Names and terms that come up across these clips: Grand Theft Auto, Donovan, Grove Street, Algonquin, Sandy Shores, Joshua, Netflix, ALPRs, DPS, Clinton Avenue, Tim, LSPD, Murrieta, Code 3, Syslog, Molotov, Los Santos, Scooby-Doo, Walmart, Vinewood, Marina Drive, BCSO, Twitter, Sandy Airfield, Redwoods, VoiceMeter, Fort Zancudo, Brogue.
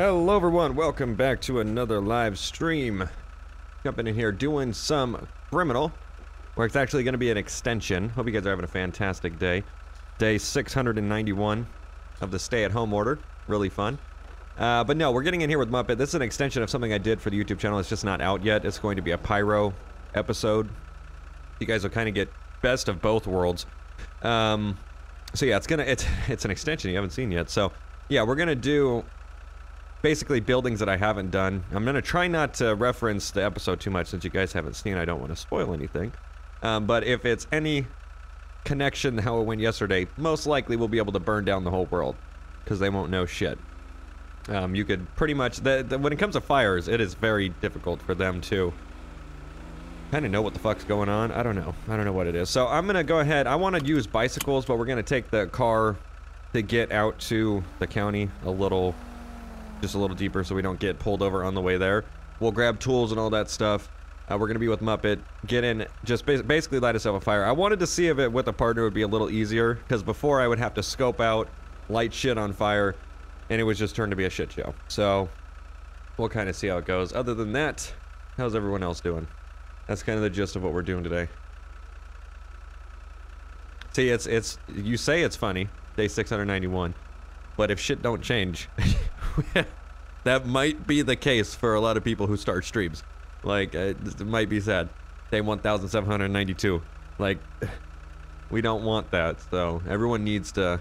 Hello everyone, welcome back to another live stream. Jumping in here doing some criminal, where it's actually going to be an extension. Hope you guys are having a fantastic day. Day 691 of the stay-at-home order. Really fun. But no, we're getting in here with Muppet. This is an extension of something I did for the YouTube channel. It's just not out yet. It's going to be a pyro episode. You guys will kind of get best of both worlds. So yeah, it's an extension you haven't seen yet. So yeah, we're gonna do basically buildings that I haven't done. I'm gonna try not to reference the episode too much since you guys haven't seen. I don't want to spoil anything. But if it's any connection to how it went yesterday, most likely we'll be able to burn down the whole world because they won't know shit. You could pretty much when it comes to fires, it is very difficult for them to kind of know what the fuck's going on. I don't know. I don't know what it is. So I'm gonna go ahead. I want to use bicycles, but we're gonna take the car to get out to the county a little, just a little deeper, so we don't get pulled over on the way there. We'll grab tools and all that stuff. We're gonna be with Muppet. Get in. Just basically light us up a fire. I wanted to see if it with a partner would be a little easier, because before I would have to scope out, light shit on fire, and it was just turned to be a shit show. So we'll kind of see how it goes. Other than that, how's everyone else doing? That's kind of the gist of what we're doing today. See, it's you say it's funny, day 691, but if shit don't change, that might be the case for a lot of people who start streams. Like, it might be sad. Day 1792. Like, we don't want that, so everyone needs to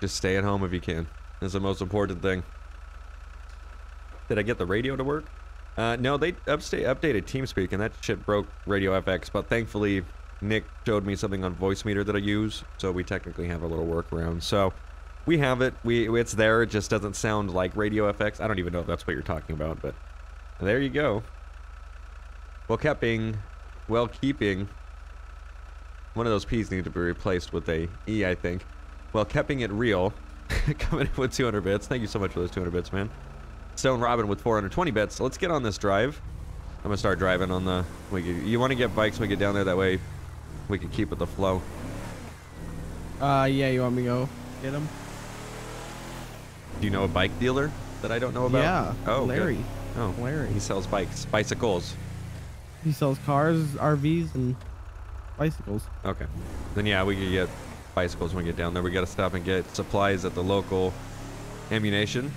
just stay at home if you can. That's the most important thing. Did I get the radio to work? No, they updated TeamSpeak, and that shit broke Radio FX, but thankfully Nick showed me something on VoiceMeter that I use, so we technically have a little workaround. So we have it. It's there. It just doesn't sound like Radio FX. I don't even know if that's what you're talking about, but there you go. Well keeping. One of those P's needs to be replaced with a E, I think. Well, keeping it real. Coming in with 200 bits. Thank you so much for those 200 bits, man. Stone Robin with 420 bits. Let's get on this drive. I'm gonna start driving on the... You want to get bikes when we get down there? That way we can keep with the flow. Yeah, you want me to go get them? Do you know a bike dealer that I don't know about? Yeah, oh, Larry. Good. Oh, Larry. He sells bikes, bicycles. He sells cars, RVs, and bicycles. Okay. Then yeah, we can get bicycles when we get down there. We gotta stop and get supplies at the local ammunition.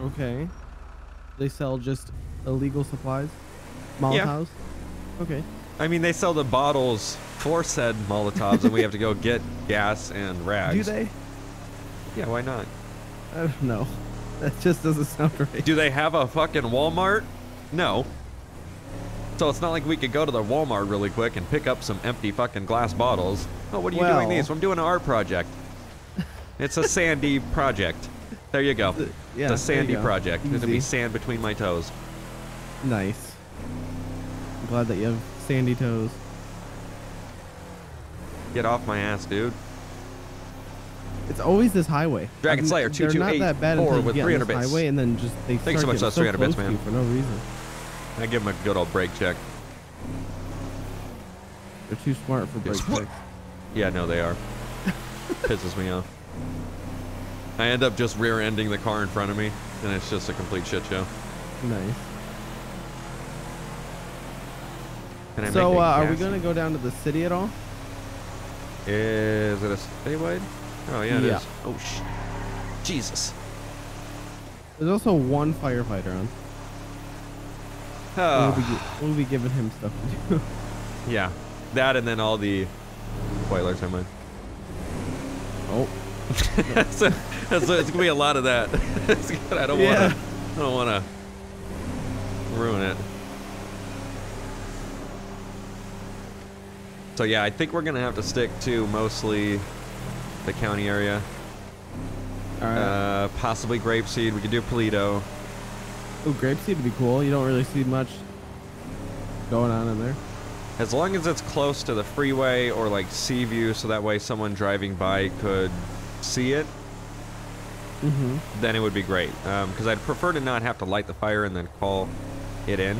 Okay. They sell just illegal supplies? Molotovs? Yeah. Okay. I mean, they sell the bottles for said Molotovs, and we have to go get gas and rags. Do they? Yeah, why not? I don't know. That just doesn't sound right. Do they have a fucking Walmart? No. So it's not like we could go to the Walmart really quick and pick up some empty fucking glass bottles. Oh, what are you doing these? Well, I'm doing an art project. It's a Sandy project. There you go. Yeah, the Sandy project. Easy. There's gonna be sand between my toes. Nice. I'm glad that you have sandy toes. Get off my ass, dude. It's always this highway. Dragon Slayer 2284 with 300 bits. Highway, and then just they Thanks so much for those 300 bits, man. For no reason. I give them a good old brake check. They're too smart for brake checks. Yeah, no, they are. Pisses me off. I end up just rear-ending the car in front of me, and it's just a complete shit show. Nice. So, are we gonna go down to the city at all? Is it a statewide? Oh yeah, it is. Oh shit! Jesus. There's also one firefighter on. Oh. We'll be giving him stuff to do. Yeah, that and then all the spoilers. I might. Oh. so it's gonna be a lot of that. I don't wanna ruin it. So yeah, I think we're gonna have to stick to mostly the county area. All right. Possibly grapeseed. We could do Palito. Oh, grapeseed would be cool. You don't really see much going on in there. As long as it's close to the freeway or like Sea View, so that way someone driving by could see it, then it would be great, because I'd prefer to not have to light the fire and then call it in.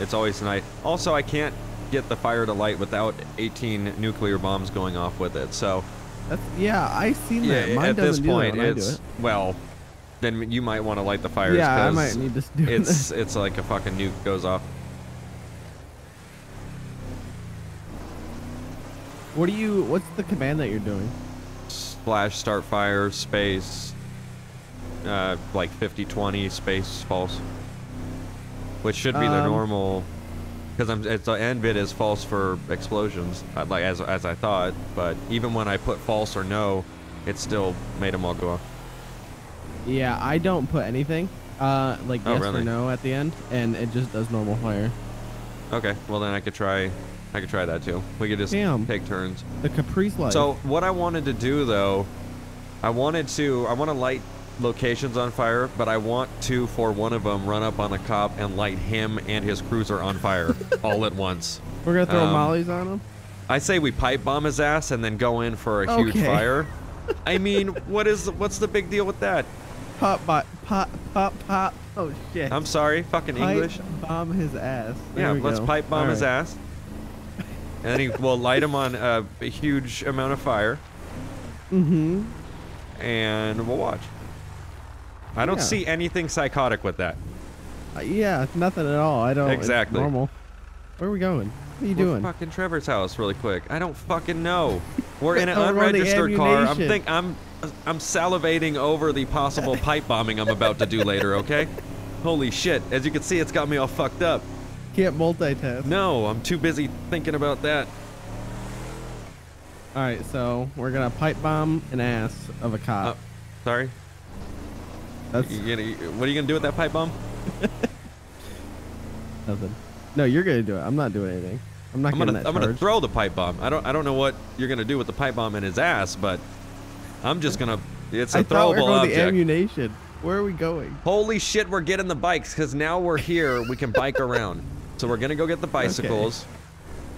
It's always night. Also, I can't get the fire to light without 18 nuclear bombs going off with it, so That's, yeah, I've seen that. Mine at this point, it's well. Then you might want to light the fires. Yeah, I might need to do this. It's like a fucking nuke goes off. What do you? What's the command that you're doing? Splash, start fire, space, like 50-20 space false, which should be the normal. Because it's the end bit is false for explosions, like as I thought. But even when I put false or no, it still made them all go off. Yeah, I don't put anything, like yes or no at the end, and it just does normal fire. Okay, well then I could try that too. We could just take turns. The Capri's light. So what I wanted to do though, I want to light locations on fire, but I want to, for one of them, run up on a cop and light him and his cruiser on fire all at once. We're gonna throw mollies on him. I say we pipe bomb his ass and then go in for a huge fire. I mean, what's the big deal with that? Pop. Oh shit. I'm sorry, fucking English. Pipe bomb his ass. There let's go. Pipe bomb his ass. And then he will light him on a huge amount of fire. Mm-hmm. And we'll watch. I don't see anything psychotic with that. Yeah, nothing at all. I don't. Exactly. It's normal. Where are we going? What are you doing? Fucking Trevor's house, really quick. I don't fucking know. We're in an unregistered car. I'm salivating over the possible pipe bombing I'm about to do later, okay? Holy shit. As you can see, it's got me all fucked up. Can't multitask. No, I'm too busy thinking about that. Alright, so we're gonna pipe bomb an ass of a cop. Sorry? What are you gonna do with that pipe bomb? Nothing. No, you're gonna do it. I'm not doing anything. I'm gonna throw the pipe bomb. I don't know what you're gonna do with the pipe bomb in his ass, but I'm just gonna. It's a throwable object. The ammunition. Where are we going? Holy shit, we're getting the bikes because now we're here. We can bike around. So we're gonna go get the bicycles. Okay.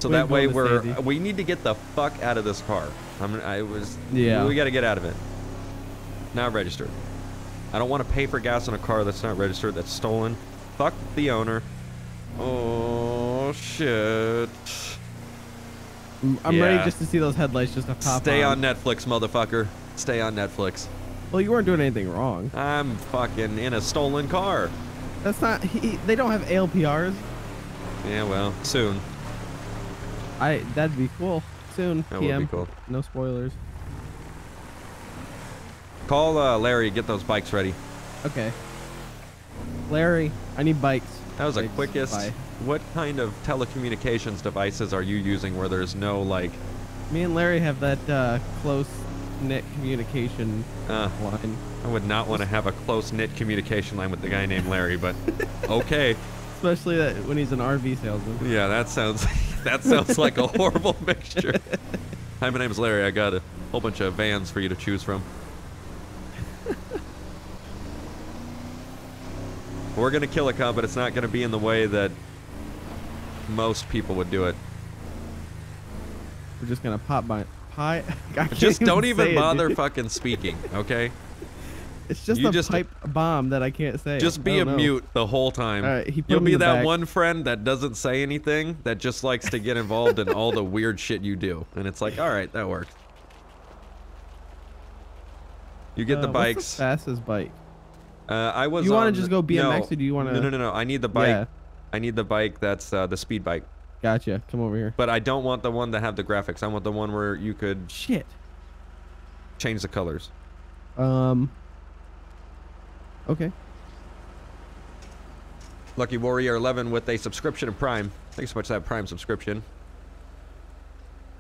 So that way we need to get the fuck out of this car. We gotta get out of it. Not registered. I don't want to pay for gas in a car that's not registered. That's stolen. Fuck the owner. Oh shit. I'm ready just to see those headlights just pop. Stay on Netflix, motherfucker. Stay on Netflix. Well, you weren't doing anything wrong. I'm fucking in a stolen car. That's not. They don't have ALPRs. Yeah, well, soon. That'd be cool. Soon. That would be cool. No spoilers. Call Larry. Get those bikes ready. Okay. Larry, I need bikes. That was the quickest. Bye. What kind of telecommunications devices are you using where there's no, like... Me and Larry have that close-knit communication line. I would not want to have a close-knit communication line with the guy named Larry, but okay. Especially when he's an RV salesman. Yeah, that sounds like a horrible mixture. Hi, my name's Larry. I got a whole bunch of vans for you to choose from. We're gonna kill a cop, but it's not gonna be in the way that most people would do it. We're just gonna pop by. Pie. Just don't even bother fucking speaking, okay? It's just a pipe bomb that I can't say. Just be a mute the whole time. All right, you'll be that one friend that doesn't say anything, that just likes to get involved in all the weird shit you do, and it's like, all right, that works. You get the bikes. What's the fastest bike? You want to just go BMX or do you want to... No. I need the bike. Yeah. I need the bike that's the speed bike. Gotcha. Come over here. But I don't want the one that have the graphics. I want the one where you could... Shit. Change the colors. Okay. Lucky Warrior 11 with a subscription of Prime. Thanks so much for that Prime subscription.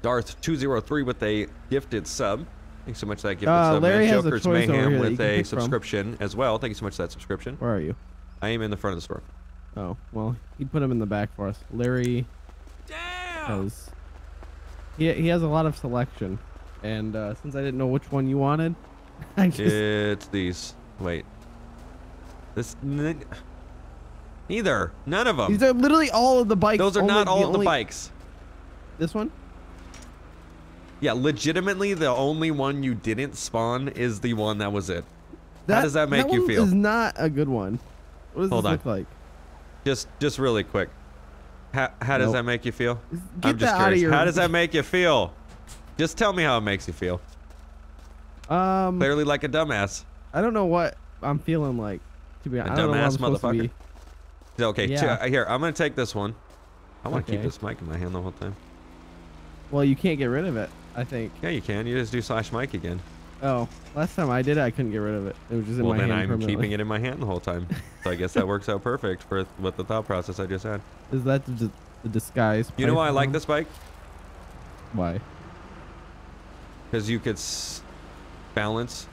Darth 203 with a gifted sub. Thanks so much for that gift. Larry has Joker's a Mayhem with a subscription as well. Thank you so much for that subscription. Where are you? I am in the front of the store. Oh, well, he put him in the back for us. Larry has... He has a lot of selection. And since I didn't know which one you wanted, I just... It's these. Wait. This... Neither. None of them. These are literally all of the bikes. Those are not all of the bikes. This one? Yeah, legitimately, the only one you didn't spawn is the one that was it. How does that make you feel? This is not a good one. What does this look like? Just really quick. How does that make you feel? I'm just curious. How does that make you feel? Just tell me how it makes you feel. Clearly like a dumbass. I don't know what I'm feeling like. To be honest, a dumbass motherfucker. Okay, yeah. Here, I'm gonna take this one. I want to keep this mic in my hand the whole time. Well, you can't get rid of it, I think. Yeah, you can. You just do slash mic again. Oh, last time I did it, I couldn't get rid of it. It was just in my hand. Well, then I'm keeping it in my hand the whole time. So I guess that works out perfect for what the thought process I just had. Is that the disguise? You know why I like this bike? Why? Because you could balance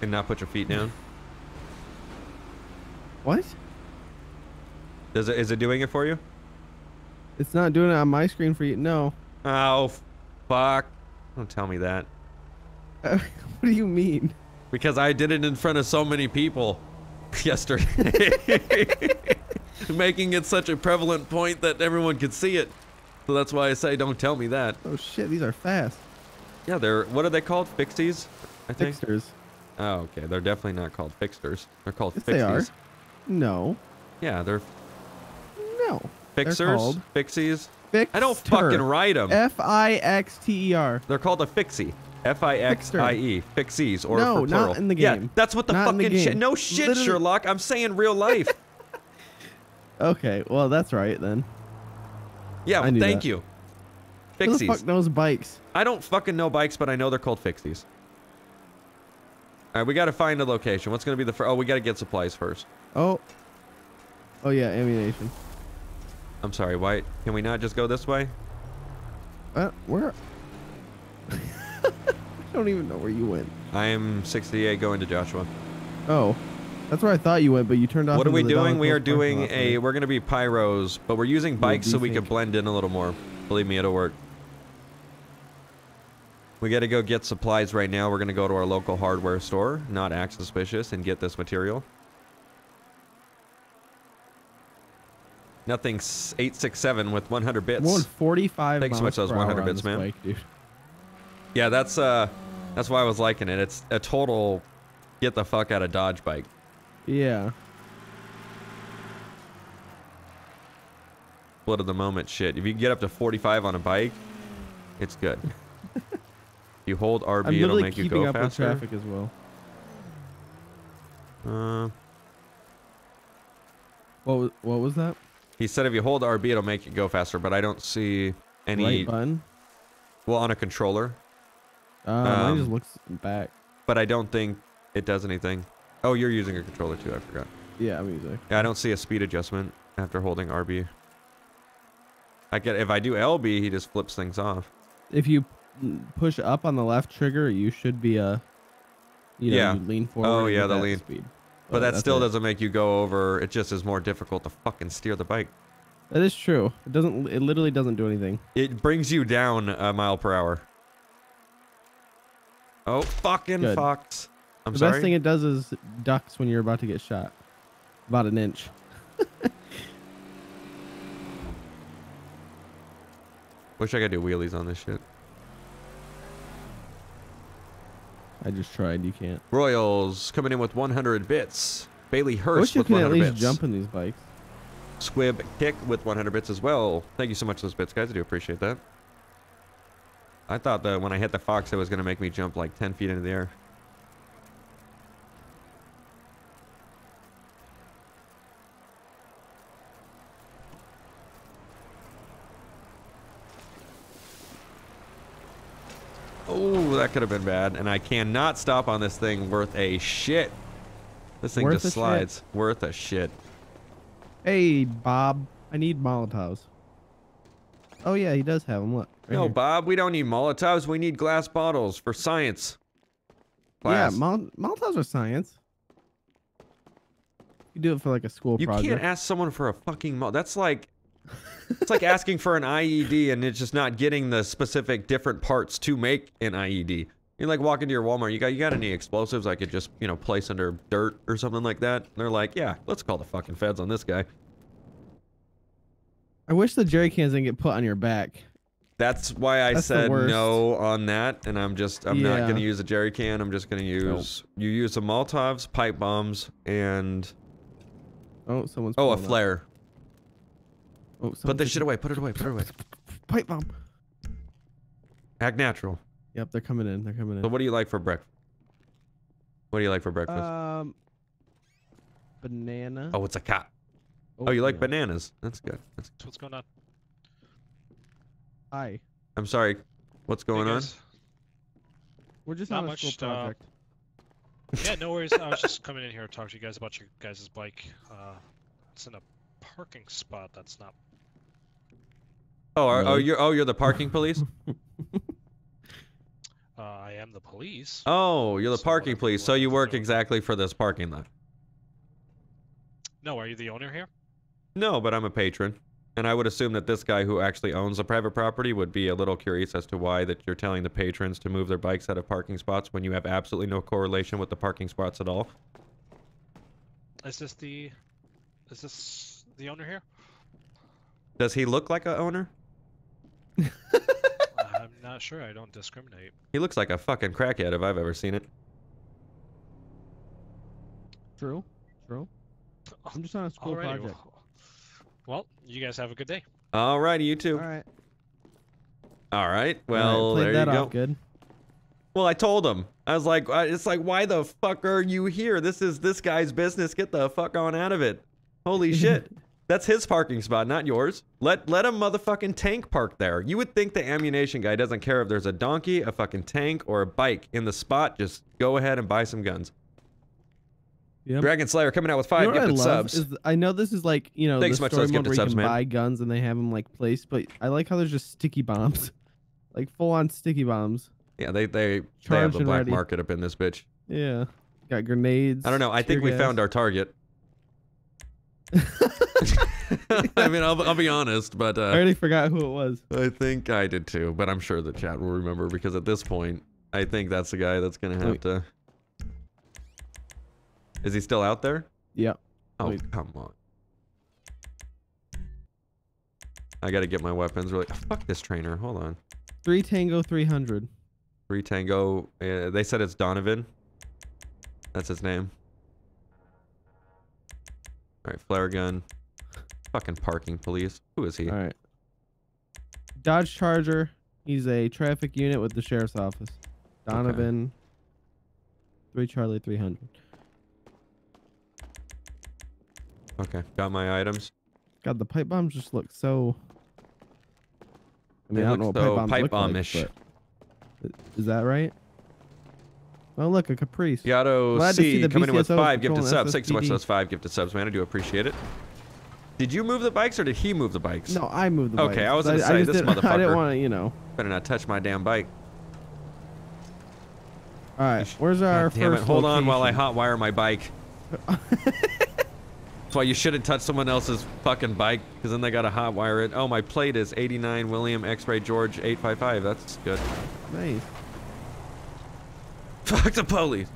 and not put your feet down. What? Does it? Is it doing it for you? It's not doing it on my screen for you. No. Oh, fuck! Don't tell me that. What do you mean? Because I did it in front of so many people yesterday, making it such a prevalent point that everyone could see it. So that's why I say don't tell me that. Oh shit, these are fast. Yeah, they're, what are they called? Fixies? I think. Fixters. Oh, okay. They're definitely not called fixters. They're called fixies. They are. No. Yeah, they're. No. Fixers. They're called fixies. Fixter. I don't fucking write them. F-I-X-T-E-R. They're called a fixie. F-I-X-I-E. Fixies or no, for plural. Not in the game. Yeah, that's what the fucking shit. No shit, literally. Sherlock. I'm saying real life. Okay, well that's right then. Yeah, well, thank you. Fixies. Who the fuck knows bikes? I don't fucking know bikes, but I know they're called fixies. All right, we got to find a location. What's gonna be the first? Oh, we got to get supplies first. Oh. Oh yeah, ammunition. I'm sorry. Why can we not just go this way? Where? I don't even know where you went. I am 68 going to Joshua. Oh, that's where I thought you went, but you turned off. What are we doing? We are doing a. We're going to be pyros, but we're using bikes so we can blend in a little more. Believe me, it'll work. We got to go get supplies right now. We're going to go to our local hardware store, not act suspicious, and get this material. Nothing 867 with 100 bits. 145. Thanks so much for those 100 bits, man. Bike, dude. Yeah, that's why I was liking it. It's a total get the fuck out of Dodge bike. Yeah. Split of the moment shit. If you can get up to 45 on a bike, it's good. You hold RB, it'll make you go faster. I'm keeping up with traffic as well. What was that? He said if you hold RB, it'll make you go faster, but I don't see any... Light button? Well, on a controller. Mine just looks back. But I don't think it does anything. Oh, you're using a controller too, I forgot. Yeah, I'm using. Yeah, I don't see a speed adjustment after holding RB. I get if I do LB, he just flips things off. If you push up on the left trigger, you should be a... You know, yeah. You lean forward. Oh, yeah, the lean. Speed. But that still doesn't make you go over. It just is more difficult to fucking steer the bike. That is true. It doesn't. It literally doesn't do anything. It brings you down a mile per hour. Oh, fucking good. Fox. I'm sorry. The best thing it does is ducks when you're about to get shot. About an inch. Wish I could do wheelies on this shit. I just tried. You can't. Royals coming in with 100 bits. Bailey Hurst with 100 bits. I wish you could at least jump in these bikes. Squib Kick with 100 bits as well. Thank you so much for those bits, guys. I do appreciate that. I thought that when I hit the Fox, it was going to make me jump like 10 feet into the air. Oh, that could have been bad. And I cannot stop on this thing worth a shit. This thing just slides. Worth a shit. Hey, Bob, I need Molotovs. Oh, yeah, he does have them. Look. Right no, here. Bob, we don't need Molotovs. We need glass bottles for science. Class. Yeah, Molotovs are science. You do it for like a school project. You can't ask someone for a fucking Molotov. That's like, it's like asking for an IED and it's just not getting the specific different parts to make an IED. You're like walking to your Walmart. You got any explosives I could just, you know, place under dirt or something like that? And they're like, yeah, let's call the fucking feds on this guy. I wish the jerry cans didn't get put on your back. That's why I said no on that. And I'm not going to use a jerry can. I'm just going to use, you use the Molotovs, pipe bombs, and... Oh, someone's... Oh, a flare. Oh, put this shit away. Put it away. Put it away. Pipe bomb. Act natural. Yep, they're coming in. They're coming in. So what do you like for breakfast? What do you like for breakfast? Banana. Oh, it's a cat. Oh, you like bananas. That's good. That's good. What's going on? Hi. I'm sorry. What's going on? We're just on a school project. Yeah, no worries. I was just coming in here to talk to you guys about your guys' bike. It's in a parking spot that's not. Oh, you're the parking police? I am the police. Oh, you're the parking police. So you work exactly for this parking lot. No, are you the owner here? No, but I'm a patron. And I would assume that this guy who actually owns a private property would be a little curious as to why that you're telling the patrons to move their bikes out of parking spots when you have absolutely no correlation with the parking spots at all. Is this the owner here? Does he look like an owner? I'm not sure. I don't discriminate. He looks like a fucking crackhead if I've ever seen it. True. True. I'm just on a school project. Well, you guys have a good day. All righty, you too. All right. All right. Well, there you go. Good. Well, I told him. I was like, it's like, why the fuck are you here? This is this guy's business. Get the fuck on out of it. Holy shit. That's his parking spot, not yours. Let a motherfucking tank park there. You would think the ammunition guy doesn't care if there's a donkey, a fucking tank, or a bike in the spot. Just go ahead and buy some guns. Yep. Dragon Slayer coming out with 5 gifted subs. I know this is like, you know, the story mode where you can buy guns and they have them like placed, but I like how there's just sticky bombs, like full on sticky bombs. Yeah, they have the black market up in this bitch. Yeah, got grenades. I don't know. I think we found our target. I mean, I'll be honest, but I already forgot who it was. I think I did too, but I'm sure the chat will remember because at this point, I think that's the guy that's gonna have to. Is he still out there? Yeah. Oh, come on. I gotta get my weapons really. Oh, fuck this trainer. Hold on. 3 Tango 300. 3 Tango. They said it's Donovan. That's his name. All right, flare gun. Fucking parking police. Who is he? All right. Dodge Charger. He's a traffic unit with the sheriff's office. Donovan. Okay. 3 Charlie 300. Okay, got my items. God, the pipe bombs just look so. I mean, I don't know what pipe bomb-ish. Like, is that right? Oh, look, a Caprice. Yato C coming in with 5 gifted subs. Thanks so much for those 5 gifted subs, man. I do appreciate it. Did you move the bikes or did he move the bikes? No, I moved the bikes. Okay, I was gonna say this motherfucker. I didn't want to, you know. Better not touch my damn bike. All right, where's our first location? Hold on while I hotwire my bike. That's why you shouldn't touch someone else's fucking bike, because then they gotta hotwire it. Oh, my plate is 89 William X-Ray George 855. That's good. Nice. Fuck the police.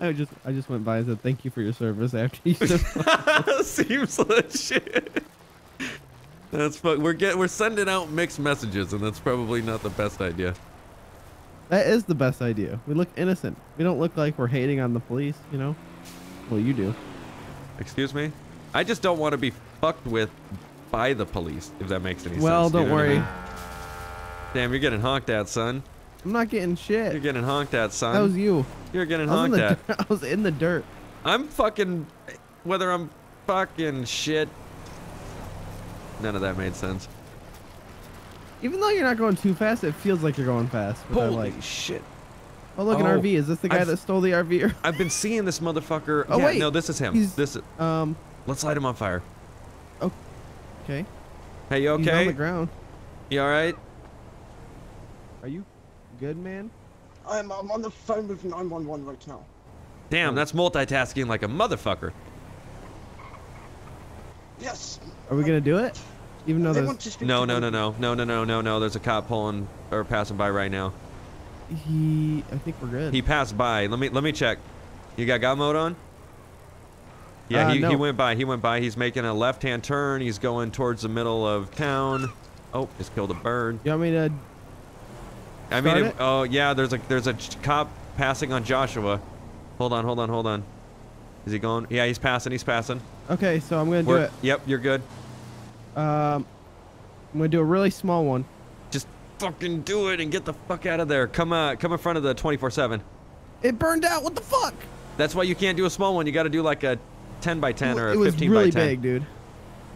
I just went by and said thank you for your service after you said seems legit. That's fuck. We're sending out mixed messages, and that's probably not the best idea. That is the best idea. We look innocent. We don't look like we're hating on the police, you know? Well, you do. Excuse me? I just don't want to be fucked with by the police, if that makes any sense. Well, don't worry. Damn, you're getting honked at, son. I'm not getting shit. You're getting honked at, son. That was you. You're getting honked at. I was in the dirt. I'm fucking... Whether I'm fucking shit... None of that made sense. Even though you're not going too fast, it feels like you're going fast. Holy shit. Oh, look, an RV. Is this the guy that stole the RV? I've been seeing this motherfucker. Oh, yeah, wait. No, this is him. This is... Let's light him on fire. Oh. Okay. Hey, you okay? He's on the ground. You all right? Are you good, man? I'm on the phone with 911 right now. Damn, that's multitasking like a motherfucker. Yes. Are we going to do it? Even though there's... No, there's a cop pulling or passing by right now. I think we're good. He passed by. Let me check. You got God mode on? Yeah, he went by. He went by. He's making a left-hand turn. He's going towards the middle of town. Oh, just killed a bird. You want me to? I mean, oh yeah, there's a cop passing on Joshua. Hold on. Is he going? Yeah, he's passing. Okay, so I'm gonna do it. Yep, you're good. I'm gonna do a really small one. Just fucking do it and get the fuck out of there. Come in front of the 24/7. It burned out. What the fuck? That's why you can't do a small one. You got to do like a 10 by 10 or a 15 really by 10. It was really big, dude.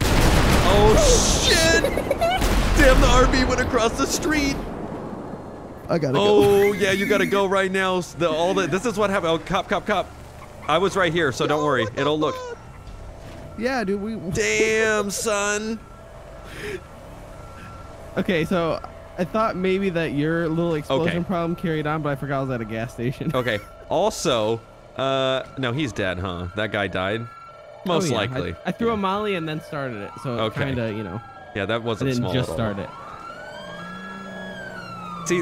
Oh shit! Damn, the RV went across the street. I gotta go. Oh yeah, you gotta go right now. This is what happened. Oh, cop. I was right here, so don't worry. It'll look. Yeah, dude. Damn, son. Okay, so I thought maybe that your little explosion problem carried on, but I forgot I was at a gas station. Okay. Also, no, he's dead, huh? That guy died? Most likely. I threw a molly and then started it, so it kind of, you know. Yeah, that wasn't small. I didn't just start it. See,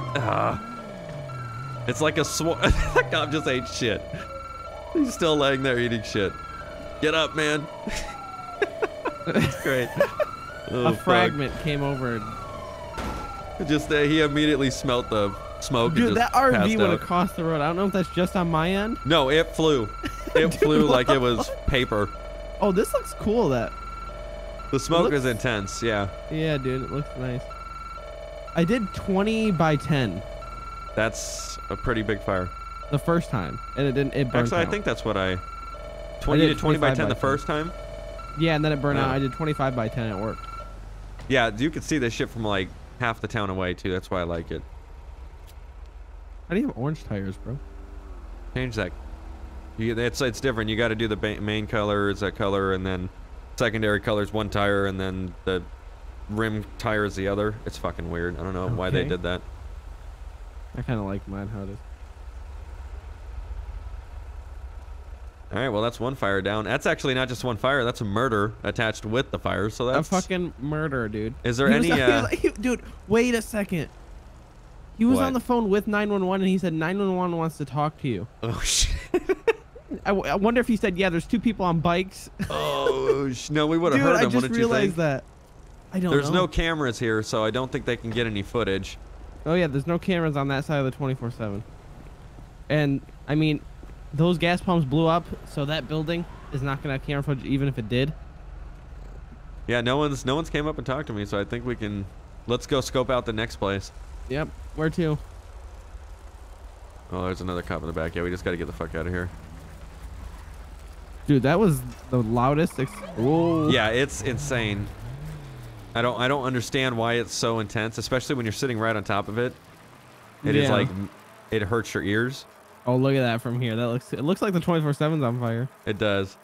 it's like a cop just ate shit. He's still laying there eating shit. Get up, man. That's great. Oh, a fragment came over. Just he immediately smelt the smoke. Dude, and just that RV went across the road. I don't know if that's just on my end. No, it flew. It flew like it was paper. Oh, this looks cool. The smoke is intense. Yeah. Yeah, dude, it looks nice. I did 20 by 10. That's a pretty big fire. The first time, and it didn't. It burned. Actually, out. I think that's what I. 20 to 20 by 10 the first time. Yeah, and then it burned out. I did 25 by 10 at work. Yeah, you could see this shit from like half the town away too. That's why I like it. How do you have orange tires, bro? Change that. It's different. You got to do the main color is that color, and then secondary color is one tire, and then the rim tire is the other. It's fucking weird. I don't know why they did that. I kind of like mine how it is. All right, well, that's one fire down. That's actually not just one fire. That's a murder attached with the fire. So that's a fucking murder, dude. Is there any? Dude, wait a second. He was on the phone with 911, and he said 911 wants to talk to you. Oh shit. I wonder if he said, yeah, there's two people on bikes. Oh no, we would have heard them. Dude, I just realized that. I don't know. There's no cameras here, so I don't think they can get any footage. Oh yeah, there's no cameras on that side of the 24/7. And I mean, those gas pumps blew up, so that building is not gonna have camera footage, even if it did. Yeah, no one's came up and talked to me, so I think we can. Let's go scope out the next place. Yep. Where to? Oh, there's another cop in the back. Yeah, we just gotta get the fuck out of here. Dude, that was the loudest. Whoa. Yeah, it's insane. I don't understand why it's so intense, especially when you're sitting right on top of it. It is like it hurts your ears. Oh, look at that from here. That looks. It looks like the 24/7's on fire. It does.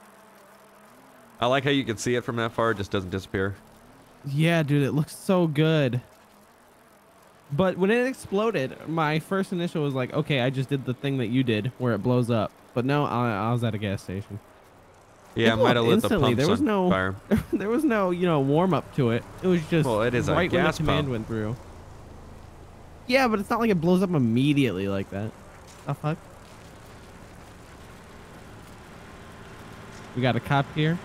I like how you can see it from that far. It just doesn't disappear. Yeah, dude, it looks so good. But when it exploded, my first initial was like, okay, I just did the thing that you did, where it blows up. But no, I was at a gas station. Yeah, I might have lit the pumps on fire. There was no, you know, warm up to it. It was just right when the command went through. Yeah, but it's not like it blows up immediately like that. The fuck. We got a cop here.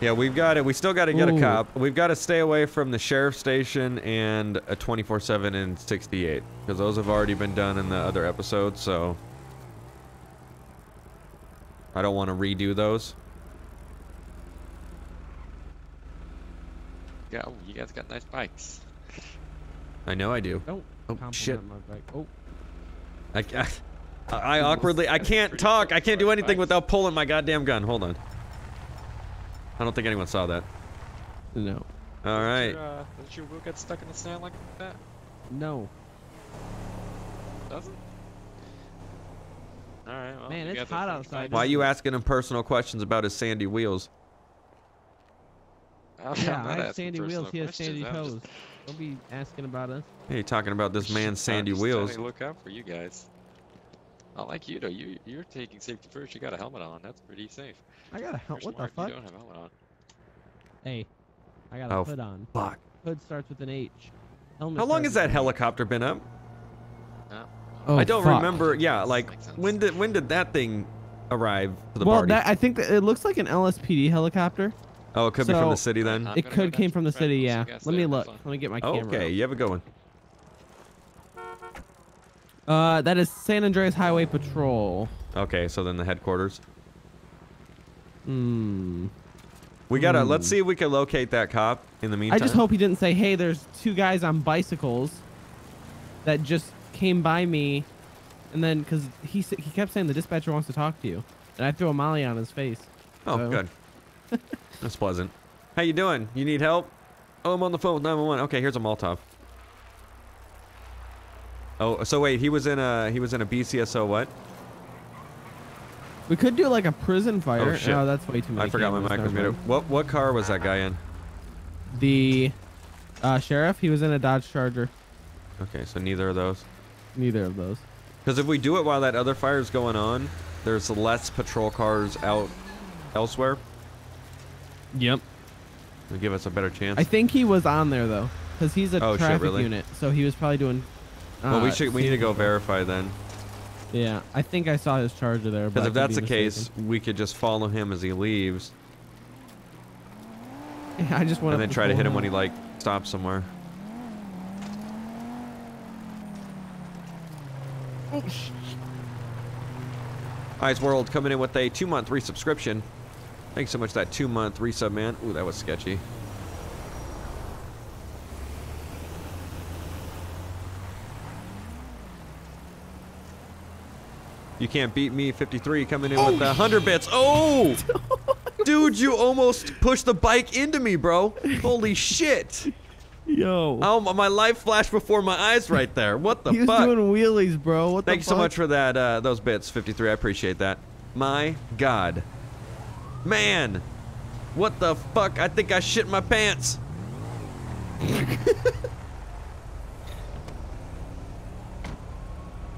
Yeah, we've got it. We still got to get a cop. We've got to stay away from the sheriff's station and a 24/7 and 68 because those have already been done in the other episode. So I don't want to redo those. Yeah, you guys got nice bikes. I know I do. Nope. Oh shit! My bike. Oh. I awkwardly. I can't talk. I can't do anything without pulling my goddamn gun. Hold on. I don't think anyone saw that. No. All right. Did your wheel get stuck in the sand like that? No. Doesn't? All right. Well, man, it's hot outside. Why are you asking him personal questions about his sandy wheels? Yeah, I have sandy wheels. He has sandy toes. Don't be asking about us. Hey, talking about this man's sandy wheels. Look out for you guys. Not like you, though. You're taking safety first. You got a helmet on. That's pretty safe. I got a helmet. What the fuck? You don't have a helmet on. Hey, I got a hood on. Fuck. Hood starts with an H. Helmet. How long has that helicopter been up? Oh, I don't remember. Yeah, like when did that thing arrive to the party? Well, I think that it looks like an LSPD helicopter. Oh, it could be from the city then. It could came from the city, yeah. Let me look. Let me get my camera. Okay, you have a good one. That is San Andreas Highway Patrol. Okay, so then the headquarters. We gotta, let's see if we can locate that cop in the meantime. I just hope he didn't say, hey, there's two guys on bicycles that just came by me. And then, because he kept saying the dispatcher wants to talk to you. And I threw a molly on his face. Oh, so. Good. That's pleasant. How you doing? You need help? Oh, I'm on the phone with 911. Okay, here's a Molotov. Oh, so wait, he was in a BCSO what? We could do like a prison fire. Oh, shit. No, that's way too much. I forgot my mic was muted. What car was that guy in? The sheriff. He was in a Dodge Charger. Okay, so neither of those. Neither of those. Because if we do it while that other fire is going on, there's less patrol cars out elsewhere. Yep. It'll give us a better chance. I think he was on there though, because he's a traffic unit, so he was probably doing. Well, we need to go verify then. Yeah, I think I saw his Charger there. Because if that's the case, we could just follow him as he leaves. Yeah, I just want to. And then try to hit him when he like stops somewhere. Ice World coming in with a 2-month resubscription. Thanks so much for that 2-month resub, man. Ooh, that was sketchy. You can't beat me, 53, coming in with the 100 bits. Oh! Dude, you almost pushed the bike into me, bro. Holy shit. Yo. Oh, my life flashed before my eyes right there. What the fuck? He was doing wheelies, bro. What the fuck? Thanks so much for that, those bits, 53. I appreciate that. My God. Man. What the fuck? I think I shit my pants.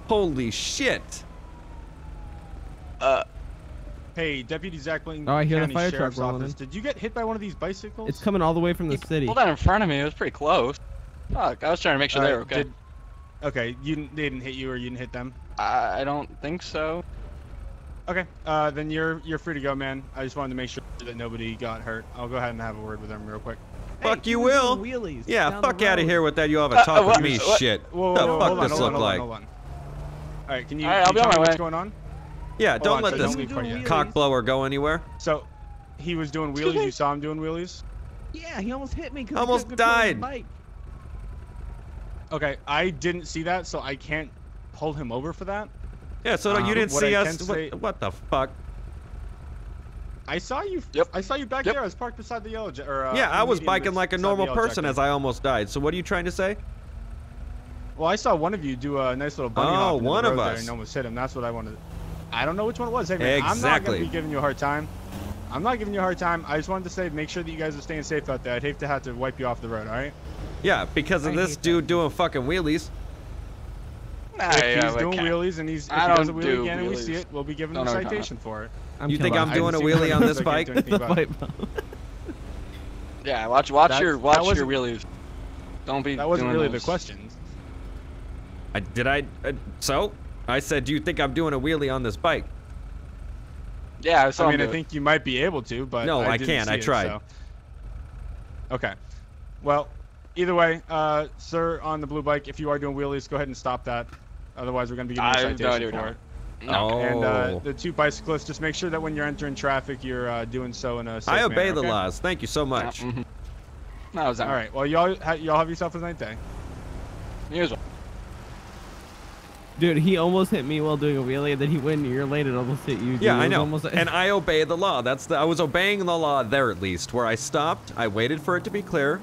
Holy shit. Hey, Deputy Zach Bling. Oh, I hear the fire truck rolling in. Did you get hit by one of these bicycles? It's coming all the way from the city. Pulled out in front of me. It was pretty close. Fuck, I was trying to make sure they were okay. Okay, they didn't hit you, or you didn't hit them? I don't think so. Okay, then you're free to go, man. I just wanted to make sure that nobody got hurt. I'll go ahead and have a word with them real quick. Fuck hey, you will. Yeah, fuck out of here with that. You have a talk with me shit. What the fuck this look like? All right, can you tell me what's going on? Yeah, don't let this cockblower go anywhere. So, he was doing wheelies? You saw him doing wheelies? Yeah, he almost hit me. Almost died. Okay, I didn't see that, so I can't pull him over for that. Yeah, so you didn't see us. What the fuck? I saw you. Yep. I saw you back there. I was parked beside the yellow jacket. Yeah, I was biking like a normal person as I almost died. So what are you trying to say? Well, I saw one of you do a nice little bunny hop in the road there and almost hit him. That's what I wanted. I don't know which one it was. Hey, man, exactly. I'm not going to be giving you a hard time. I'm not giving you a hard time. I just wanted to say, make sure that you guys are staying safe out there. I'd hate to have to wipe you off the road, all right? Yeah, because of this dude doing fucking wheelies. Nah, he's doing wheelies, and if he does a wheelie again and we see it, we'll be giving him a citation for it. You think I'm doing a wheelie on this bike? Yeah, watch your wheelies. Don't be doing those. That wasn't really the question. So? I said, do you think I'm doing a wheelie on this bike? Yeah, I mean, I think you might be able to, but no, I can't. I tried. So. Okay. Well, either way, sir, on the blue bike, if you are doing wheelies, go ahead and stop that. Otherwise, we're going to be giving you a citation for it. No. And the two bicyclists, just make sure that when you're entering traffic, you're doing so in a safe manner. I obey the laws. Thank you so much. Yeah. No, all right. Well, y'all have yourself a nice day. Here's one. Dude, he almost hit me while doing a wheelie, and then he went, and you're late, and almost hit you. Dude. Yeah, I know. And I obey the law. I was obeying the law there, at least, where I stopped, I waited for it to be clear,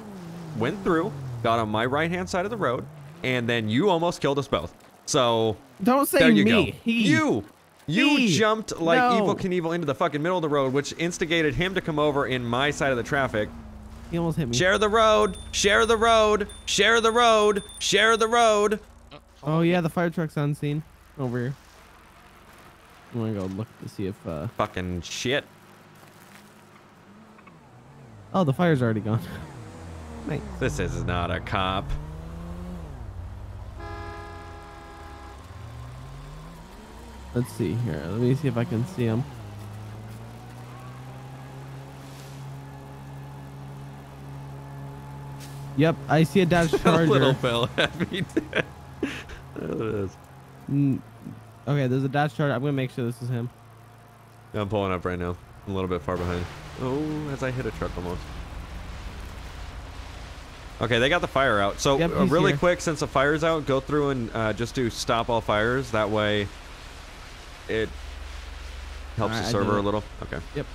went through, got on my right-hand side of the road, and then you almost killed us both. So, don't say me. Go. You jumped like Evel Knievel into the fucking middle of the road, which instigated him to come over in my side of the traffic. He almost hit me. Share the road. Share the road. Share the road. Share the road. Oh yeah, the fire truck's on scene over here. I'm gonna go look to see if fucking shit. Oh, the fire's already gone. Nice. This is not a cop. Let's see here. Let me see if I can see him. Yep, I see a Dodge Charger. Little fell heavy. Okay, there's a Dodge Charger. I'm gonna make sure this is him. I'm pulling up right now. I'm a little bit far behind. Oh, as I hit a truck almost. Okay, they got the fire out. So yep, really quick, since the fire's out, go through and just do stop all fires. That way it helps the server a little. Okay. Yep.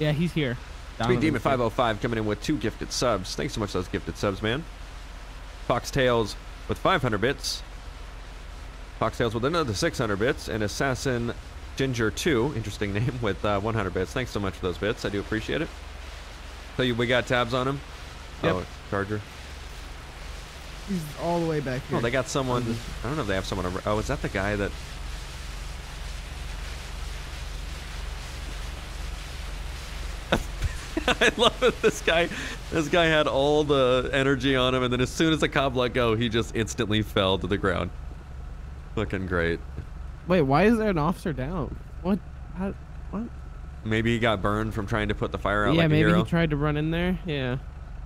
Yeah, he's here. Sweet Demon 505 coming in with 2 gifted subs. Thanks so much for those gifted subs, man. Foxtails with 500 bits. Foxtails with another 600 bits. And Assassin Ginger 2, interesting name, with 100 bits. Thanks so much for those bits. I do appreciate it. So we got tabs on him. Yep. Oh, Charger. He's all the way back here. Oh, they got someone. I don't know if they have someone over. Oh, is that the guy that... I love it. This guy had all the energy on him, and then as soon as the cop let go, he just instantly fell to the ground. Looking great. Wait, why is there an officer down? What? How, what? Maybe he got burned from trying to put the fire out. Yeah, like maybe a hero. He tried to run in there. Yeah.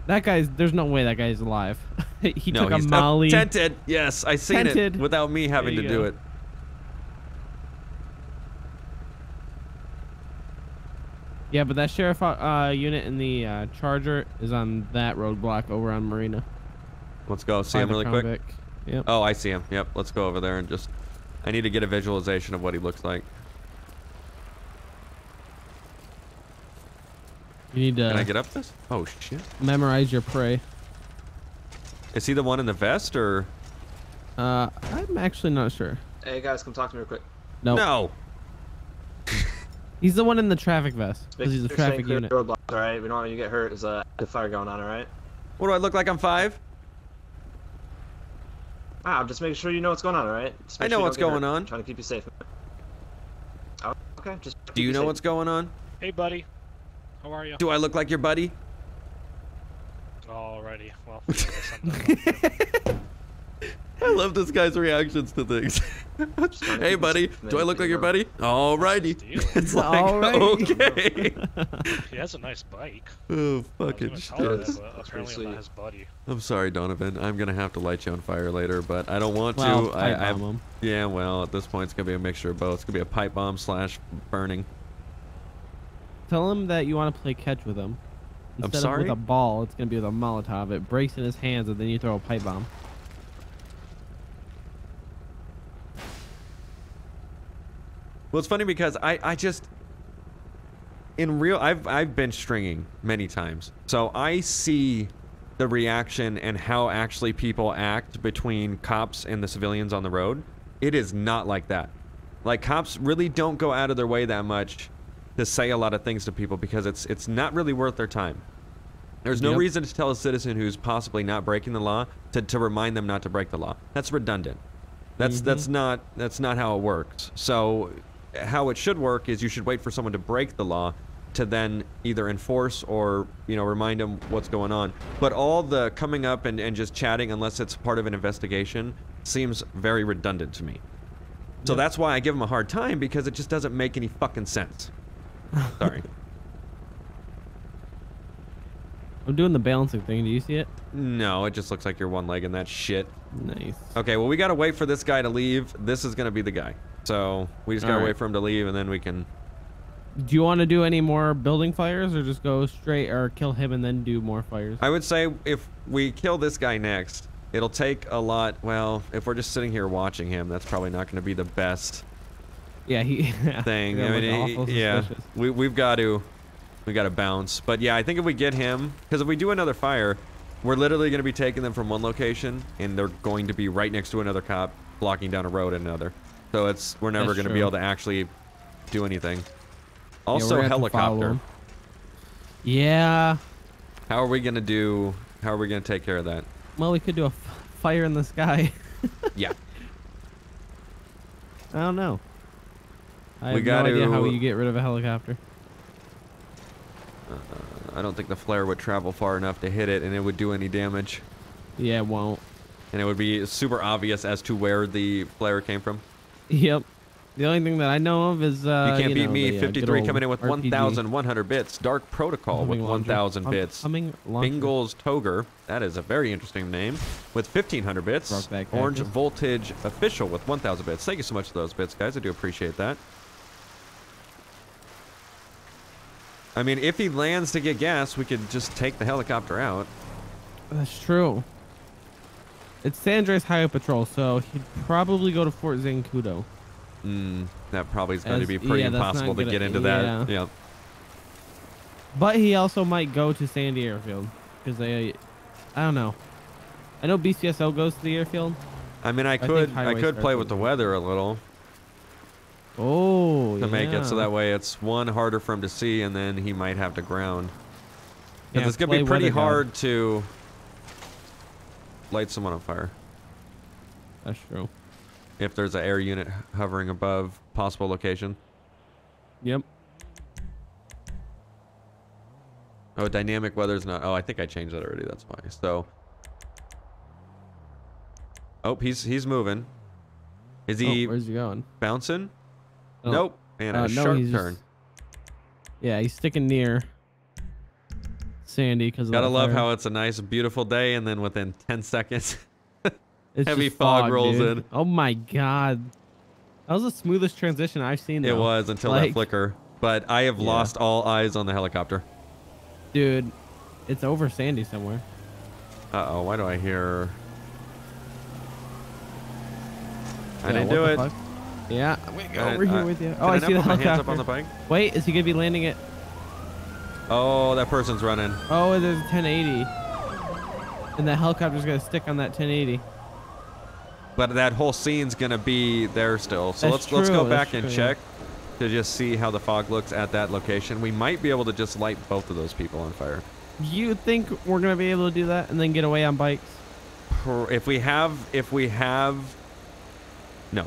That guy's, there's no way that guy's alive. He took a molly. Tented. Yes, I seen it without me having to do it. Yeah, but that sheriff unit in the Charger is on that roadblock over on Marina. Let's go see him really quick. Yep. Oh, I see him. Yep, let's go over there and just... I need to get a visualization of what he looks like. You need to... Can I get up this? Oh, shit. Memorize your prey. Is he the one in the vest, or...? I'm actually not sure. Hey, guys, come talk to me real quick. Nope. No. He's the one in the traffic vest. Because he's a traffic unit. Roadblocks, all right? We don't want you to get hurt. There's a fire going on, all right? What do I look like? I'm 5? Ah, I'm just making sure you know what's going on, all right? I know what's going on. I'm trying to keep you safe. Oh, okay, just. Do you know what's going on? Hey, buddy. How are you? Do I look like your buddy? Alrighty. Well. I love this guy's reactions to things. Hey, buddy, do I look like your buddy? Alrighty. It's like, okay. He has a nice bike. Oh, fucking shit. I'm sorry, Donovan. I'm going to have to light you on fire later, but I don't want to. Yeah, well, at this point, it's going to be a mixture of both. It's going to be a pipe bomb slash burning. Tell him that you want to play catch with him. Instead of with a ball, it's going to be with a Molotov. It breaks in his hands, and then you throw a pipe bomb. Well, it's funny because I just, in real, I've been stringing many times. So I see the reaction and how actually people act between cops and the civilians on the road. It is not like that. Like, cops really don't go out of their way that much to say a lot of things to people because it's not really worth their time. There's no reason to tell a citizen who's possibly not breaking the law to remind them not to break the law. That's redundant. That's, that's not how it works. So... how it should work is you should wait for someone to break the law to then either enforce or, you know, remind them what's going on. But all the coming up and just chatting, unless it's part of an investigation, seems very redundant to me. So that's why I give them a hard time, because it just doesn't make any fucking sense. Sorry. I'm doing the balancing thing. Do you see it? No, it just looks like you're one leg in that shit. Nice. Okay, well, we gotta wait for this guy to leave. This is gonna be the guy. So we just gotta wait for him to leave, and then we can. Do you want to do any more building fires, or just go straight, or kill him and then do more fires? I would say if we kill this guy next, it'll take a lot. Well, if we're just sitting here watching him, that's probably not going to be the best. Yeah, thing. I mean, we've got to bounce. But yeah, I think if we get him, because if we do another fire, we're literally going to be taking them from one location, and they're going to be right next to another cop blocking down a road at another. So it's, we're never going to be able to actually do anything. Also, helicopter. Yeah. How are we going to do, how are we going to take care of that? Well, we could do a fire in the sky. Yeah. I don't know. I have no idea how you get rid of a helicopter. I don't think the flare would travel far enough to hit it and it would do any damage. Yeah, it won't. And it would be super obvious as to where the flare came from. Yep. The only thing that I know of is you can't beat me. 53 coming in with 1,100 bits. Dark Protocol with 1,000 bits. Bingles Toger, that is a very interesting name, with 1,500 bits. Orange Voltage Official with 1,000 bits. Thank you so much for those bits, guys. I do appreciate that. I mean, if he lands to get gas, we could just take the helicopter out. That's true. It's San Andreas Highway Patrol, so he'd probably go to Fort Zancudo. That probably is going to be pretty impossible to get into that. Yeah. But he also might go to Sandy Airfield because I don't know. I know BCSO goes to the airfield. I mean, I could play with the weather a little. Oh, yeah. To make it so that way it's one harder for him to see, and then he might have to ground. Because it's gonna be pretty hard to light someone on fire. That's true. If there's an air unit hovering above possible location. Yep. Oh, dynamic weather's not. Oh, I think I changed that already. That's why. So. Oh, he's moving. Is he? Oh, where's he going? Bouncing? Oh. Nope. And a sharp turn. Yeah, he's sticking near Sandy because gotta love how it's a nice, beautiful day, and then within 10 seconds, heavy fog rolls in. Oh my god, that was the smoothest transition I've seen. It was until that flicker, but I have lost all eyes on the helicopter. Dude, it's over Sandy somewhere. Uh-oh, why do I hear... I didn't do it. Fuck? Yeah, I'm gonna go over here with you. Oh, I see the helicopter. Hands up on the bike? Wait, is he going to be landing it? Oh, that person's running. Oh, there's a 1080. And the helicopter's going to stick on that 1080. But that whole scene's going to be there still. So let's go back and check. To just see how the fog looks at that location. We might be able to just light both of those people on fire. You think we're gonna be able to do that and then get away on bikes? If we have no.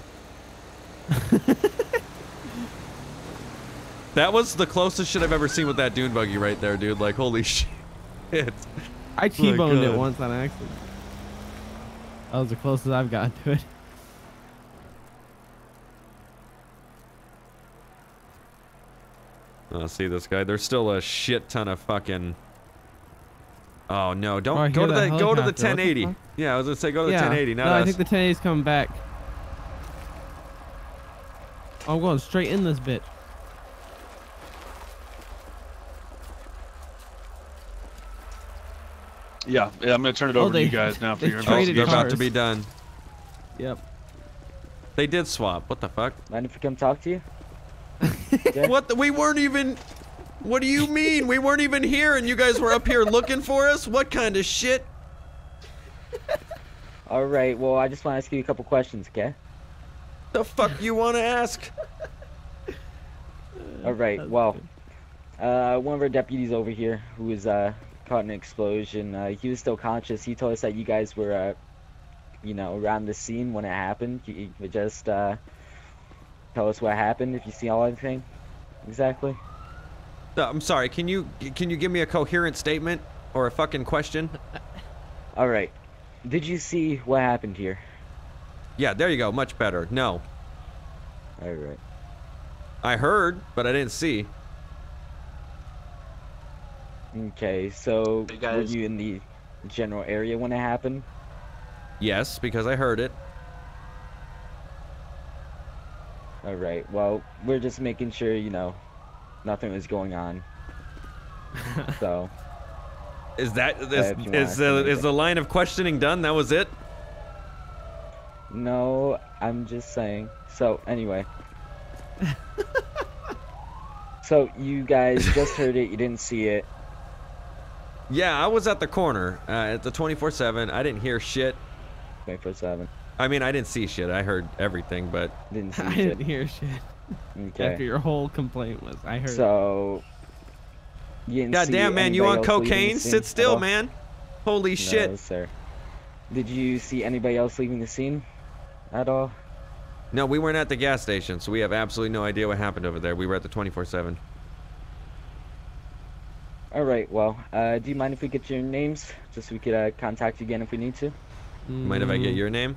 That was the closest shit I've ever seen with that dune buggy right there, dude. Like, holy shit. I T-boned it once on accident. That was the closest I've gotten to it. I'll see this guy. There's still a shit ton of fucking... Oh no! Don't go to the helicopter. Go to the 1080. Yeah, I was gonna say go to the 1080. No, I think the 1080's coming back. I'm going straight in this bitch. Yeah, I'm gonna turn it over to you guys now for your investigation. They're about to be done. Yep. They did swap. What the fuck? Mind if I come talk to you? What we weren't even... What do you mean? We weren't even here and you guys were up here looking for us? What kind of shit? Alright, well, I just want to ask you a couple questions, okay? The fuck you want to ask? Alright, well, one of our deputies over here who was caught in an explosion, he was still conscious. He told us that you guys were, you know, around the scene when it happened. You were just... Tell us what happened if you see anything. Exactly. No, I'm sorry. Can you give me a coherent statement or a fucking question? All right. Did you see what happened here? Yeah, there you go. Much better. No. All right. I heard, but I didn't see. Okay, so were you in the general area when it happened? Yes, because I heard it. All right. Well, we're just making sure, you know, nothing was going on. So, is the line of questioning done? That was it? No, I'm just saying. So, anyway. So, you guys just heard it, you didn't see it. Yeah, I was at the corner at the 24/7. I didn't hear shit. 24/7. I mean, I didn't see shit. I heard everything, but... I didn't hear shit. Okay. After your whole complaint was, I heard... So... Goddamn, man, you on cocaine? Sit still, man. Holy shit. No, sir. Did you see anybody else leaving the scene at all? No, we weren't at the gas station, so we have absolutely no idea what happened over there. We were at the 24/7. All right, well, do you mind if we get your names? Just so we could contact you again if we need to. Mind if I get your name?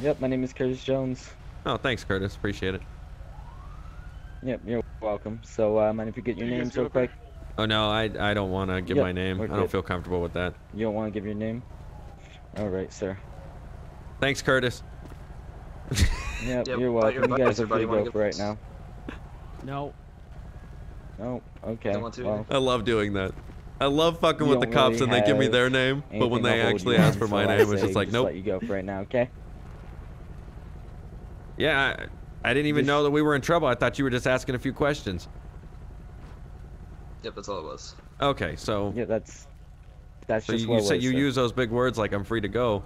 Yep, my name is Curtis Jones. Oh, thanks, Curtis. Appreciate it. Yep, you're welcome. So, mind if you get your names real quick? Oh, no, I don't want to give my name. I don't feel comfortable with that. You don't want to give your name? All right, sir. Thanks, Curtis. Yep, you're welcome. You guys are pretty dope right now. No. No. Okay. Don't want to well. I love doing that. I love fucking with the cops really and they give me their name, but when they actually ask for my name, it's just like, nope. Let you go for right now, okay? Yeah, I didn't even know that we were in trouble. I thought you were just asking a few questions. Yep, that's all it was. Okay, so yeah, that's so just you, what you said. You use those big words like "I'm free to go."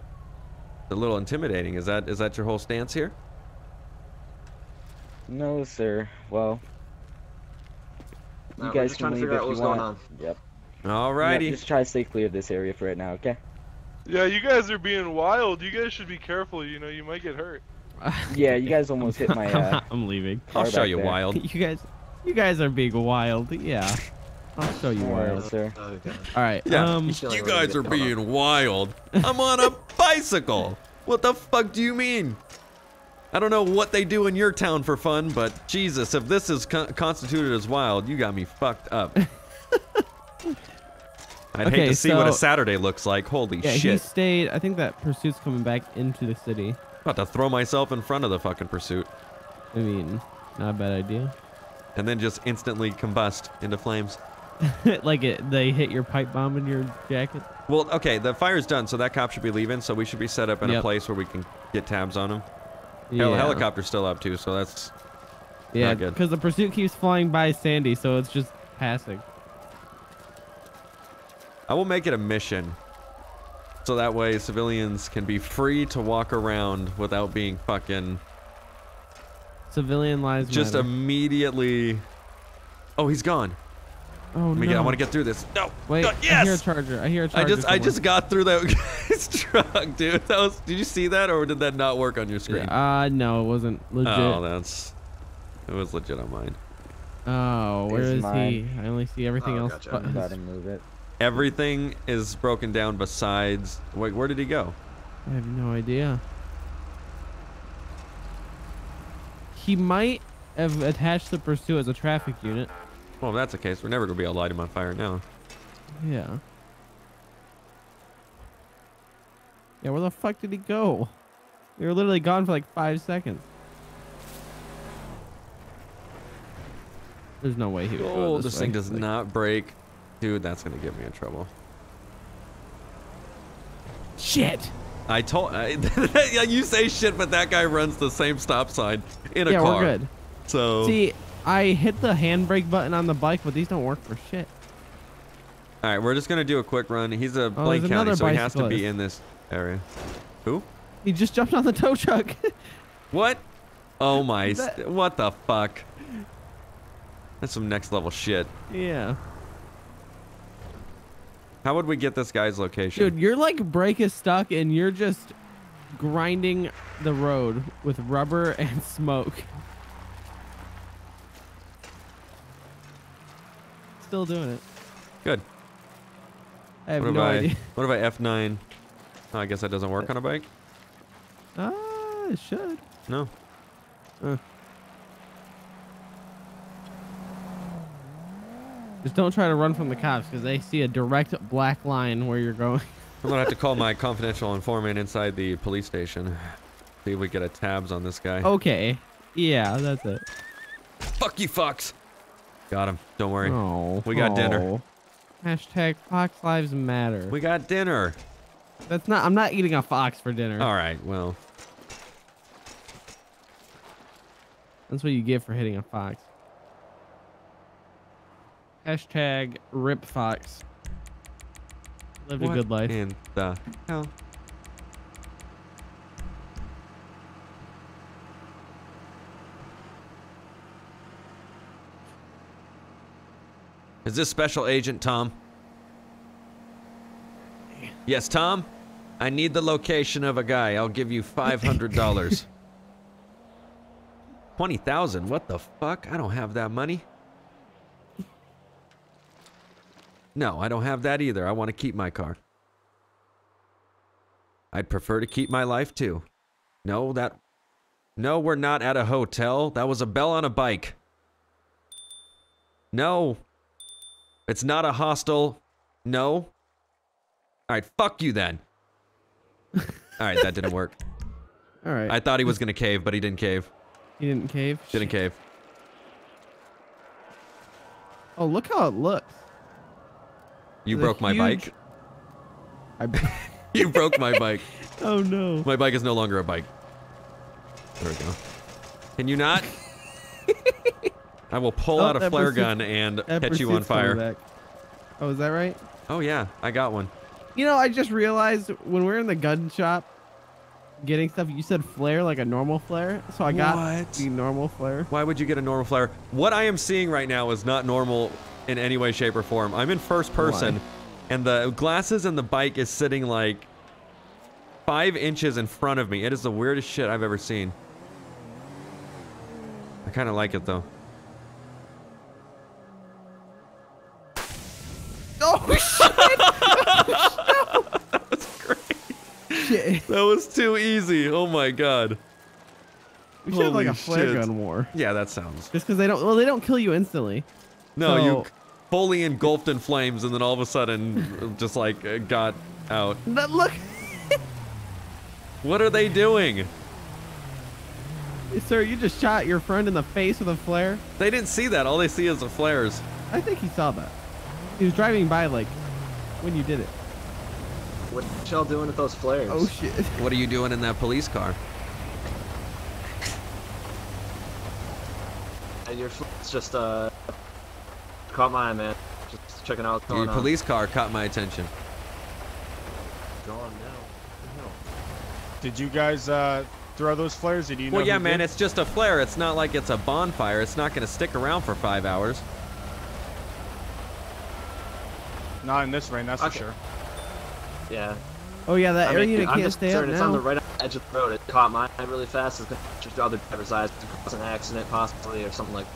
It's a little intimidating. Is that your whole stance here? No, sir. Well, you guys can leave if you want. Yep. Alrighty. Just try to stay clear of this area for right now, okay? Yeah, you guys are being wild. You guys should be careful. You know, you might get hurt. Yeah, you guys almost hit my. I'm leaving. I'll show you wild. You guys are being wild. Yeah. I'll show you wild, sir. All right. Yeah. You guys are being wild. I'm on a bicycle. What the fuck do you mean? I don't know what they do in your town for fun, but Jesus, if this is constituted as wild, you got me fucked up. I'd hate to see what a Saturday looks like. Holy shit. Yeah, he stayed. I think that pursuit's coming back into the city. About to throw myself in front of the fucking pursuit. I mean, not a bad idea. And then just instantly combust into flames. Like they hit your pipe bomb in your jacket? Well, okay, the fire's done, so that cop should be leaving, so we should be set up in a place where we can get tabs on him. Yeah. Hell, the helicopter's still up, too, so that's not good. Yeah, because the pursuit keeps flying by Sandy, so it's just passing. I will make it a mission, so that way civilians can be free to walk around without being fucking... Civilian lives just matter. Immediately. Oh, he's gone. Oh, I want to get through this. No. Wait. No, yes. I hear a charger. I just got through that guy's truck, dude. That was. Did you see that, or did that not work on your screen? Yeah, no, it wasn't legit. Oh, that's. It was legit on mine. Oh, where is he? I only see everything else. Gotcha. But about to move it. Everything is broken down besides. Wait, where did he go? I have no idea. He might have attached the pursuit as a traffic unit. Well, if that's the case, we're never going to be able to light him on fire now. Yeah. Yeah, where the fuck did he go? We were literally gone for like 5 seconds. There's no way he would go this thing does not break. Dude, that's going to get me in trouble. Shit! I told you say shit, but that guy runs the same stop sign in a car. Yeah, we're good. So see, I hit the handbrake button on the bike, but these don't work for shit. All right, we're just gonna do a quick run. He's a Blaine County, so he has to be in this area. Who? He just jumped on the tow truck. What? Oh my! What the fuck? That's some next level shit. Yeah. How would we get this guy's location? Dude, your like brake is stuck and you're just grinding the road with rubber and smoke. Still doing it. Good. I have no idea. What if I F9? Oh, I guess that doesn't work on a bike. It should. No. Just don't try to run from the cops because they see a direct black line where you're going. I'm going to have to call my confidential informant inside the police station. See if we get a tabs on this guy. Okay. Yeah, that's it. Fuck you, Fox. Got him. Don't worry. Oh, we got dinner. Hashtag Fox Lives Matter. We got dinner. That's not. I'm not eating a fox for dinner. All right. Well. That's what you get for hitting a fox. Hashtag Rip Fox. Lived a good life. In the hell? Is this Special Agent Tom? Yes, Tom? I need the location of a guy. I'll give you $500. 20,000? What the fuck? I don't have that money. No, I don't have that either. I want to keep my car. I'd prefer to keep my life, too. No, that... No, we're not at a hotel. That was a bell on a bike. No. It's not a hostel. No. Alright, fuck you then. Alright, that didn't work. Alright. I thought he was going to cave, but he didn't cave. He didn't cave? Didn't cave. Oh, look how it looks. You broke my bike. You broke my bike. Oh, no. My bike is no longer a bike. There we go. Can you not? I will pull out a flare gun and catch you on fire. Oh, is that right? Oh, yeah. I got one. You know, I just realized when we were in the gun shop getting stuff, you said flare like a normal flare. So I got the normal flare. Why would you get a normal flare? What I am seeing right now is not normal in any way, shape, or form. I'm in first person. Why? And the glasses and the bike is sitting like 5 inches in front of me. It is the weirdest shit I've ever seen. I kind of like it, though. Oh, shit! Oh, no. That was great. Shit. That was too easy. Oh, my God. We should have, like, a flare gun war. Yeah, that sounds... Just because they don't... Well, they don't kill you instantly. No, so... you... fully engulfed in flames, and then all of a sudden, just like got out. But look! What are they doing? Sir, you just shot your friend in the face with a flare. They didn't see that. All they see is the flares. I think he saw that. He was driving by like when you did it. What y'all doing with those flares? Oh shit! What are you doing in that police car? And your it's just caught my eye, man. Just checking out what's going on. Your police car caught my attention. Gone now. No. Did you guys throw those flares? Did you know? Well, yeah, man. Did? It's just a flare. It's not like it's a bonfire. It's not going to stick around for 5 hours. Not in this rain, that's for sure. Yeah. Oh yeah, that area you can't stay out now. It's on the right edge of the road. It caught my eye really fast. It's going to catch the other driver's eyes to cause an accident, possibly, or something like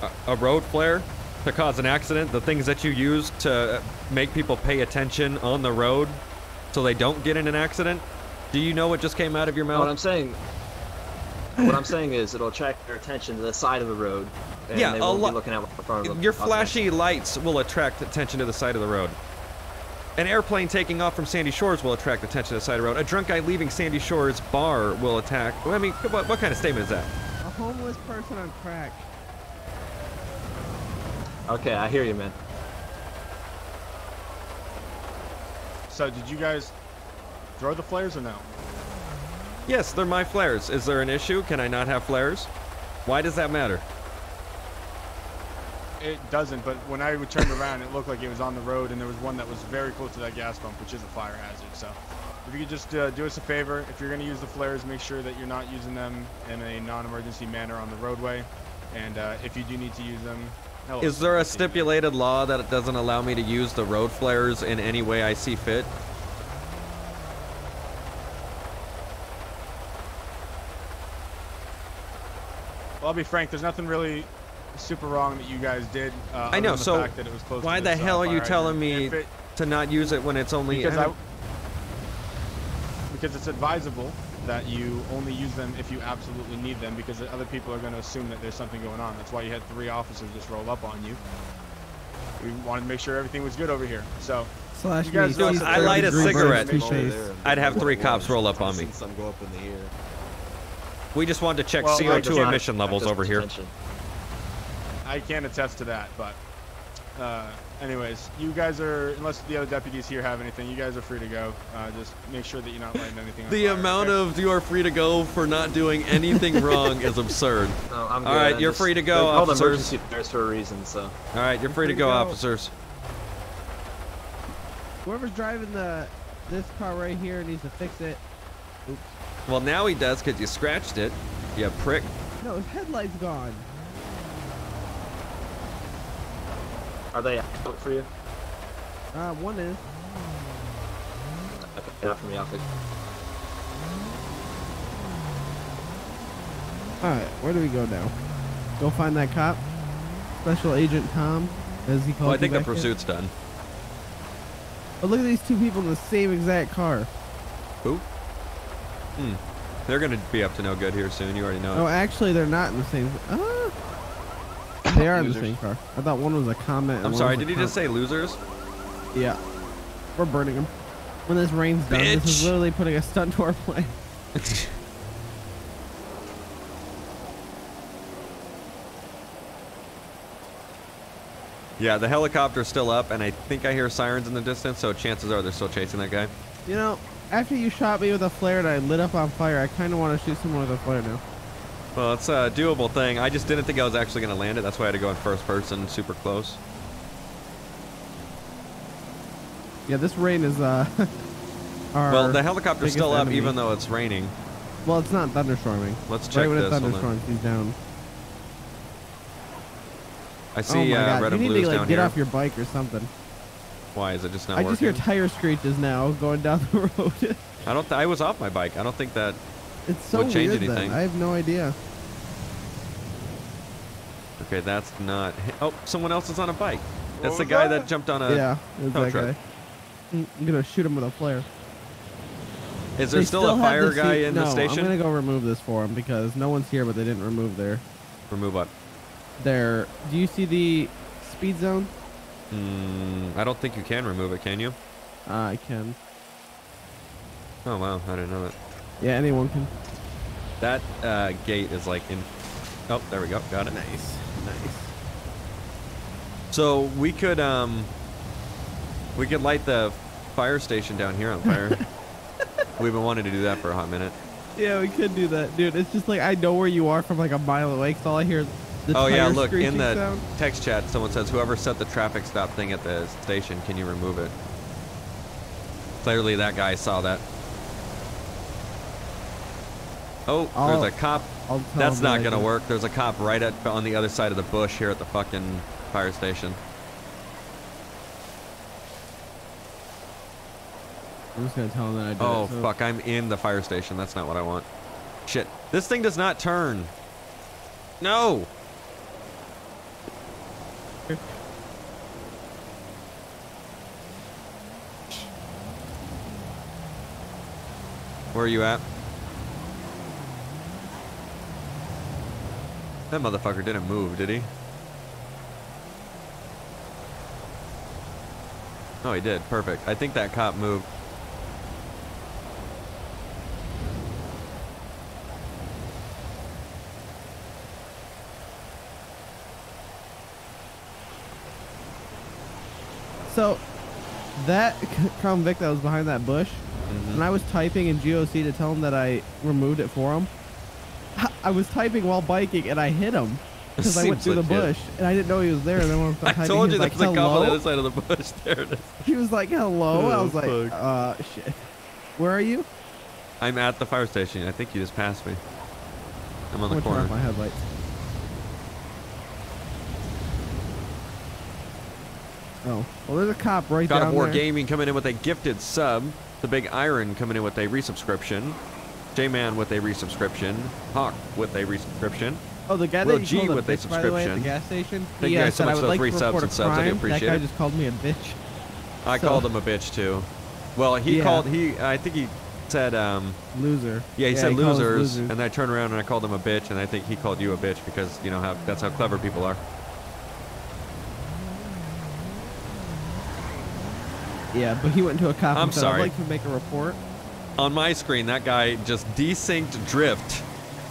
that. A road flare to cause an accident, the things that you use to make people pay attention on the road so they don't get in an accident. Do you know what just came out of your mouth? What I'm saying is it'll attract their attention to the side of the road. And yeah, they won't be looking at what the front of them. Your flashy lights will attract attention to the side of the road. An airplane taking off from Sandy Shores will attract attention to the side of the road. A drunk guy leaving Sandy Shores bar will attack. Well, I mean, what kind of statement is that? A homeless person on crack. Okay, I hear you, man. So, did you guys throw the flares or no? Yes, they're my flares. Is there an issue? Can I not have flares? Why does that matter? It doesn't, but when I turned around, it looked like it was on the road, and there was one that was very close to that gas pump, which is a fire hazard. So, if you could just do us a favor, if you're going to use the flares, make sure that you're not using them in a non-emergency manner on the roadway. And if you do need to use them... Is there a stipulated law that it doesn't allow me to use the road flares in any way I see fit? Well, I'll be frank, there's nothing really super wrong that you guys did. I know, so why the hell are you telling me to not use it when it's only... Because it's advisable that you only use them if you absolutely need them, because other people are going to assume that there's something going on. That's why you had 3 officers just roll up on you. We wanted to make sure everything was good over here. So, you guys know, I light a cigarette. I'd have 3 cops roll up on me. We just wanted to check CO2 emission levels over here. I can't attest to that, but anyways, you guys are, unless the other deputies here have anything, you guys are free to go. Just make sure that you're not lighting anything on fire. The amount of you are free to go for not doing anything wrong is absurd. No, I'm good. All right, you're free to go, officers. All the emergency flares for a reason, so. All right, you're free to go, officers. Whoever's driving this car right here needs to fix it. Oops. Well, now he does because you scratched it, you prick. No, his headlight's gone. Are they out for you? One is. Okay, not for me, I'll fix it. Alright, where do we go now? Go find that cop. Special Agent Tom, as he calls him. I think the pursuit's done. But look at these 2 people in the same exact car. Who? Hmm. They're gonna be up to no good here soon, you already know. No, actually, they're not in the same. They are losers. In the same car. I thought one was a comment. I'm sorry, did he just say losers? Yeah. We're burning them. When this rain's done, this is literally putting a stunt to our plane. Yeah, the helicopter's still up, and I think I hear sirens in the distance, so chances are they're still chasing that guy. You know, after you shot me with a flare and I lit up on fire, I kind of want to shoot someone with a flare now. Well, it's a doable thing. I just didn't think I was actually going to land it. That's why I had to go in first person, super close. Yeah, this rain is well, the helicopter's still up enemy. Even though it's raining. Well, it's not thunderstorming. Let's check this. When it thunderstorms, he's down. I see red and blues down here. You need to like, get off your bike or something. Why is it just not working? I just hear tire screeches now going down the road. I was off my bike. I don't think that it's so would change weird, anything. Then. I have no idea. Okay, that's not. Oh, someone else is on a bike. That's the guy that jumped on a tow truck. I'm gonna shoot him with a flare. Is there still a fire guy in the station? I'm gonna go remove this for him because no one's here, but they didn't remove their. Remove what? There. Do you see the speed zone? I don't think you can remove it, can you? I can. Oh wow, I didn't know that. Yeah, anyone can. That gate is like in. Oh, there we go. Got it. Nice, nice. So we could light the fire station down here on fire. We've been wanting to do that for a hot minute. Yeah, we could do that, dude. It's just like I know where you are from like a mile away because all I hear is the tire yeah, look, in the sound. Text chat, someone says, whoever set the traffic stop thing at the station, can you remove it? Clearly that guy saw that. Oh, there's a cop. That's not going to work. There's a cop right at, on the other side of the bush here at the fucking fire station. I'm just going to tell him that I did it. Oh, fuck. I'm in the fire station. That's not what I want. Shit. This thing does not turn. No. Where are you at? That motherfucker didn't move, did he? Oh, he did. Perfect. I think that cop moved. So, that convict that was behind that bush, and I was typing in GOC to tell him that I removed it for him. I was typing while biking, and I hit him because I went through the bush, and I didn't know he was there. And then when I typing, told you that click off on the other side of the bush. There it is. He was like, "Hello." Oh, I was like, shit. Where are you?" I'm at the fire station. I think you just passed me. I'm on the corner. My headlights. Oh, well, there's a cop right down there. God of War Gaming coming in with a gifted sub. The Big Iron coming in with a resubscription. J-Man with a resubscription. Hawk with a resubscription. Oh, the guy that you called a bitch, by the way, at the gas station. Thank you guys so much for those 3 subs and subs. I do appreciate it. That guy just called me a bitch. I called him a bitch, too. Well, he called... I think he said... loser. Yeah, he said losers. And I turned around and I called him a bitch. And I think he called you a bitch because, you know, that's how clever people are. Yeah, but he went to a cop and said, I'd like to make a report. On my screen, that guy just desynced drift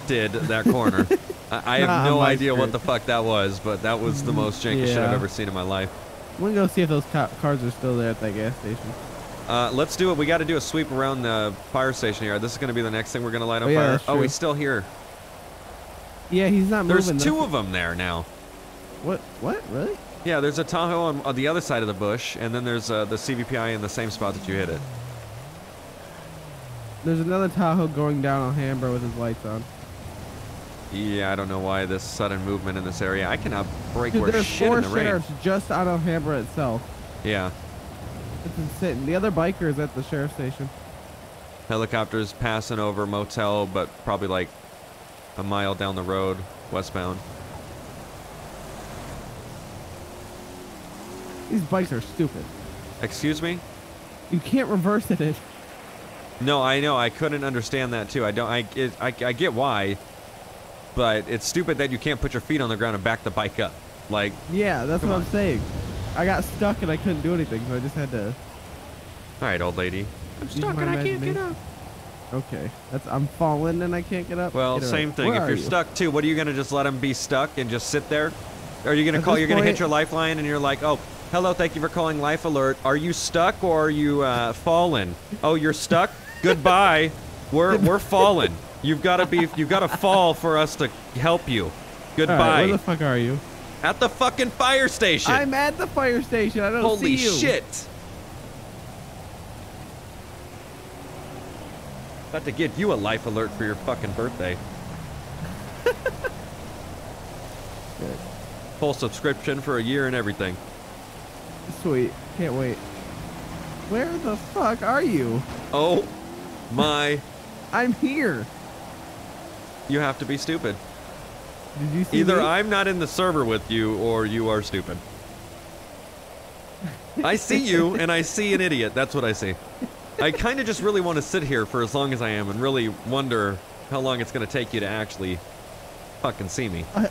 did that corner. I have no idea what the fuck that was, but that was the most janky shit I've ever seen in my life. We're going to go see if those cars are still there at that gas station. Let's do it. We got to do a sweep around the fire station here. This is going to be the next thing we're going to light on fire. Oh, he's still here. Yeah, he's not moving. There's 2 of them there now. What? What? Really? Yeah, there's a Tahoe on the other side of the bush, and then there's the CVPI in the same spot that you hit it. There's another Tahoe going down Alhambra with his lights on. Yeah, I don't know why this sudden movement in this area. I cannot break worth shit in the rain. There's 4 sheriffs just on Alhambra itself. Yeah. It's insane. The other biker is at the sheriff's station. Helicopters passing over motel, but probably like a mile down the road, westbound. These bikes are stupid. Excuse me? You can't reverse it. No, I know. I couldn't understand that too. I don't. I get why, but it's stupid that you can't put your feet on the ground and back the bike up. Like. Yeah, that's what I'm saying. I got stuck and I couldn't do anything, so I just had to. All right, old lady. I'm stuck and I can't get up. Okay, that's. I'm falling and I can't get up. Well, same thing. If you're stuck too, what are you gonna just let him be stuck and just sit there? Are you going to call, you're going to hit your lifeline and you're like, oh, hello, thank you for calling Life Alert. Are you stuck or are you fallen? Oh, you're stuck? Goodbye. We're fallen. You've got to fall for us to help you. Goodbye. All right, where the fuck are you? At the fucking fire station. I'm at the fire station. I don't see you. Holy shit. About to give you a life alert for your fucking birthday. Good. Full subscription for a year and everything. Sweet. Can't wait. Where the fuck are you? Oh my. I'm here. You have to be stupid. Did you see either me? I'm not in the server with you or you are stupid. I see you and I see an idiot. That's what I see. I kind of just really want to sit here for as long as I am and really wonder how long it's going to take you to actually fucking see me. I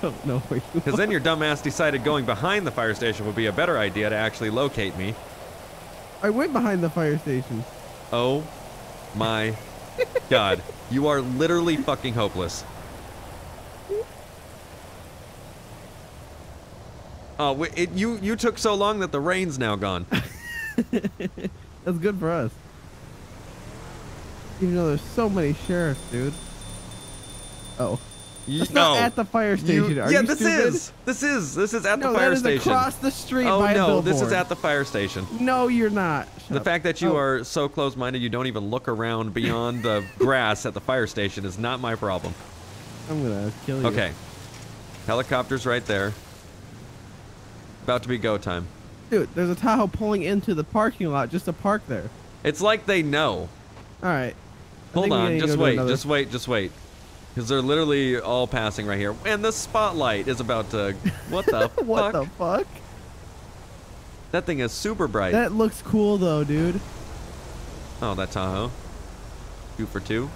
don't know where you are. Because then your dumbass decided going behind the fire station would be a better idea to actually locate me. I went behind the fire station. Oh my God. You are literally fucking hopeless. Oh, you took so long that the rain's now gone. That's good for us. Even though there's so many sheriffs, dude. Oh. That's not at the fire station. Are you stupid? This is at the fire station. No, that is across the street by a billboard. Oh, no, this is at the fire station. No, you're not. The fact that you are so close-minded you don't even look around beyond the grass at the fire station is not my problem. I'm gonna kill you. Okay. Helicopter's right there. About to be go time. Dude, there's a Tahoe pulling into the parking lot just to park there. It's like they know. All right. Hold on. Just wait. Because they're literally all passing right here. And the spotlight is about to... What the fuck? What the fuck? That thing is super bright. That looks cool, though, dude. Oh, that Tahoe. 2 for 2.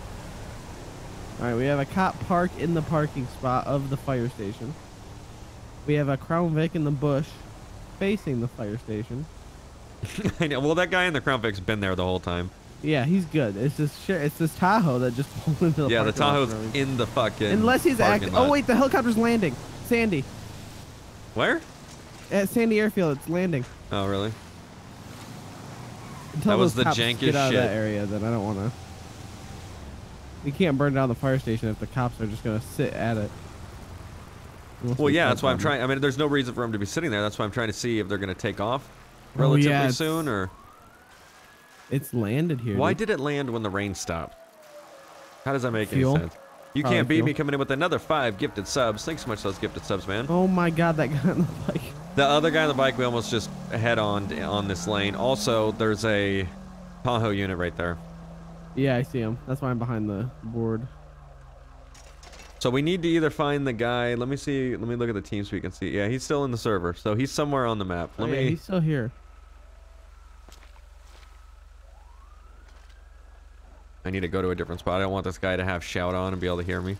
All right. We have a cop parked in the parking spot of the fire station. We have a Crown Vic in the bush. Facing the fire station. I know. Well, that guy in the Crown Vic's been there the whole time. Yeah, he's good. It's this Tahoe that just pulled into the. Yeah, the Tahoe's in the fucking. Unless he's acting. Oh wait, the helicopter's landing. Sandy. Where? At Sandy Airfield, it's landing. Oh really? Until that was the jankest shit. Get out of that area, then I don't want to. We can't burn down the fire station if the cops are just gonna sit at it. Well, yeah, that's why I'm trying. I mean, there's no reason for them to be sitting there. That's why I'm trying to see if they're going to take off relatively soon or. It's landed here. Why did it land when the rain stopped? How does that make any sense? You can't beat me coming in with another 5 gifted subs. Thanks so much for those gifted subs, man. Oh, my God, that guy on the bike. The other guy on the bike, we almost just head on this lane. Also, there's a Tahoe unit right there. Yeah, I see him. That's why I'm behind the board. So we need to either find the guy. Let me see. Let me look at the team so we can see. Yeah, he's still in the server. So he's somewhere on the map. Yeah, he's still here. I need to go to a different spot. I don't want this guy to have shout on and be able to hear me.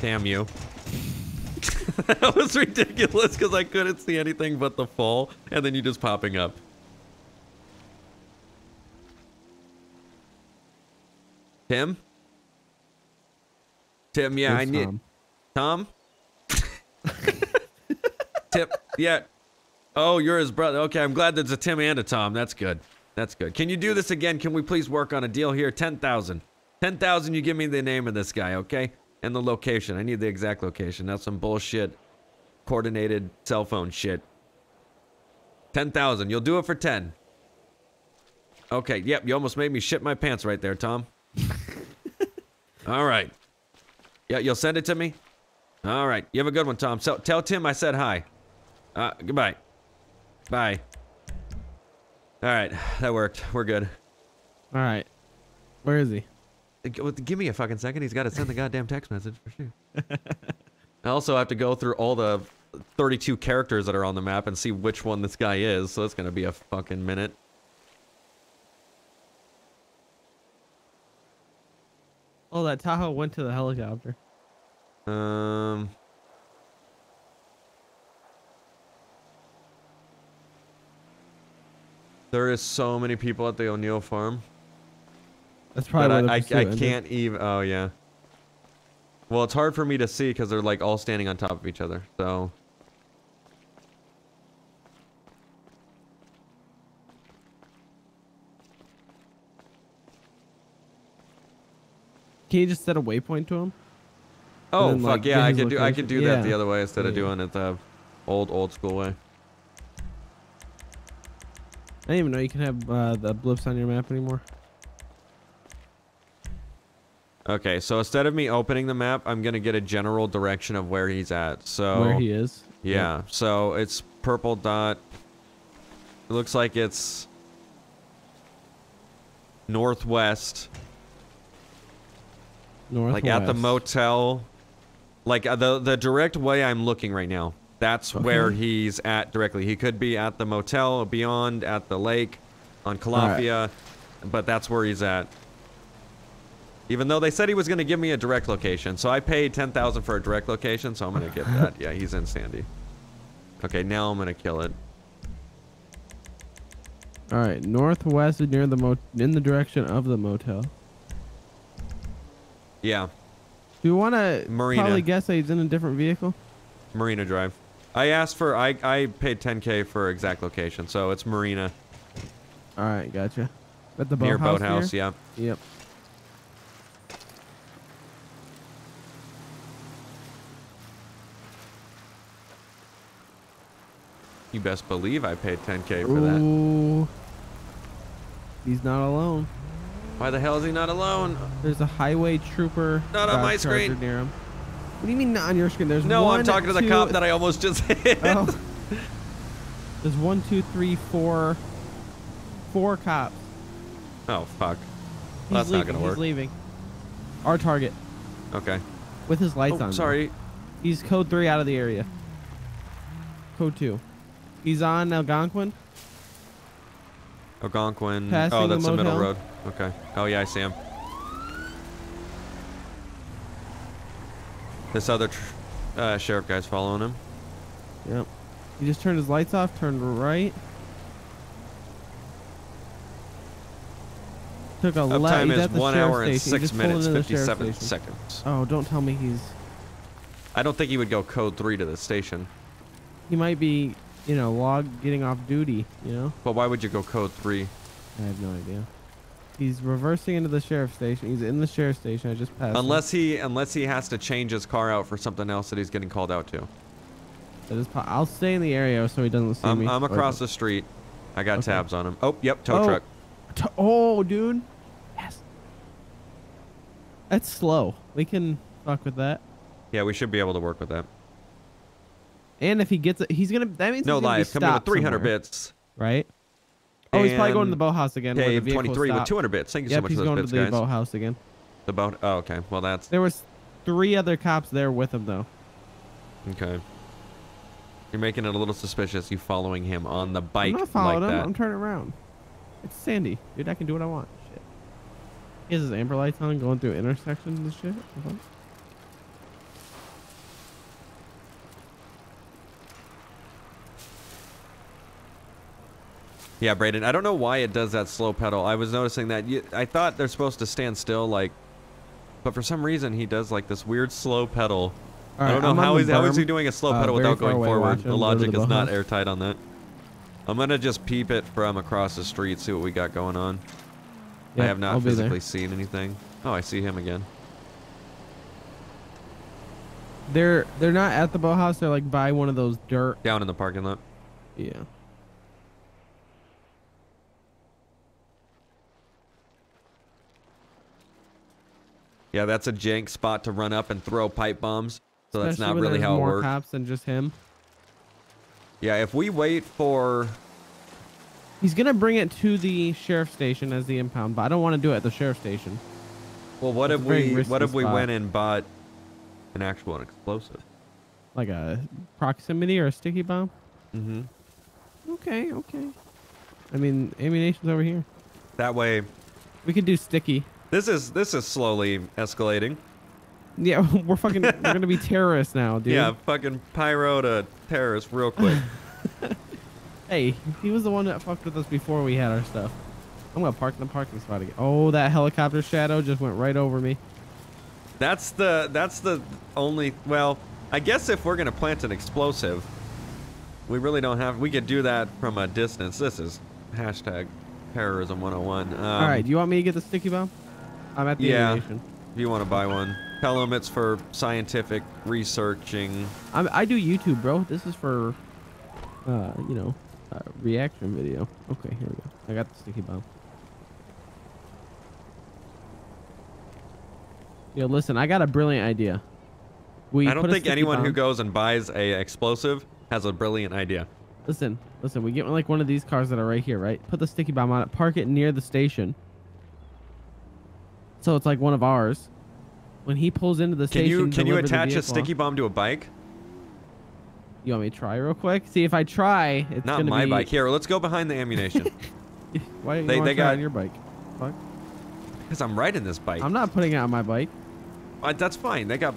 Damn you. That was ridiculous because I couldn't see anything but the fall and then you just popping up. Tim? Tim, yeah, I need... Tom? Tim, yeah. Oh, you're his brother. Okay, I'm glad there's a Tim and a Tom. That's good. That's good. Can you do this again? Can we please work on a deal here? 10,000. 10,000, you give me the name of this guy, okay? And the location. I need the exact location. That's some bullshit coordinated cell phone shit. 10,000. You'll do it for 10. Okay. Yep. You almost made me shit my pants right there, Tom. All right. Yeah. You'll send it to me. All right. You have a good one, Tom. So tell Tim I said hi. Goodbye. Bye. All right. That worked. We're good. All right. Where is he? Give me a fucking second. He's got to send the goddamn text message for sure. I also have to go through all the 32 characters that are on the map and see which one this guy is. So it's going to be a fucking minute. Oh, that Tahoe went to the helicopter. There is so many people at the O'Neill farm. That's probably I can't even. Oh yeah. Well, it's hard for me to see because they're like all standing on top of each other. So. Can you just set a waypoint to him? Oh then, fuck like, yeah! I could do that the other way instead of doing it the old school way. I didn't even know you can have the blips on your map anymore. Okay, so instead of me opening the map, I'm gonna get a general direction of where he's at. So where he is? Yeah. So it's purple dot. It looks like it's northwest. Northwest. Like at the motel, like the direct way I'm looking right now. That's where he's at directly. He could be at the motel, beyond, at the lake, on Calafia, but that's where he's at. Even though they said he was going to give me a direct location, so I paid $10,000 for a direct location, so I'm going to get that. Yeah, he's in Sandy. Okay, now I'm going to kill it. All right, northwest near the in the direction of the motel. Yeah. Do you want to probably guess that he's in a different vehicle? Marina Drive. I asked for, I paid $10K for exact location, so it's Marina. All right, gotcha. At the boathouse. Near boathouse, yeah. Yep. You best believe I paid $10K for that. He's not alone. Why the hell is he not alone? There's a highway trooper. Not on my screen. Near him. What do you mean not on your screen? There's no, I'm talking to the cop that I almost just hit. Oh. There's 4 cops. Oh fuck. Well, that's not gonna work. He's leaving. Our target. Okay. With his lights on. Sorry. He's code 3 out of the area. Code 2. He's on Algonquin. Algonquin. Passing oh, that's the middle road. Okay. Oh yeah, I see him. This other sheriff guy's following him. Yep. He just turned his lights off, turned right. Took a left. Uptime is 1 hour and 6 minutes, 57 seconds. Oh, don't tell me he's... I don't think he would go code 3 to the station. He might be, you know, getting off duty, you know? But why would you go code 3? I have no idea. He's reversing into the sheriff's station. He's in the sheriff's station. I just passed him. Unless he has to change his car out for something else that he's getting called out to. I'll stay in the area so he doesn't see me. I'm across the street. I got tabs on him. Oh, yep, tow truck. Oh, dude. Yes. That's slow. We can fuck with that. Yeah, we should be able to work with that. And if he gets it, he's gonna. That means no lies. Coming with 300 bits. Right. Oh, he's probably going to the boathouse again. Hey, 23 with 200 bits. Thank you so much for those bits, guys. He's going to the boathouse again. The boat. Oh, okay. Well, that's. There was 3 other cops there with him, though. Okay. You're making it a little suspicious. You following him on the bike like that? I'm not following him. I'm turning around. It's Sandy, dude. I can do what I want. Shit. He has his amber lights on, going through intersections and shit. Uh-huh. Yeah, Brayden, I don't know why it does that slow pedal. I was noticing that. I thought they're supposed to stand still, like, but for some reason he does like this weird slow pedal. Right, I don't know how is he doing a slow pedal without going forward. The logic is not airtight on that. I'm gonna just peep it from across the street, see what we got going on. Yeah, I have not physically seen anything. Oh, I see him again. They're not at the boathouse. They're like by one of those dirt down in the parking lot. Yeah. Yeah, that's a jank spot to run up and throw pipe bombs. So that's not really how it works. More cops than just him. Yeah, if we wait for... He's going to bring it to the sheriff's station as the impound, but I don't want to do it at the sheriff's station. Well, what if we went and bought an actual explosive? Like a proximity or a sticky bomb? Mm-hmm. Okay, okay. I mean, ammunition's over here. That way... We could do sticky. This is slowly escalating. Yeah, we're gonna be terrorists now, dude. Yeah, fucking pyro to terrorist real quick. Hey, he was the one that fucked with us before we had our stuff. I'm gonna park in the parking spot again. Oh, that helicopter shadow just went right over me. That's the only, well, I guess if we're gonna plant an explosive, we really don't have, we could do that from a distance. This is hashtag terrorism 101. All right, do you want me to get the sticky bomb? I'm at the aviation. If you want to buy one, tell them it's for scientific researching. I do YouTube, bro. This is for, you know, reaction video. Okay, here we go. I got the sticky bomb. Yo, listen, I got a brilliant idea. I don't think anyone who goes and buys a explosive has a brilliant idea. Listen, we get like one of these cars that are right here, right? Put the sticky bomb on it, park it near the station. So it's like one of ours. When he pulls into the station, can you attach a sticky bomb to a bike? You want me to try real quick? See, if I try, it's not my bike. Here, let's go behind the ammunition. Why don't you got on your bike? Fuck. Because I'm riding this bike. I'm not putting it on my bike. That's fine. They got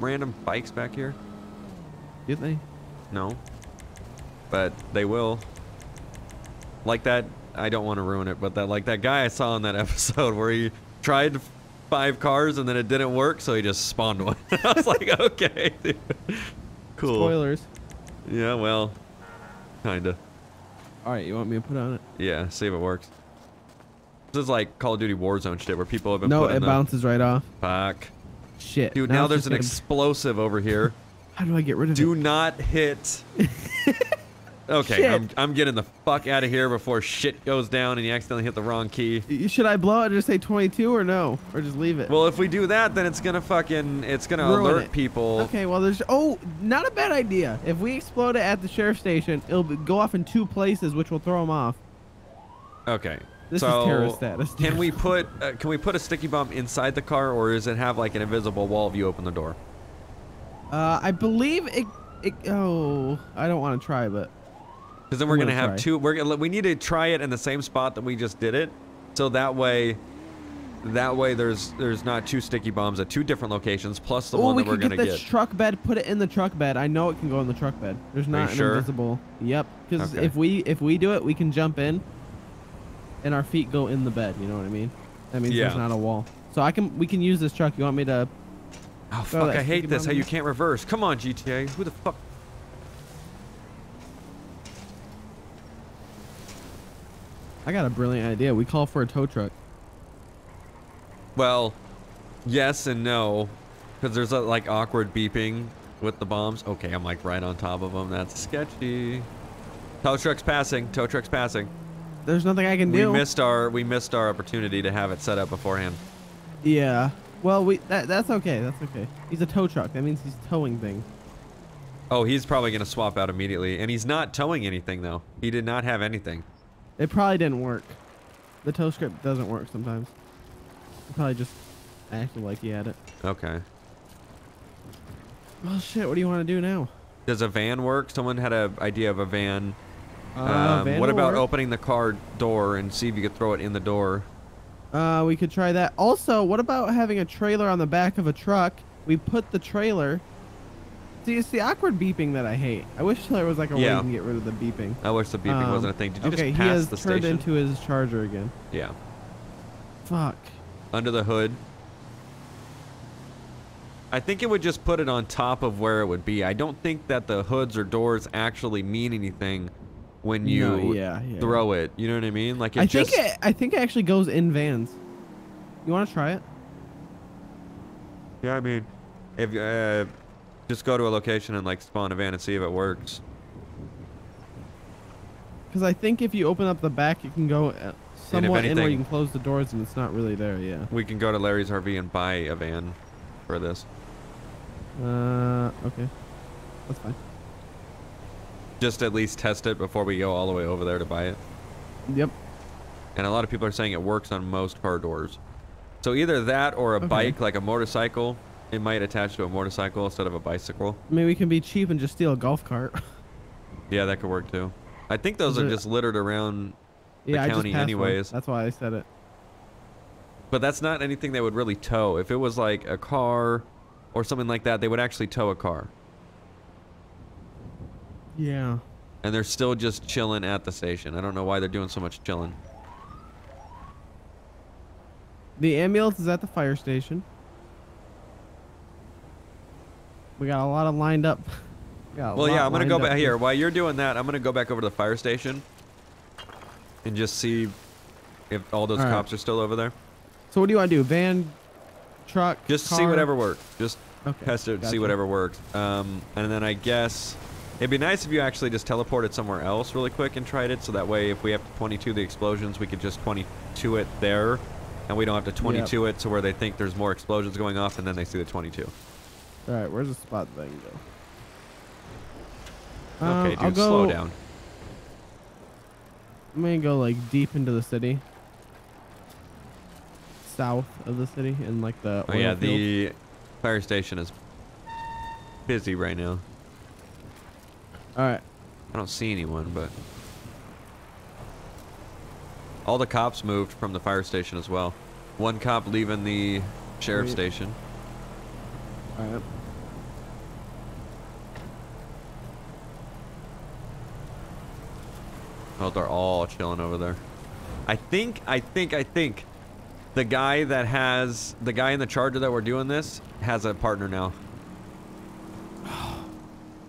random bikes back here. Did they? No. But they will. Like that, I don't want to ruin it, but that, like that guy I saw in that episode where he tried 5 cars and then it didn't work, so he just spawned one. I was like, okay, dude. Cool. Spoilers. Yeah, well, kinda. All right, you want me to put on it? Yeah, see if it works. This is like Call of Duty Warzone shit where people have been. No, it bounces right off. Fuck. Shit. Dude, now there's an explosive over here. How do I get rid of it? Do not hit. Okay, shit. I'm getting the fuck out of here before shit goes down and you accidentally hit the wrong key. Should I blow it and just say 22 or no? Or just leave it? Well, if we do that, then it's gonna fucking, it's gonna alert people. Okay, well there's, oh, not a bad idea. If we explode it at the sheriff's station, it'll go off in 2 places, which will throw them off. Okay. This is terrorist status. Can we put a sticky bomb inside the car, or does it have like an invisible wall if you open the door? I believe it oh, I don't want to try, but. Because then we're going to have we need to try it in the same spot that we just did it. So that way there's not 2 sticky bombs at 2 different locations plus the one that we're going to get. This truck bed, put it in the truck bed. I know it can go in the truck bed. There's not an invisible. Yep. Because if we do it, we can jump in and our feet go in the bed. You know what I mean? That means there's not a wall. So we can use this truck. You want me to? Oh fuck! I hate this. How you can't reverse? Come on, GTA. Who the fuck? I got a brilliant idea. We call for a tow truck. Well, yes and no, because there's a, like, awkward beeping with the bombs. Okay, I'm like right on top of them. That's sketchy. Tow truck's passing. Tow truck's passing. There's nothing I can do. We missed our opportunity to have it set up beforehand. Yeah. Well, that's okay. That's okay. He's a tow truck. That means he's towing things. Oh, he's probably gonna swap out immediately, and he's not towing anything though. He did not have anything. It probably didn't work. The tow script doesn't work sometimes. It probably just acted like he had it. Okay. Well, shit. What do you want to do now? Does a van work? Someone had an idea of a van. Van what about opening the car door and see if you could throw it in the door? We could try that. Also, what about having a trailer on the back of a truck? We put the trailer. See, it's the awkward beeping that I hate. I wish there was like a way you can get rid of the beeping. I wish the beeping wasn't a thing. Did you just pass the station? Okay, he has turned into his charger again. Yeah. Fuck. Under the hood. I think it would just put it on top of where it would be. I don't think that the hoods or doors actually mean anything when you throw it. You know what I mean? Like it I think it actually goes in vans. You want to try it? Yeah, I mean, if you... just go to a location and like spawn a van and see if it works. Because I think if you open up the back, you can go somewhat in where you can close the doors and it's not really there. Yeah. We can go to Larry's RV and buy a van for this. Okay, that's fine. Just at least test it before we go all the way over there to buy it. Yep. And a lot of people are saying it works on most car doors. So either that or a bike, like a motorcycle. It might attach to a motorcycle instead of a bicycle. I mean, we can be cheap and just steal a golf cart. Yeah, that could work too. I think those are just littered around the county anyways. One. That's why I said it. But that's not anything they would really tow. If it was like a car or something like that, they would actually tow a car. Yeah. And they're still just chilling at the station. I don't know why they're doing so much chilling. The ambulance is at the fire station. We got a lot of lined up. Well, yeah, I'm going to go back here. While you're doing that, I'm going to go back over to the fire station and just see if all those cops are still over there. So what do you want to do? Van, truck, just car? See whatever works. Just test it and see whatever works. And then I guess it'd be nice if you actually just teleported somewhere else really quick and tried it. So that way, if we have to 22 the explosions, we could just 22 it there. And we don't have to 22 it to where they think there's more explosions going off and then they see the 22. All right, where's the spot that I can go? Okay, dude, slow down. I'm going to go like deep into the city. South of the city in like the oil field. The fire station is busy right now. All right. I don't see anyone, but... all the cops moved from the fire station as well. One cop leaving the sheriff's station. Alright. Oh, they're all chilling over there. I think the guy that has, the guy in the charger that we're doing this has a partner now.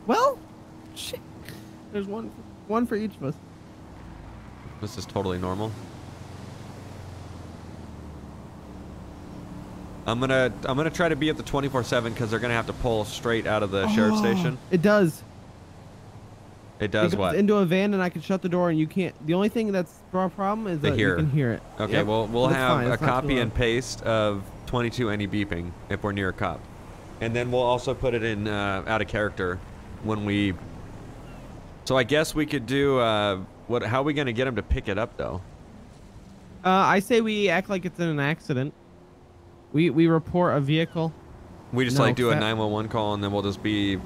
Well, shit. There's one for each of us. This is totally normal. I'm gonna try to be at the 24/7 because they're gonna have to pull straight out of the sheriff's station. It does. It does what? Into a van, and I can shut the door, and you can't. The only thing that's our problem is that you can hear it. Okay, well we'll have a copy and paste of 22 any beeping if we're near a cop, and then we'll also put it in out of character when we. So I guess we could do. What? How are we gonna get him to pick it up though? I say we act like it's in an accident. We report a vehicle. We just like do a 911 call and then we'll just be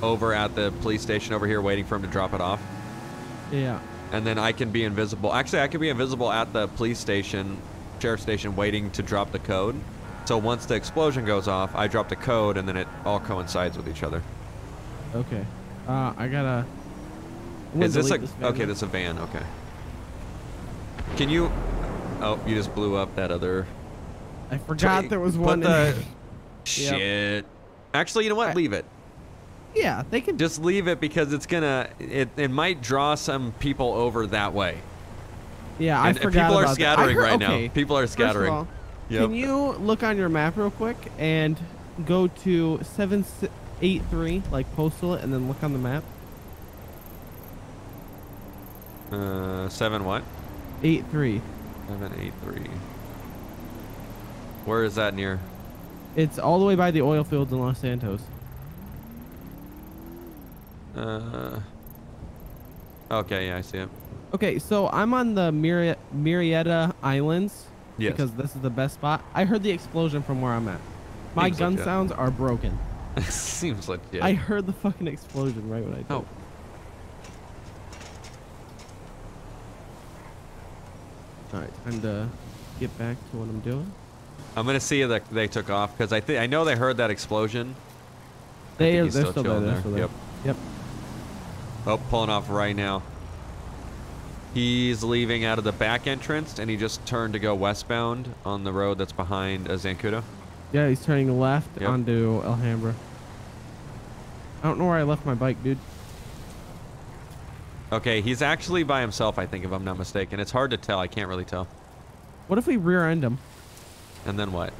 over at the police station over here waiting for him to drop it off. Yeah. And then I can be invisible. Actually, I can be invisible at the police station, sheriff's station, waiting to drop the code. So once the explosion goes off, I drop the code and then it all coincides with each other. Okay. I gotta. Is this a That's a van. Okay. Can you? Oh, you just blew up that other. I forgot there was one. Shit. Yep. Actually, you know what? Leave it. Yeah, they can just leave it because it's gonna. It might draw some people over that way. Yeah, I forgot. People are scattering right now. People are scattering. First of all, can you look on your map real quick and go to 783, like postal it, and then look on the map. 7 what? 83. 783. Where is that near? It's all the way by the oil fields in Los Santos. Okay, yeah, I see it. Okay, so I'm on the Murrieta Islands. Yes. Because this is the best spot. I heard the explosion from where I'm at. My gun sounds are broken. Seems legit. I heard the fucking explosion right when I did. Oh. Alright, time to get back to what I'm doing. I'm gonna see if they took off because I know they heard that explosion. They're still there. Yep. Oh, pulling off right now. He's leaving out of the back entrance and he just turned to go westbound on the road that's behind Zancudo. Yeah, he's turning left onto Alhambra. I don't know where I left my bike, dude. Okay, he's actually by himself, I think, if I'm not mistaken. It's hard to tell. I can't really tell. What if we rear-end him? And then what?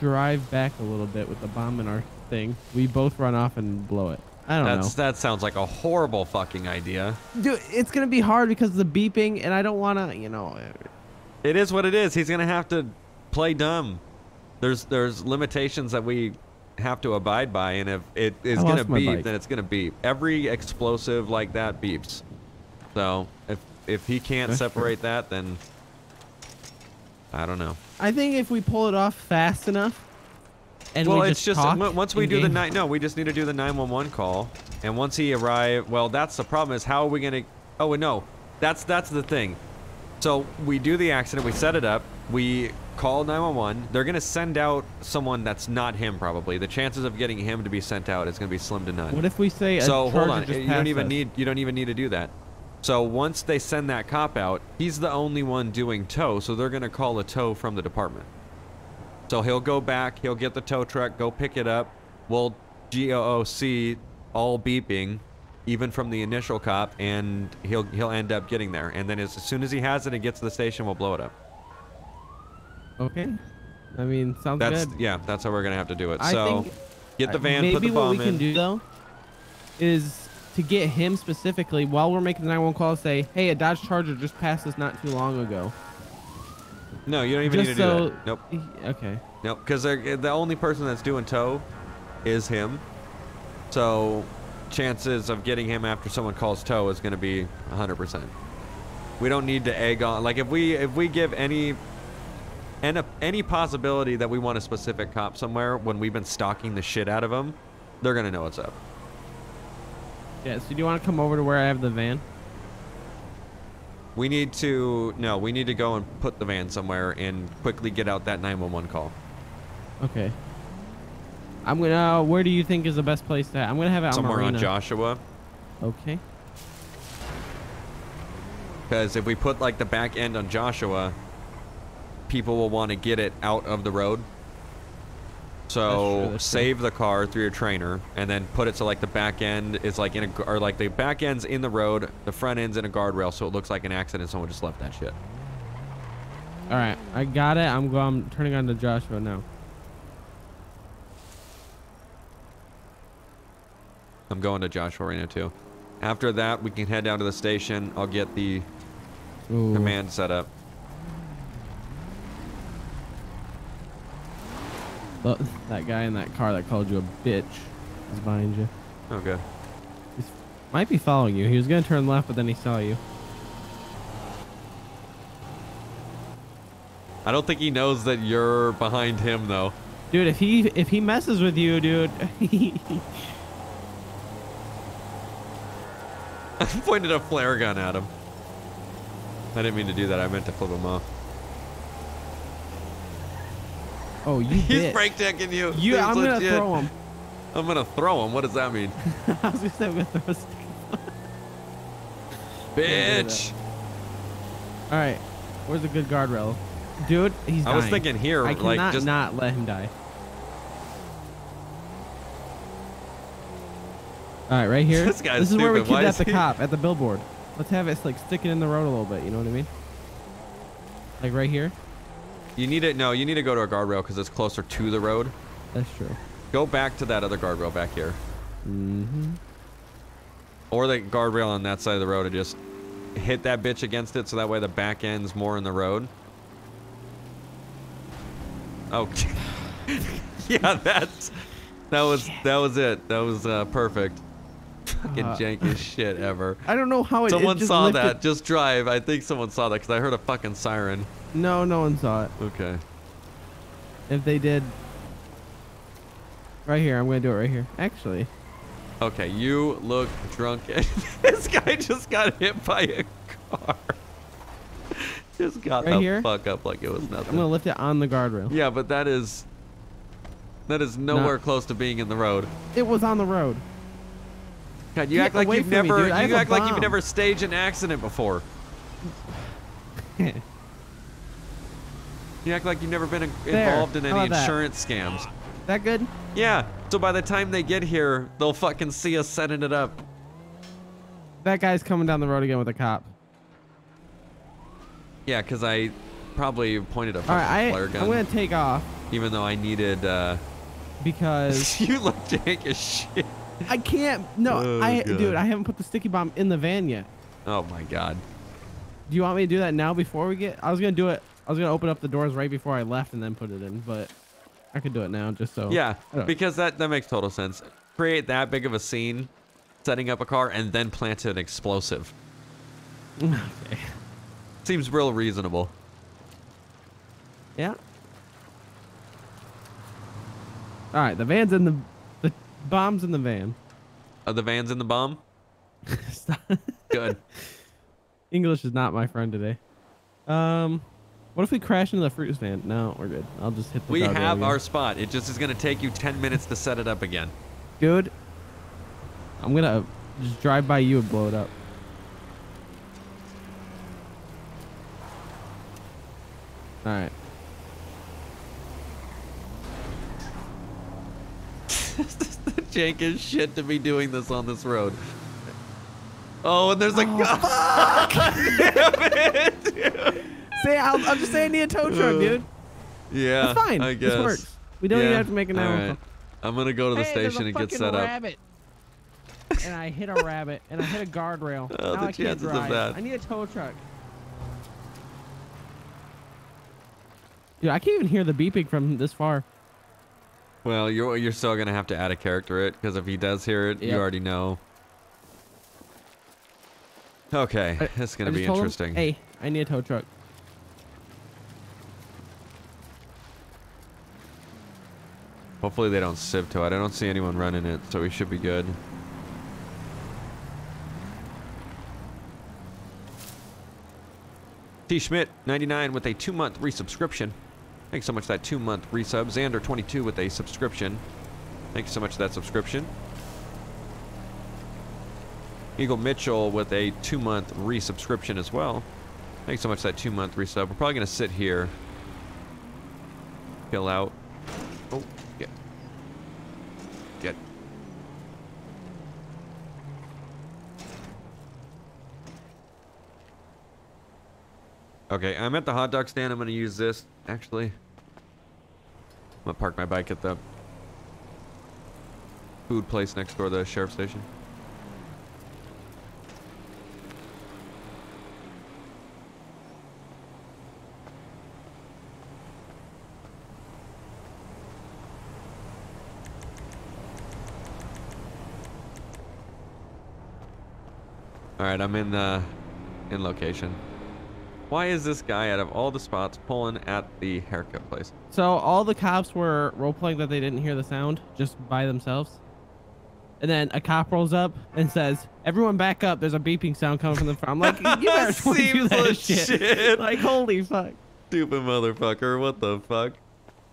Drive back a little bit with the bomb in our thing. We both run off and blow it. I don't know. That sounds like a horrible fucking idea. Dude, it's going to be hard because of the beeping, and I don't want to, you know. It is what it is. He's going to have to play dumb. There's limitations that we... have to abide by, and if it is gonna beep, then it's gonna beep. Every explosive like that beeps. So if he can't separate that, then I don't know. I think if we pull it off fast enough, and well, it's just once we do the we just need to do the 911 call, and once he arrives, well, that's the problem is how are we gonna? Oh no, that's the thing. So we do the accident, we set it up. We call 911. They're going to send out someone that's not him, probably. The chances of getting him to be sent out is going to be slim to none. What if we say so? Hold on. You don't even need to do that. So once they send that cop out, he's the only one doing tow, so they're going to call a tow from the department. So he'll go back, he'll get the tow truck, go pick it up. We'll GOOC all beeping, even from the initial cop, and he'll end up getting there. And then as soon as he has it and gets to the station, we'll blow it up. Okay. I mean, sounds good. Yeah, that's how we're going to have to do it. So get the van, put the bomb in. Maybe what we can do, though, is to get him specifically, while we're making the 911 call, say, hey, a Dodge Charger just passed us not too long ago. No, you don't even need to do that. Nope. Okay. Nope, because the only person that's doing tow is him. So chances of getting him after someone calls tow is going to be 100%. We don't need to egg on. Like, if we give any possibility that we want a specific cop somewhere when we've been stalking the shit out of them, they're going to know what's up. Yeah, so do you want to come over to where I have the van? We need to... No, we need to go and put the van somewhere and quickly get out that 911 call. Okay. I'm going to... Where do you think is the best place to... I'm going to have it out somewhere on Joshua. Okay. Because if we put, like, the back end on Joshua... people will want to get it out of the road. So that's save the car through your trainer and then put it so like the back end is like in a, or like the back end's in the road, the front end's in a guardrail, so it looks like an accident. Someone just left that shit. All right, I got it. I'm turning on to Joshua now. I'm going to Joshua right now too. After that, we can head down to the station. I'll get the command set up. That guy in that car that called you a bitch is behind you. Okay. He might be following you. He was going to turn left, but then he saw you. I don't think he knows that you're behind him, though. Dude, if he messes with you, dude. I pointed a flare gun at him. I didn't mean to do that. I meant to flip him off. Oh, you bitch. He's breakdecking you. I'm going to throw him. I'm going to throw him? What does that mean? I was going to say I'm going to throw a stick. Bitch. All right. Where's the good guardrail? Dude, he's dying. I was thinking here. I cannot just not let him die. All right, right here. This guy's stupid. This is where we kidnapped the cop at the billboard. Let's have it like sticking in the road a little bit. You know what I mean? Like right here. You need it. No, you need to go to a guardrail because it's closer to the road. That's true. Go back to that other guardrail back here. Mm-hmm. Or the guardrail on that side of the road and just hit that bitch against it so that way the back end's more in the road. Oh. Yeah, that was it. That was perfect. Fucking jankiest shit ever. I don't know how someone saw that. Just drive. I think someone saw that because I heard a fucking siren. No, no one saw it. Okay. If they did, right here, I'm gonna do it right here. Actually. Okay, you look drunk. This guy just got hit by a car. Just got right the here. Fuck up like it was nothing. I'm gonna lift it on the guardrail. Yeah, but that is nowhere close to being in the road. It was on the road. God, you act like you've never you act like you've never staged an accident before. You act like you've never been involved in any insurance scams. That good? Yeah. So by the time they get here, they'll fucking see us setting it up. That guy's coming down the road again with a cop. Yeah, because I probably pointed a fucking flare gun. I'm going to take off. Even though I needed... because... You look jank as shit. I can't. No, oh, dude, I haven't put the sticky bomb in the van yet. Oh, my God. Do you want me to do that now before we get... I was going to open up the doors right before I left and then put it in, but I could do it now just so. Yeah, because that makes total sense. Create that big of a scene, setting up a car, and then plant an explosive. Okay. Seems real reasonable. Yeah. All right, the van's in the bomb's in the van. The van's in the bomb? Good. English is not my friend today. What if we crash into the fruit stand? No, we're good. I'll just hit the dog. We have our spot. It just is going to take you 10 minutes to set it up again. Dude, I'm going to just drive by you and blow it up. All right. This is the jankiest shit to be doing this on this road. Oh, and there's a God damn it, dude. See, I'm just saying, I need a tow truck, dude. Yeah, it's fine. I guess. This works. We don't even have to make an hour. Right. I'm gonna go to the station and get set up. And I hit a rabbit, and I hit a guardrail. Oh, now I can't drive. I need a tow truck. Dude, I can't even hear the beeping from this far. Well, you're still gonna have to add a character because if he does hear it, you already know. Okay, this is gonna be interesting. Hey, I need a tow truck. Hopefully they don't sieve tow it. I don't see anyone running it, so we should be good. T. Schmidt, 99 with a 2-month resubscription. Thanks so much for that 2-month resub. Xander, 22 with a subscription. Thanks so much for that subscription. Eagle Mitchell with a 2-month resubscription as well. Thanks so much for that 2-month resub. We're probably going to sit here. Chill out. Oh, yeah. Get. Okay, I'm at the hot dog stand. I'm going to use this, actually. I'm gonna park my bike at the food place next door to the sheriff's station. All right, I'm in the location. Why is this guy out of all the spots pulling at the haircut place? So all the cops were role-playing that they didn't hear the sound just by themselves. And then a cop rolls up and says, everyone back up. There's a beeping sound coming from the front. I'm like, you better do that shit. Like, holy fuck. Stupid motherfucker. What the fuck?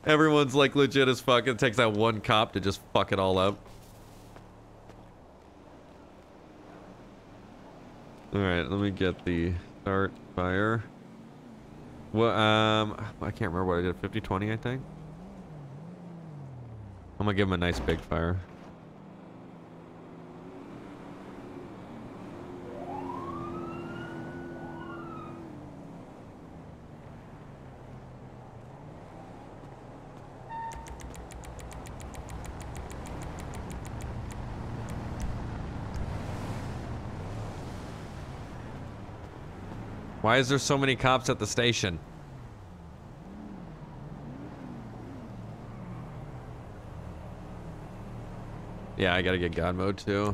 Everyone's like legit as fuck. It takes that one cop to just fuck it all up. All right, let me get the start fire. Well, I can't remember what I did. 50-20, I think. I'm gonna give him a nice big fire. Why is there so many cops at the station? Yeah, I gotta get God mode too.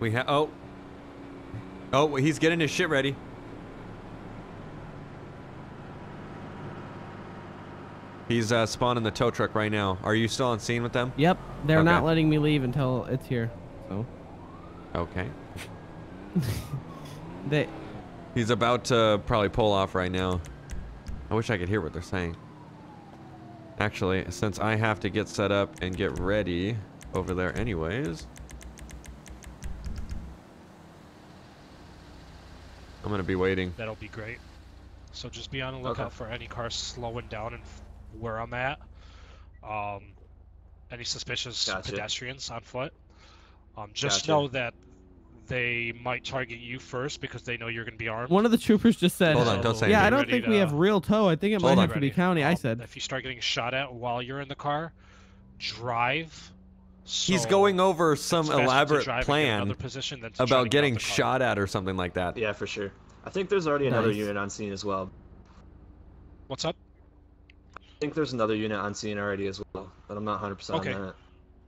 We have oh, he's getting his shit ready. He's spawning the tow truck right now. Are you still on scene with them? Yep. They're not letting me leave until it's here. So. Okay. He's about to probably pull off right now. I wish I could hear what they're saying. Actually, since I have to get set up and get ready over there anyways, I'm going to be waiting. That'll be great. So just be on the lookout for any cars slowing down and where I'm at, any suspicious pedestrians on foot. Just know that they might target you first because they know you're going to be armed. One of the troopers just said, "Hold on, don't say anything." I don't think we have real tow. I think it might have to be county. I said, if you start getting shot at while you're in the car, drive. So he's going over some elaborate plan about getting shot at or something like that. Yeah, for sure. I think there's already another unit on scene as well. What's up? I think there's another unit on scene already as well, but I'm not 100% on that.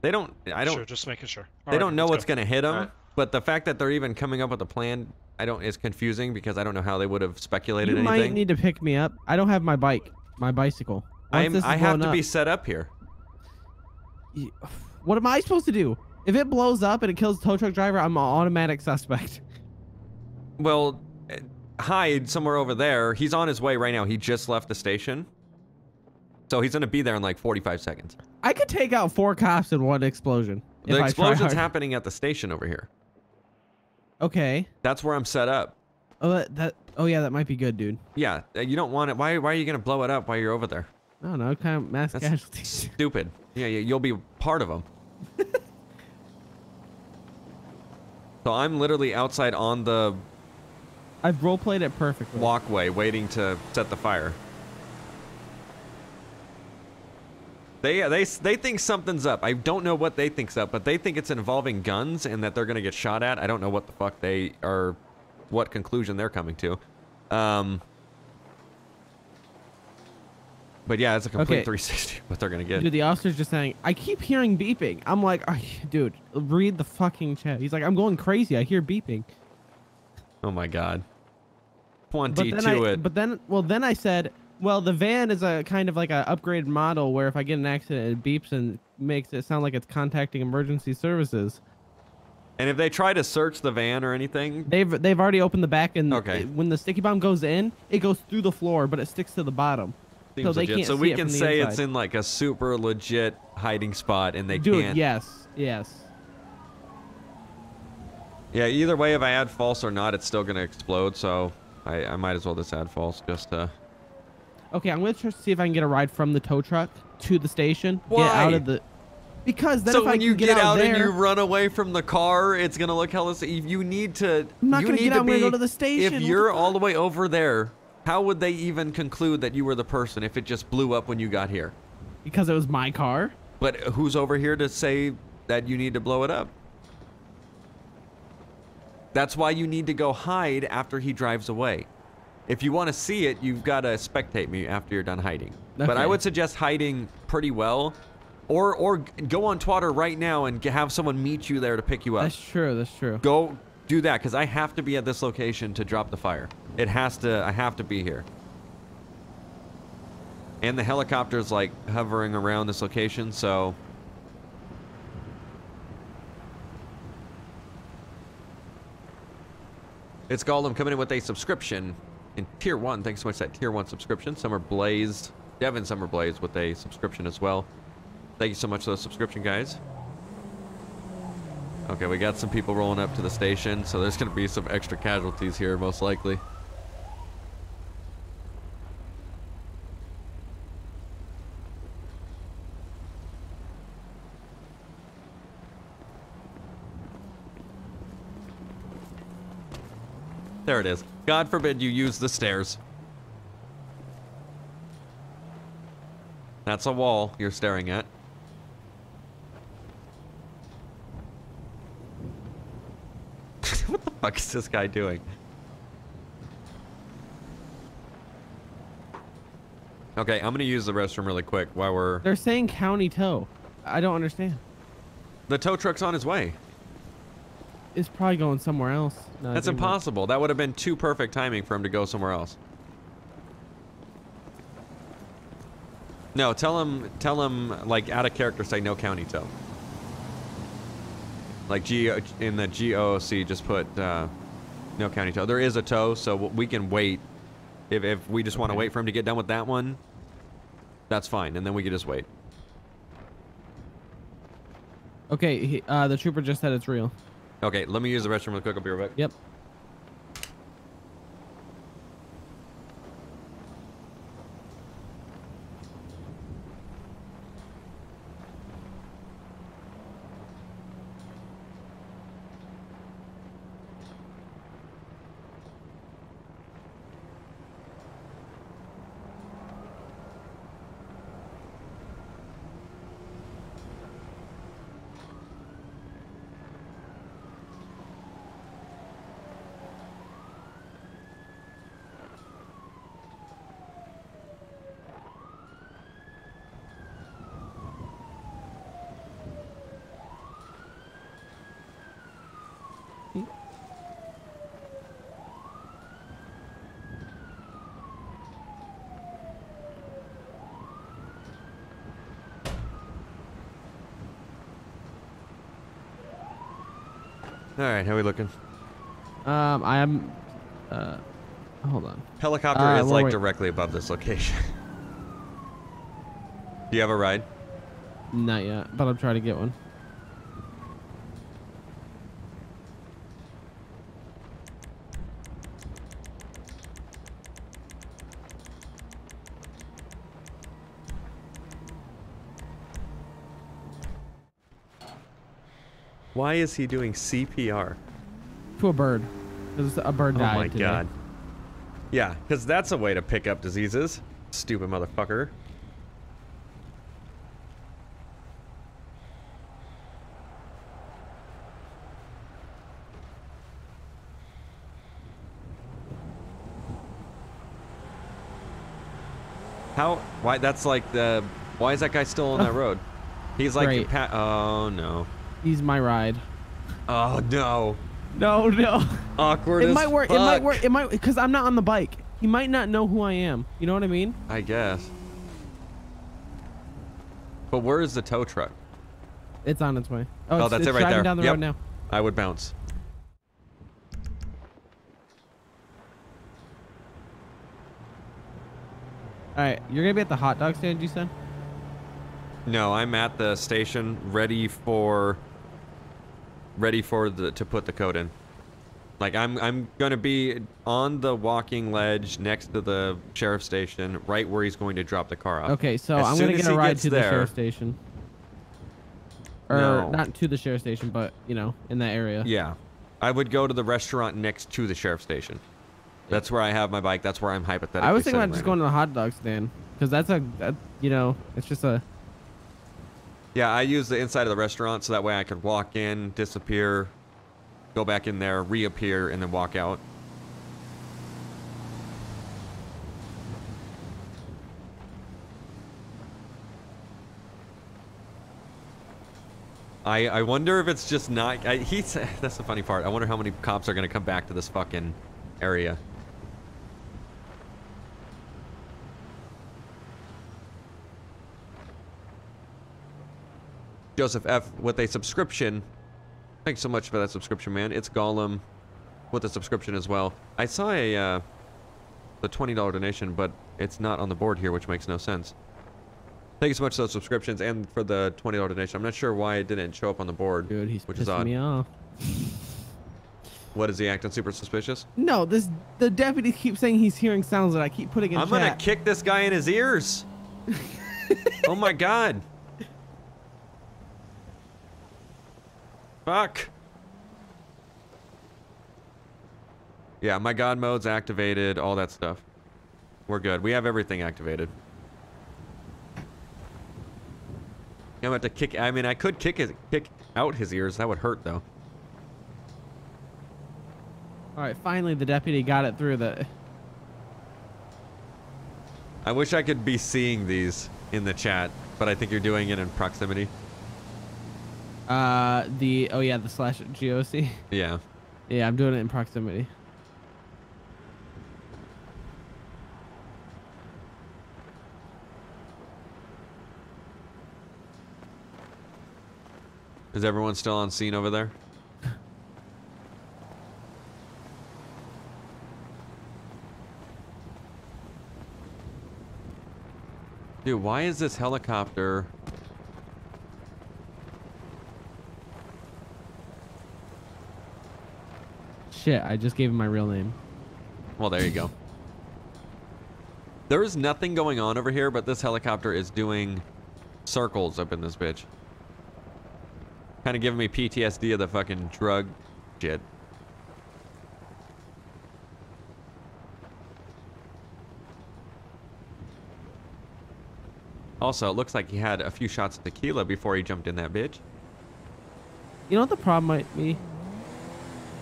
They don't. I don't. Sure, just making sure. All they don't know what's going to hit them, but the fact that they're even coming up with a plan I don't. It's confusing because I don't know how they would have speculated anything. You might need to pick me up. I don't have my bike, my bicycle. I have to be set up here. What am I supposed to do? If it blows up and it kills the tow truck driver, I'm an automatic suspect. Well, hide somewhere over there. He's on his way right now. He just left the station. So he's going to be there in like 45 seconds. I could take out 4 cops in 1 explosion. The explosion's happening at the station over here. Okay. That's where I'm set up. Oh yeah, that might be good, dude. Yeah, you don't want it. Why are you going to blow it up while you're over there? I don't know. Kind of mass casualties. Stupid. Yeah, you'll be part of them. So I'm literally outside on the... I've roleplayed it perfectly. ...walkway, waiting to set the fire. They think something's up. I don't know what they think's up, but they think it's involving guns and that they're going to get shot at. I don't know what the fuck they are... what conclusion they're coming to. But yeah, it's a complete 360 what they're going to get. Dude, the officer's just saying, I keep hearing beeping. I'm like, oh, dude, read the fucking chat. He's like, I'm going crazy. I hear beeping. Oh, my God. 20 but to it. But then, well, then I said, well, the van is a kind of like an upgraded model where if I get an accident, it beeps and makes it sound like it's contacting emergency services. And if they try to search the van or anything, they've already opened the back. And when the sticky bomb goes in, it goes through the floor, but it sticks to the bottom. So, we can say it's in like a super legit hiding spot and they can't. Yes. Yeah, either way, if I add false or not, it's still going to explode. So I might as well just add false just to. Okay, I'm going to try to see if I can get a ride from the tow truck to the station. Why? Get out of the. Because then so if when I you get out there, and you run away from the car, it's going to look hella. You need to. I'm not going to get out. I'm going to go to the station. If you're all the way over there. How would they even conclude that you were the person if it just blew up when you got here? Because it was my car? But who's over here to say that you need to blow it up? That's why you need to go hide after he drives away. If you want to see it, you've got to spectate me after you're done hiding. Okay. But I would suggest hiding pretty well. Or go on Twitter right now and have someone meet you there to pick you up. That's true, that's true. Go do that, because I have to be at this location to drop the fire. It has to, I have to be here. And the helicopter's like hovering around this location, so. It's Gollum coming in with a subscription in tier 1. Thanks so much for that tier 1 subscription. Summer Blazed, Devin Summer Blazed with a subscription as well. Thank you so much for the subscription, guys. Okay, we got some people rolling up to the station, so there's going to be some extra casualties here, most likely. There it is. God forbid you use the stairs. That's a wall you're staring at. What the fuck is this guy doing? Okay, I'm gonna use the restroom really quick while we're... They're saying county tow. I don't understand. The tow truck's on his way. It's probably going somewhere else. No, that's impossible. That would have been too perfect timing for him to go somewhere else. No, tell him, like, out of character, say no county tow. Like in the GOC, just put no county tow. There is a tow, so we can wait. If we just want to wait for him to get done with that one, that's fine, and then we can just wait. Okay, the trooper just said it's real. Okay, let me use the restroom real quick. I'll be right back. Yep. All right, how are we looking? Hold on. Helicopter is like directly above this location. Do you have a ride? Not yet, but I'm trying to get one. Why is he doing CPR? To a bird. Because a bird died. Oh my god. Yeah, because that's a way to pick up diseases. Stupid motherfucker. How? Why? That's like the. Why is that guy still on that road? He's like. Oh no. He's my ride. Oh no. No, no. Awkward. It might work. Fuck. It might work. It might, because I'm not on the bike. He might not know who I am. You know what I mean? I guess. But where is the tow truck? It's on its way. Oh, that's it right there. Down the road now. I would bounce. All right, you're gonna be at the hot dog stand, you said? No, I'm at the station, ready for. Ready for to put the code in. Like I'm gonna be on the walking ledge next to the sheriff's station, right where he's going to drop the car off. Okay, so I'm gonna get a ride to the sheriff's station. Or not to the sheriff's station, but you know, in that area. Yeah, I would go to the restaurant next to the sheriff's station. That's where I have my bike. That's where I'm hypothetically. I was thinking about just going to the hot dog stand, because that's a you know, it's just a. Yeah, I use the inside of the restaurant so that way I could walk in, disappear, go back in there, reappear, and then walk out. I wonder if it's just not. That's the funny part. I wonder how many cops are gonna come back to this fucking area. Joseph F. with a subscription. Thanks so much for that subscription, man. It's Gollum with a subscription as well. I saw a the $20 donation, but it's not on the board here, which makes no sense. Thank you so much for those subscriptions and for the $20 donation. I'm not sure why it didn't show up on the board, dude, he's which is odd. Me off. What, is he acting super suspicious? No, the deputy keeps saying he's hearing sounds that I keep putting in chat. I'm gonna kick this guy in his ears. Oh my god. Fuck. Yeah, my god mode's activated, all that stuff. We're good. We have everything activated. I'm about to kick. I mean, I could kick out his ears. That would hurt, though. All right, finally the deputy got it through the. I wish I could be seeing these in the chat, but I think you're doing it in proximity. Oh yeah, the slash GOC. Yeah. Yeah, I'm doing it in proximity. Is everyone still on scene over there? Dude, why is this helicopter? Shit, I just gave him my real name. Well, there you go. There is nothing going on over here, but this helicopter is doing circles up in this bitch. Kind of giving me PTSD of the fucking drug shit. Also, it looks like he had a few shots of tequila before he jumped in that bitch. You know what the problem might be?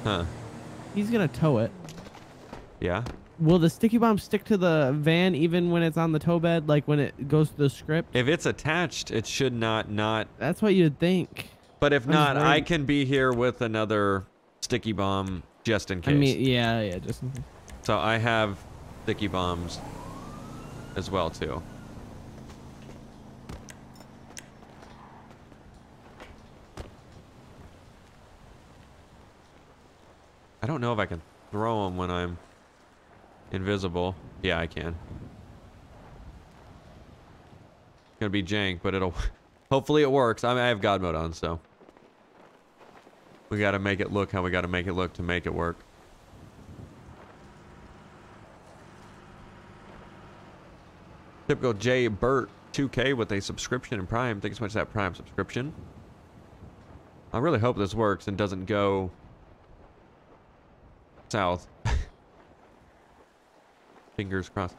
Huh. He's gonna tow it. Yeah. Will the sticky bomb stick to the van even when it's on the tow bed, like when it goes to the script? If it's attached, it should not. That's what you'd think. But if not, I can be here with another sticky bomb just in case. I mean, yeah, just in case. So I have sticky bombs as well too. I don't know if I can throw them when I'm invisible. Yeah, I can. It's gonna be jank, but it'll... Hopefully it works. I mean, I have God mode on, so... We gotta make it look how we gotta make it look to make it work. Typical J. Burt 2K with a subscription in Prime. Thanks so much for that Prime subscription. I really hope this works and doesn't go... south. Fingers crossed.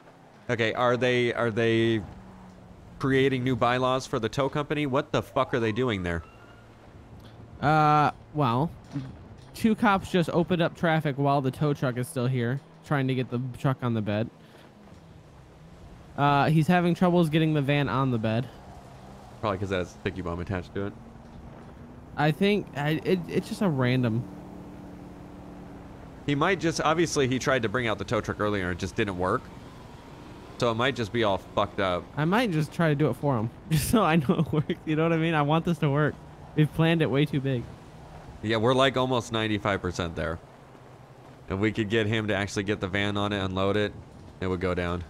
Okay, are they creating new bylaws for the tow company? What the fuck are they doing there? Well, two cops just opened up traffic while the tow truck is still here, trying to get the truck on the bed. He's having troubles getting the van on the bed. Probably because it has a sticky bomb attached to it. I think it's just a random. He might just... Obviously, he tried to bring out the tow truck earlier and it just didn't work. So it might just be all fucked up. I might just try to do it for him. Just so I know it works. You know what I mean? I want this to work. We've planned it way too big. Yeah, we're like almost 95% there. If we could get him to actually get the van on it, unload it, it would go down.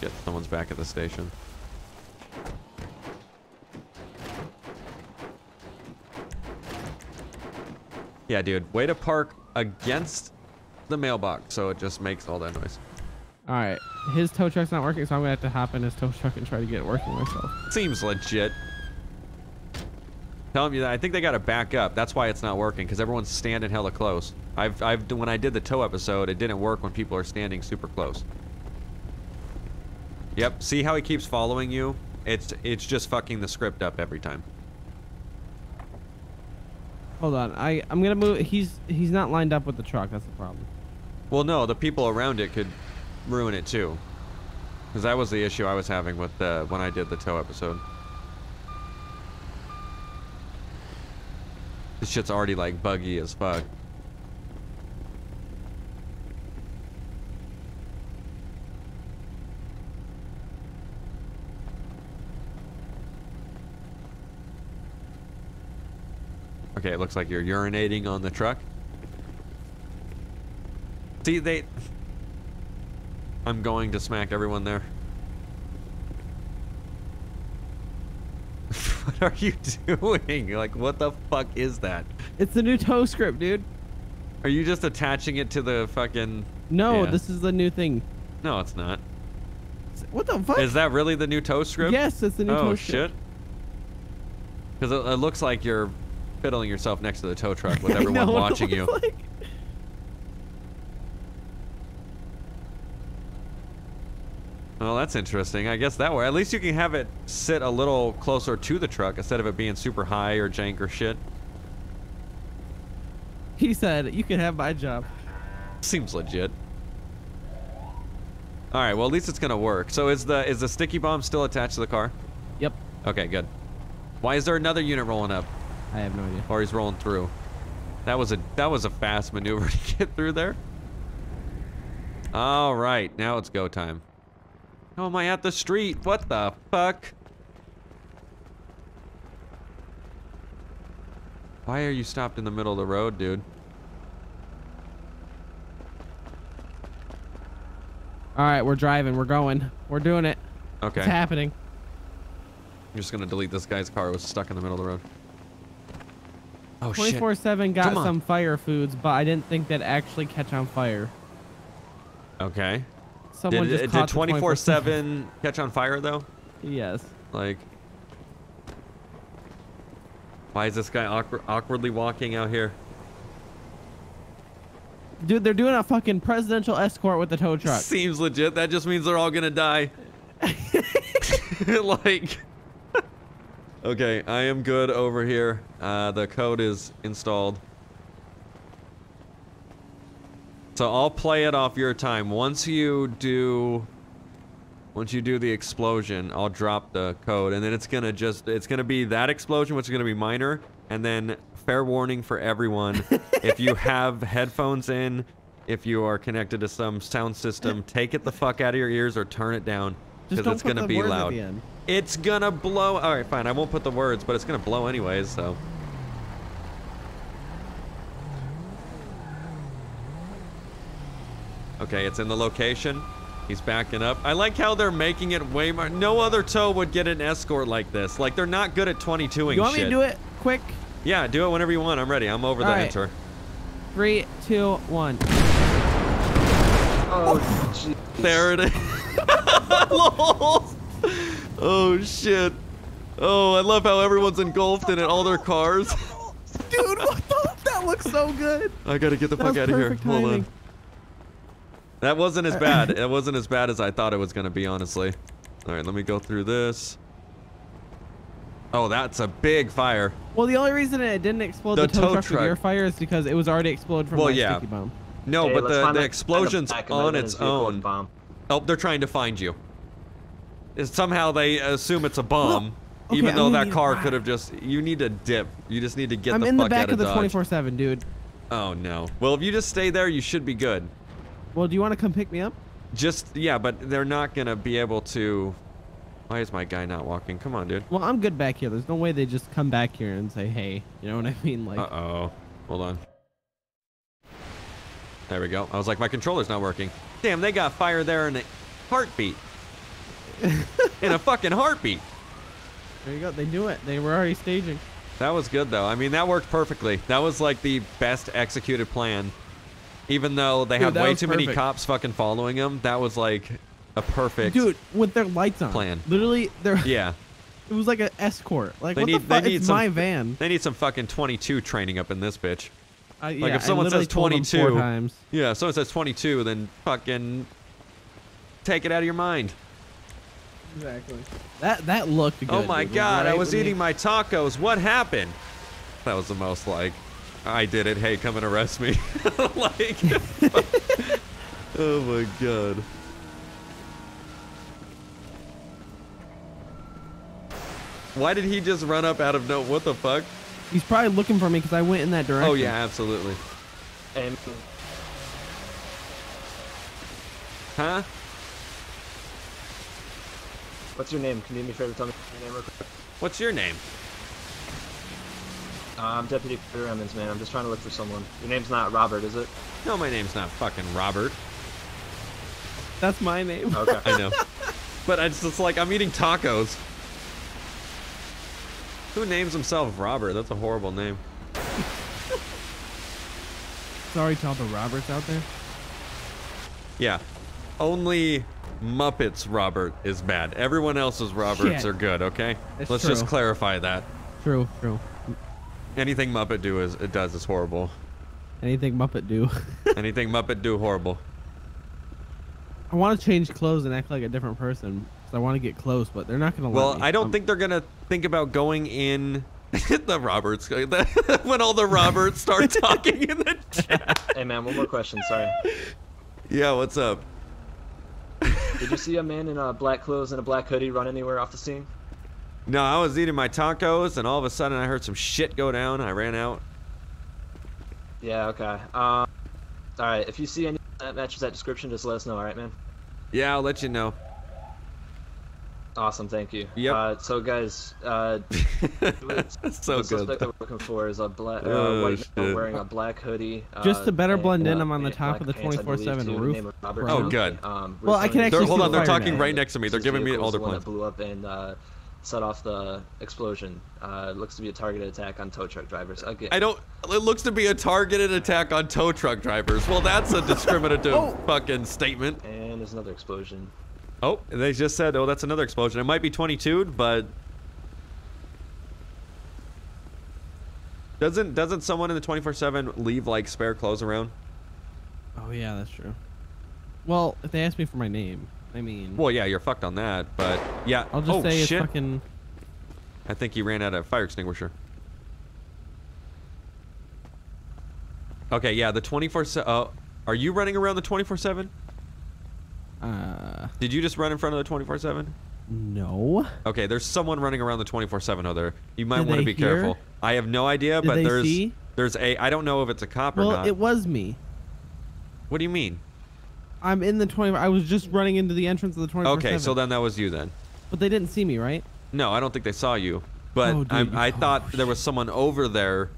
Shit, someone's back at the station. Yeah, dude. Way to park against the mailbox, so it just makes all that noise. Alright. His tow truck's not working, so I'm gonna have to hop in his tow truck and try to get it working myself. Seems legit. Tell him that. I think they gotta back up. That's why it's not working, because everyone's standing hella close. When I did the tow episode, it didn't work when people are standing super close. Yep, see how he keeps following you? It's just fucking the script up every time. Hold on, I'm gonna move. He's not lined up with the truck, that's the problem. Well, no, the people around it could ruin it too. Because that was the issue I was having with when I did the tow episode. This shit's already like buggy as fuck. Okay, it looks like you're urinating on the truck. See, they... I'm going to smack everyone there. What are you doing? Like, what the fuck is that? It's the new tow script, dude. Are you just attaching it to the fucking... No, yeah. This is the new thing. No, it's not. What the fuck? Is that really the new tow script? Yes, it's the new tow script. Oh, shit. Because it looks like you're... fiddling yourself next to the tow truck with everyone watching you. Like... Well, that's interesting. I guess that way. At least you can have it sit a little closer to the truck instead of it being super high or jank or shit. He said, you can have my job. Seems legit. Alright, well at least it's gonna work. So is the sticky bomb still attached to the car? Yep. Okay, good. Why is there another unit rolling up? I have no idea. Or he's rolling through. That was a fast maneuver to get through there. All right, now it's go time. How am I at the street? What the fuck? Why are you stopped in the middle of the road, dude? All right, we're driving. We're going. We're doing it. Okay. It's happening. I'm just gonna delete this guy's car. It was stuck in the middle of the road. Oh, 24/7 got some fire foods, but I didn't think they'd actually catch on fire. Okay. Someone just caught the 24/7 catch on fire though? Yes. Like, why is this guy awkwardly walking out here? Dude, they're doing a fucking presidential escort with the tow truck. Seems legit. That just means they're all gonna die. Like. Okay, I am good over here. The code is installed. So I'll play it off your time. Once you do the explosion, I'll drop the code, and then it's gonna be that explosion, which is gonna be minor, and then fair warning for everyone. If you have headphones in, if you are connected to some sound system, take it the fuck out of your ears or turn it down. Just don't put the words at the end. It's gonna blow. All right, fine. I won't put the words, but it's gonna blow anyways. So. Okay, it's in the location. He's backing up. I like how they're making it way more. No other tow would get an escort like this. Like, they're not good at 22-ing. You want me to do it quick? Yeah, do it whenever you want. I'm ready. I'm over the enter. 3, 2, 1. Oh, geez. There it is. Oh, shit. Oh, I love how everyone's engulfed in it, all their cars. Dude, what the? That looks so good. I gotta get the fuck out of here. Hold on. That wasn't as bad. It wasn't as bad as I thought it was gonna be, honestly. All right, let me go through this. Oh, that's a big fire. Well, the only reason it didn't explode the tow truck with your fire is because it was already exploded from my sticky bomb. No, but the explosion's on its own. Bomb. Oh, they're trying to find you. Somehow they assume it's a bomb, okay, even though that car could have just... You need to dip. You just need to get the fuck out of Dodge. I'm in the back of the 24/7, dude. Oh, no. Well, if you just stay there, you should be good. Well, do you want to come pick me up? Just, yeah, but they're not going to be able to... Why is my guy not walking? Come on, dude. Well, I'm good back here. There's no way they just come back here and say, hey, you know what I mean? Like, uh-oh. Hold on. There we go. I was like, my controller's not working. Damn, they got fire there in a heartbeat. In a fucking heartbeat. There you go. They knew it. They were already staging. That was good, though. I mean, that worked perfectly. That was, like, the best executed plan. Even though they have way too many cops fucking following them, that was like a perfect dude with their lights on. Plan. Literally, they're It was like an escort. Like they what the fuck? It's my van. They need some fucking 22 training up in this bitch. Yeah, like if someone says 22, if someone says 22, then fucking take it out of your mind. Exactly. That looked good. Oh my god, I was eating my tacos. What happened? That was the most like. I did it. Hey, come and arrest me. Like, oh my god. Why did he just run up out of no? What the fuck? He's probably looking for me because I went in that direction. Oh yeah, absolutely. And huh? What's your name? Can you do me a favor? Tell me your name real quick. What's your name? I'm Deputy Peter Emmons, man. I'm just trying to look for someone. Your name's not Robert, is it? No, my name's not fucking Robert. That's my name. Okay. I know. But it's just like, I'm eating tacos. Who names himself Robert? That's a horrible name. Sorry to all the Roberts out there. Yeah. Only Muppets Robert is bad. Everyone else's Roberts are good, okay? Let's just clarify that. True, true. Anything Muppet do is it does is horrible. Anything Muppet do. Anything Muppet do horrible. I want to change clothes and act like a different person. So I want to get close, but they're not gonna. Well, I don't think they're gonna think about going in the Roberts when all the Roberts start talking in the chat. Hey man, one more question. Sorry. Yeah, what's up? Did you see a man in black clothes and a black hoodie run anywhere off the scene? No, I was eating my tacos, and all of a sudden I heard some shit go down. I ran out. Yeah, okay. All right, if you see anything that matches that description, just let us know, all right, man? Yeah, I'll let you know. Awesome, thank you. Yep. So, guys, the suspect that we're looking for is a black, white man wearing a black hoodie. Just to better blend in, I'm on the top of the 24/7 roof. Oh, good. Well, I can actually. Hold on, they're talking right next to me. They're giving me all their plans. Blew up and. Set off the explosion. Looks to be a targeted attack on tow truck drivers. Again. It looks to be a targeted attack on tow truck drivers. Well, that's a discriminative fucking statement. And there's another explosion. Oh, they just said, oh, that's another explosion. It might be 22'd, but doesn't someone in the 24/7 leave like spare clothes around? Oh yeah, that's true. Well, if they ask me for my name. I mean... Well, yeah, you're fucked on that, but... Yeah. I'll just say it's fucking... I think he ran out of fire extinguisher. Okay, yeah, the 24/7... are you running around the 24/7? Did you just run in front of the 24/7? No. Okay, there's someone running around the 24/7 out there. You might want to be careful. I have no idea, but there's a... I don't know if it's a cop or not. Well, it was me. What do you mean? I'm in the 20. I was just running into the entrance of the 24/7. Okay, so then that was you then. But they didn't see me, right? No, I don't think they saw you. But oh, I thought there was someone over there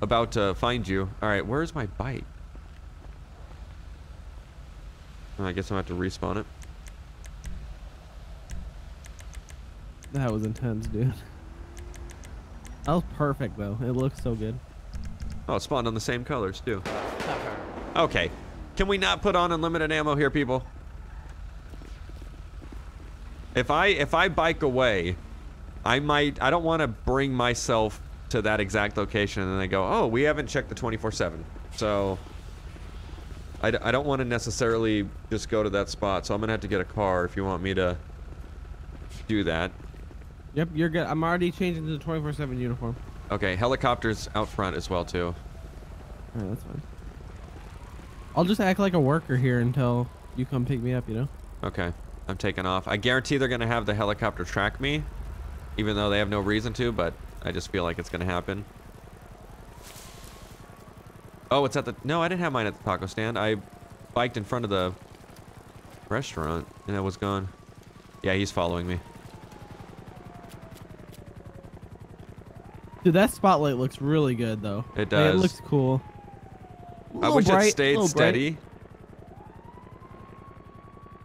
about to find you. All right, where's my bike? I guess I'll have to respawn it. That was intense, dude. That was perfect, though. It looks so good. Oh, it spawned on the same colors, too. Okay. Can we not put on unlimited ammo here, people? If I bike away, I don't want to bring myself to that exact location and then they go, oh, we haven't checked the 24/7. So I don't want to necessarily just go to that spot. So I'm gonna have to get a car if you want me to do that. Yep, you're good. I'm already changing to the 24/7 uniform. Okay, helicopters out front as well too. All right, that's fine. I'll just act like a worker here until you come pick me up, you know? Okay, I'm taking off. I guarantee they're gonna have the helicopter track me, even though they have no reason to, but I just feel like it's gonna happen. Oh, it's at the, no, I didn't have mine at the taco stand. I biked in front of the restaurant and I was gone. Yeah, he's following me. Dude, that spotlight looks really good though. It does. Like, it looks cool. I wish it stayed steady.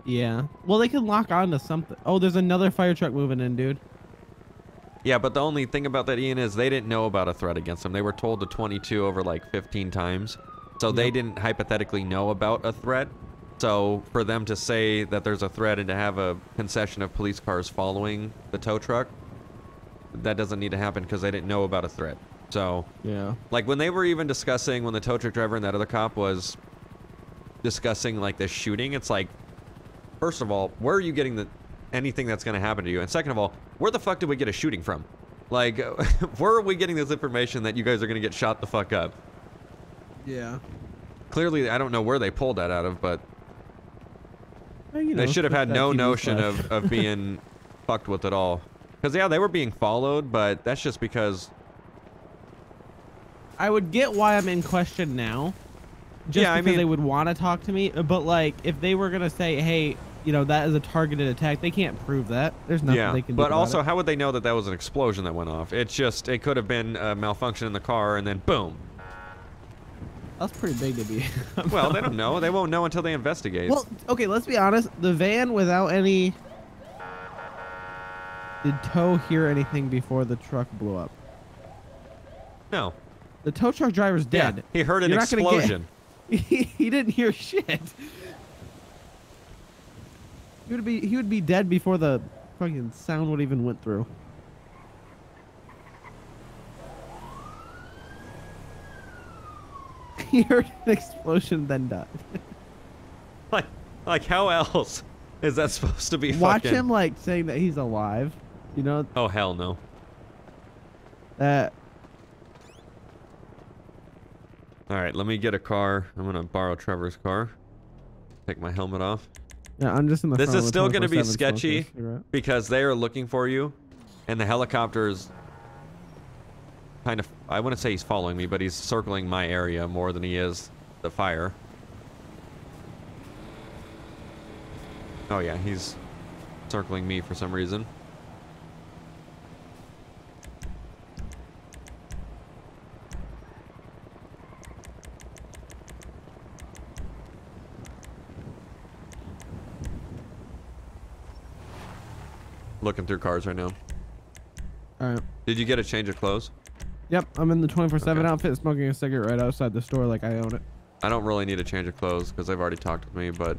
Yeah. Well, they could lock onto something. Oh, there's another fire truck moving in, dude. Yeah, but the only thing about that, Ian, is they didn't know about a threat against them. They were told to 22 over like 15 times. So they didn't hypothetically know about a threat. So for them to say that there's a threat and to have a concession of police cars following the tow truck, that doesn't need to happen because they didn't know about a threat. So, yeah, like when they were even discussing, when the tow truck driver and that other cop was discussing like the shooting, it's like, first of all, where are you getting anything that's going to happen to you? And second of all, where the fuck did we get a shooting from? Like, where are we getting this information that you guys are going to get shot the fuck up? Yeah. Clearly, I don't know where they pulled that out of, but well, you know, they should have had no notion of being fucked with at all. Because, yeah, they were being followed, but that's just because... I would get why I'm in question now, just yeah, because I mean, they would want to talk to me. But like, if they were gonna say, "Hey, you know, that is a targeted attack," they can't prove that. There's nothing they can do. But also, how would they know that that was an explosion that went off? It's just it could have been a malfunction in the car, and then boom. That's pretty big to be. Well, they don't know. They won't know until they investigate. Well, okay, let's be honest. The van without any. Did Toe hear anything before the truck blew up? No. The tow truck driver's dead. Yeah, he heard an explosion. He didn't hear shit. He would be dead before the fucking sound would even went through. He heard an explosion, then died. like how else is that supposed to be? Watch fucking... him like saying that he's alive. You know? Oh hell no. All right, let me get a car. I'm gonna borrow Trevor's car. Take my helmet off. Yeah, I'm just in the. This is still gonna be sketchy because they are looking for you, and the helicopter is kind of. I wouldn't say he's following me, but he's circling my area more than he is the fire. Oh yeah, he's circling me for some reason. Looking through cars right now. All right. Did you get a change of clothes? Yep, I'm in the 24/7 outfit, smoking a cigarette right outside the store, like I own it. I don't really need a change of clothes because they've already talked with me, but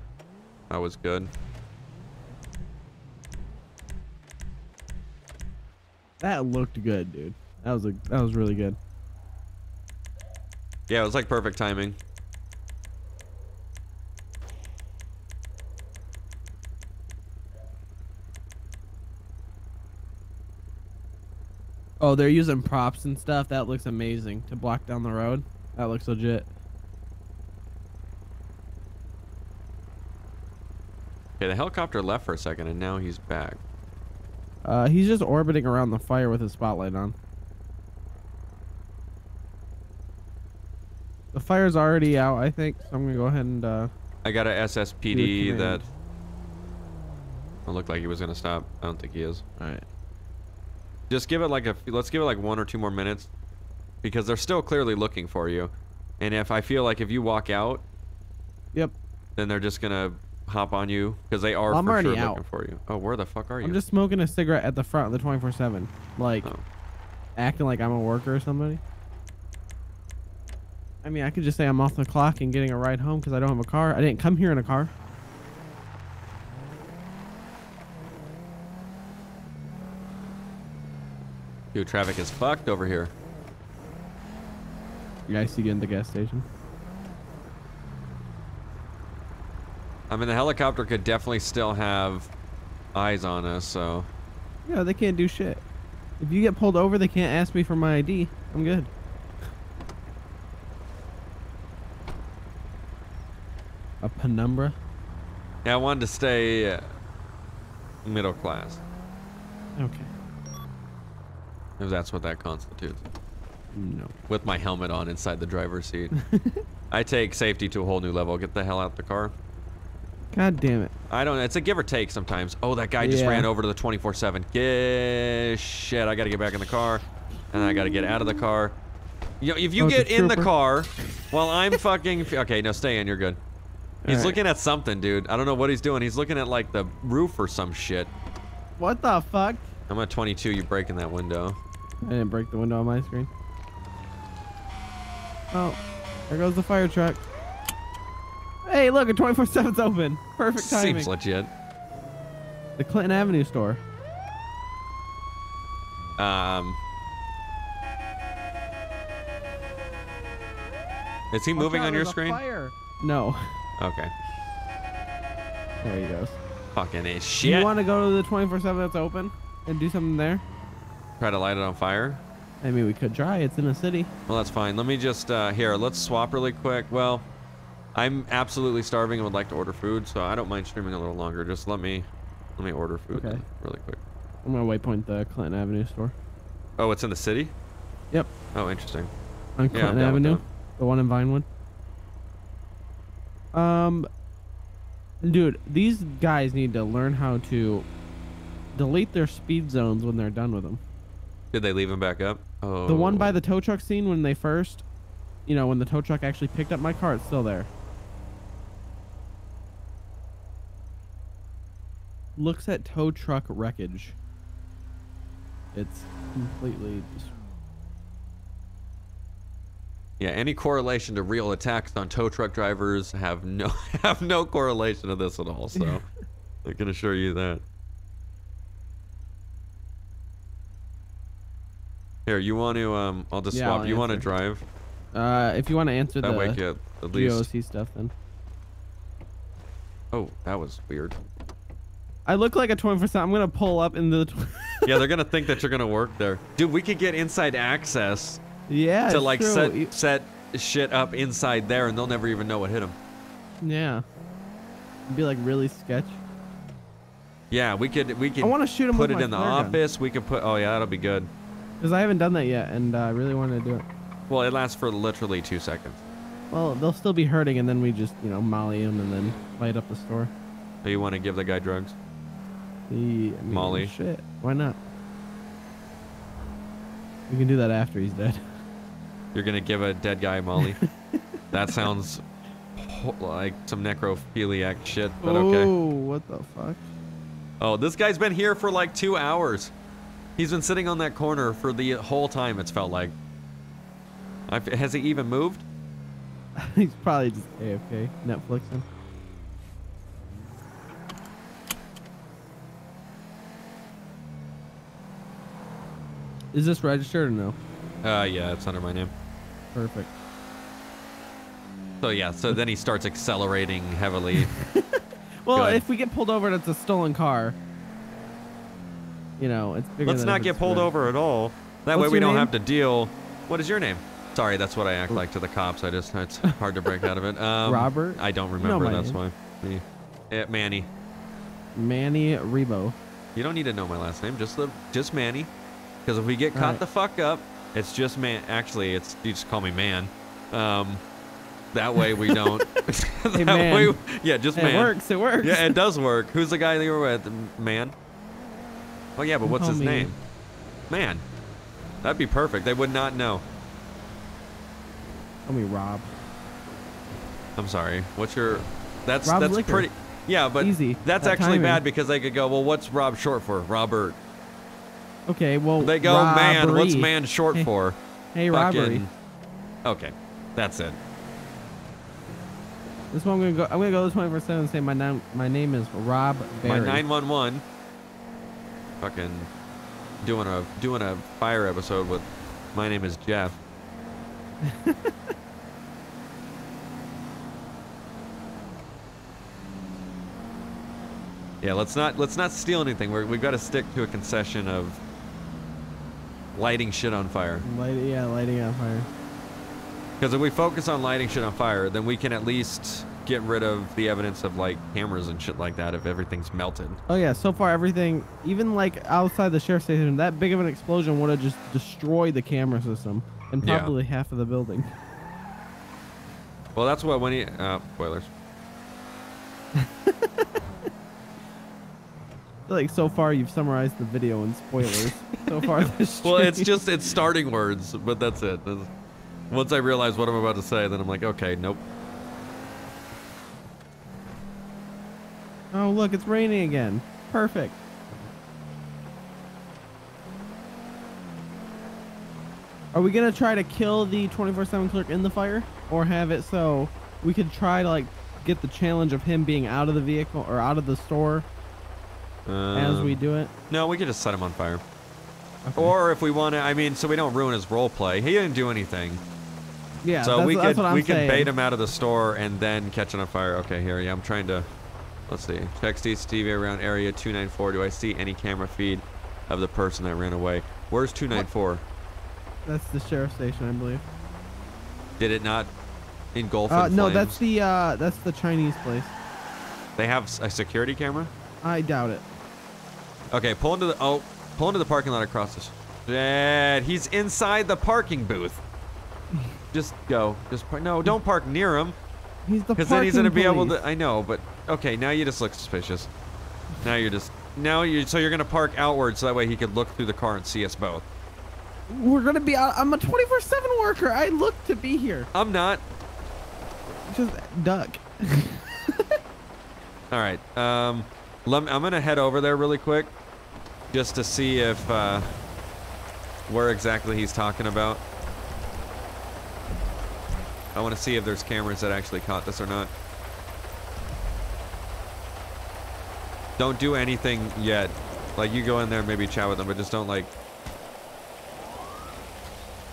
I was good. That looked good, dude. That was really good. Yeah, it was like perfect timing. Oh, they're using props and stuff. That looks amazing to block down the road. That looks legit. Okay, the helicopter left for a second and now he's back. He's just orbiting around the fire with his spotlight on. The fire's already out, I think, so I'm gonna go ahead and I got a SSPD that... It looked like he was gonna stop. I don't think he is. Alright. Just give it like a... Let's give it like 1 or 2 more minutes. Because they're still clearly looking for you. And if I feel like if you walk out... Yep. Then they're just gonna hop on you. Because they are for sure looking for you. Oh, where the fuck are you? I'm just smoking a cigarette at the front of the 24/7. Like... Oh. Acting like I'm a worker or somebody. I mean, I could just say I'm off the clock and getting a ride home because I don't have a car. I didn't come here in a car. Dude, traffic is fucked over here. Yeah, I see you in the gas station. I mean, the helicopter could definitely still have eyes on us, so... Yeah, they can't do shit. If you get pulled over, they can't ask me for my ID. I'm good. A penumbra? Yeah, I wanted to stay middle class. Okay. If that's what that constitutes. No. With my helmet on inside the driver's seat. I take safety to a whole new level. Get the hell out the car. God damn it. I don't know. It's a give or take sometimes. Oh, that guy just ran over to the 24/7. Shit, I gotta get back in the car. And I gotta get out of the car. You know, if you get in the car while I'm fucking... Okay, no, stay in. You're good. He's looking at something, dude. I don't know what he's doing. He's looking at, like, the roof or some shit. What the fuck? I'm at 22. You're breaking that window. I didn't break the window on my screen. Oh, there goes the fire truck. Hey, look, a 24/7's open. Perfect timing. Seems legit. The Clinton Avenue store. Is he moving on your screen? Fire. No. Okay. There he goes. Fucking is shit. You want to go to the 24/7 that's open and do something there? Try to light it on fire? I mean, we could try. It's in a city. Well, that's fine. Let me just, here, let's swap really quick. Well, I'm absolutely starving and would like to order food, so I don't mind streaming a little longer. Just let me order food then, really quick. I'm going to waypoint the Clinton Avenue store. Oh, it's in the city? Yep. Oh, interesting. On Clinton Avenue? The one in Vinewood? Dude, these guys need to learn how to delete their speed zones when they're done with them. Did they leave them back up? Oh. The one by the tow truck scene when they first, you know, when the tow truck actually picked up my car, it's still there. Looks at tow truck wreckage. It's completely... Yeah, any correlation to real attacks on tow truck drivers have no correlation to this at all, so I can assure you that. Here, you want to I'll just swap. You want to drive? If you want to answer that wake you up, at least. GOC stuff then. Oh, that was weird. I look like a 24/7. I'm gonna pull up in the. Yeah, they're gonna think that you're gonna work there, dude. We could get inside access. Yeah, to like set shit up inside there, and they'll never even know what hit them. Yeah, it'd be like really sketch. Yeah, we could. I want to shoot him. Put it in the office. We could put. Oh yeah, that'll be good. Because I haven't done that yet, and I really wanted to do it. Well, it lasts for literally 2 seconds. Well, they'll still be hurting, and then we just, you know, molly them and then light up the store. So you want to give the guy drugs? I mean, molly. Shit, why not? We can do that after he's dead. You're gonna give a dead guy molly? That sounds like some necrophiliac shit, but okay. Oh, what the fuck? Oh, this guy's been here for like 2 hours. He's been sitting on that corner for the whole time, it's felt like. Has he even moved? He's probably just AFK, Netflixing. Is this registered or no? Yeah, it's under my name. Perfect. So yeah, so then he starts accelerating heavily. Well, if we get pulled over and it's a stolen car, you know, it's bigger. Let's not get pulled over at all. That way we don't have to deal. What is your name? Sorry, that's what I act like to the cops. It's hard to break out of it. Robert? I don't remember, that's why. Manny. Manny Rebo. You don't need to know my last name, just Manny. Because if we get caught the fuck up, it's just man. Actually, you just call me man. That way we don't. It works. It works. Yeah, it does work. Who's the guy that you were with, man? Oh yeah, but what's his name? Man, that'd be perfect. They would not know. Call me Rob. I'm sorry. What's your? That's Licker. Pretty. Yeah, but easy. That's that actually timing. Bad because they could go. Well, what's Rob short for? Robert. Okay. Well, they go robbery. Man. What's man short for? Hey, robbery. Okay, that's it. This one I'm gonna go. I'm gonna go this 24/7 and say my name is Rob Barry. My 911. Fucking doing a fire episode with. My name is Jeff. Yeah, let's not steal anything. We've got to stick to a concession of lighting shit on fire. Lighting on fire. Because if we focus on lighting shit on fire, then we can at least get rid of the evidence of, like, cameras and shit like that if everything's melted. Oh, yeah. So far, everything, even, like, outside the sheriff's station, that big of an explosion would have just destroyed the camera system and probably half of the building. Well, that's what when he... spoilers. Like, so far, you've summarized the video in spoilers. So far, well, it's starting words, but that's it. Once I realize what I'm about to say, then I'm like, okay, nope. Oh, look, it's raining again. Perfect. Are we going to try to kill the 24/7 clerk in the fire? Or have it so we could try to, like, get the challenge of him being out of the vehicle or out of the store as we do it? No, we could just set him on fire. Okay. Or if we want to, I mean, so we don't ruin his role play. He didn't do anything. Yeah, so we could bait him out of the store and then catch him on fire. Okay, here, yeah, I'm trying to, let's see. Check CCTV around area 294. Do I see any camera feed of the person that ran away? Where's 294? What? That's the sheriff's station, I believe. Did it not engulf in flames? No, that's the Chinese place. They have a security camera? I doubt it. Okay, pull into the parking lot across this. Dad, he's inside the parking booth. Just go. No, don't park near him. He's the parking Because then he's gonna be police. Able to. I know, but okay. Now you just look suspicious. So you're gonna park outward so that way he could look through the car and see us both. We're gonna be. I'm a 24/7 worker. I look to be here. I'm not. Just duck. All right. I'm gonna head over there really quick. Just to see if, where exactly he's talking about. I want to see if there's cameras that actually caught this or not. Don't do anything yet. Like, you go in there and maybe chat with them, but just don't, like...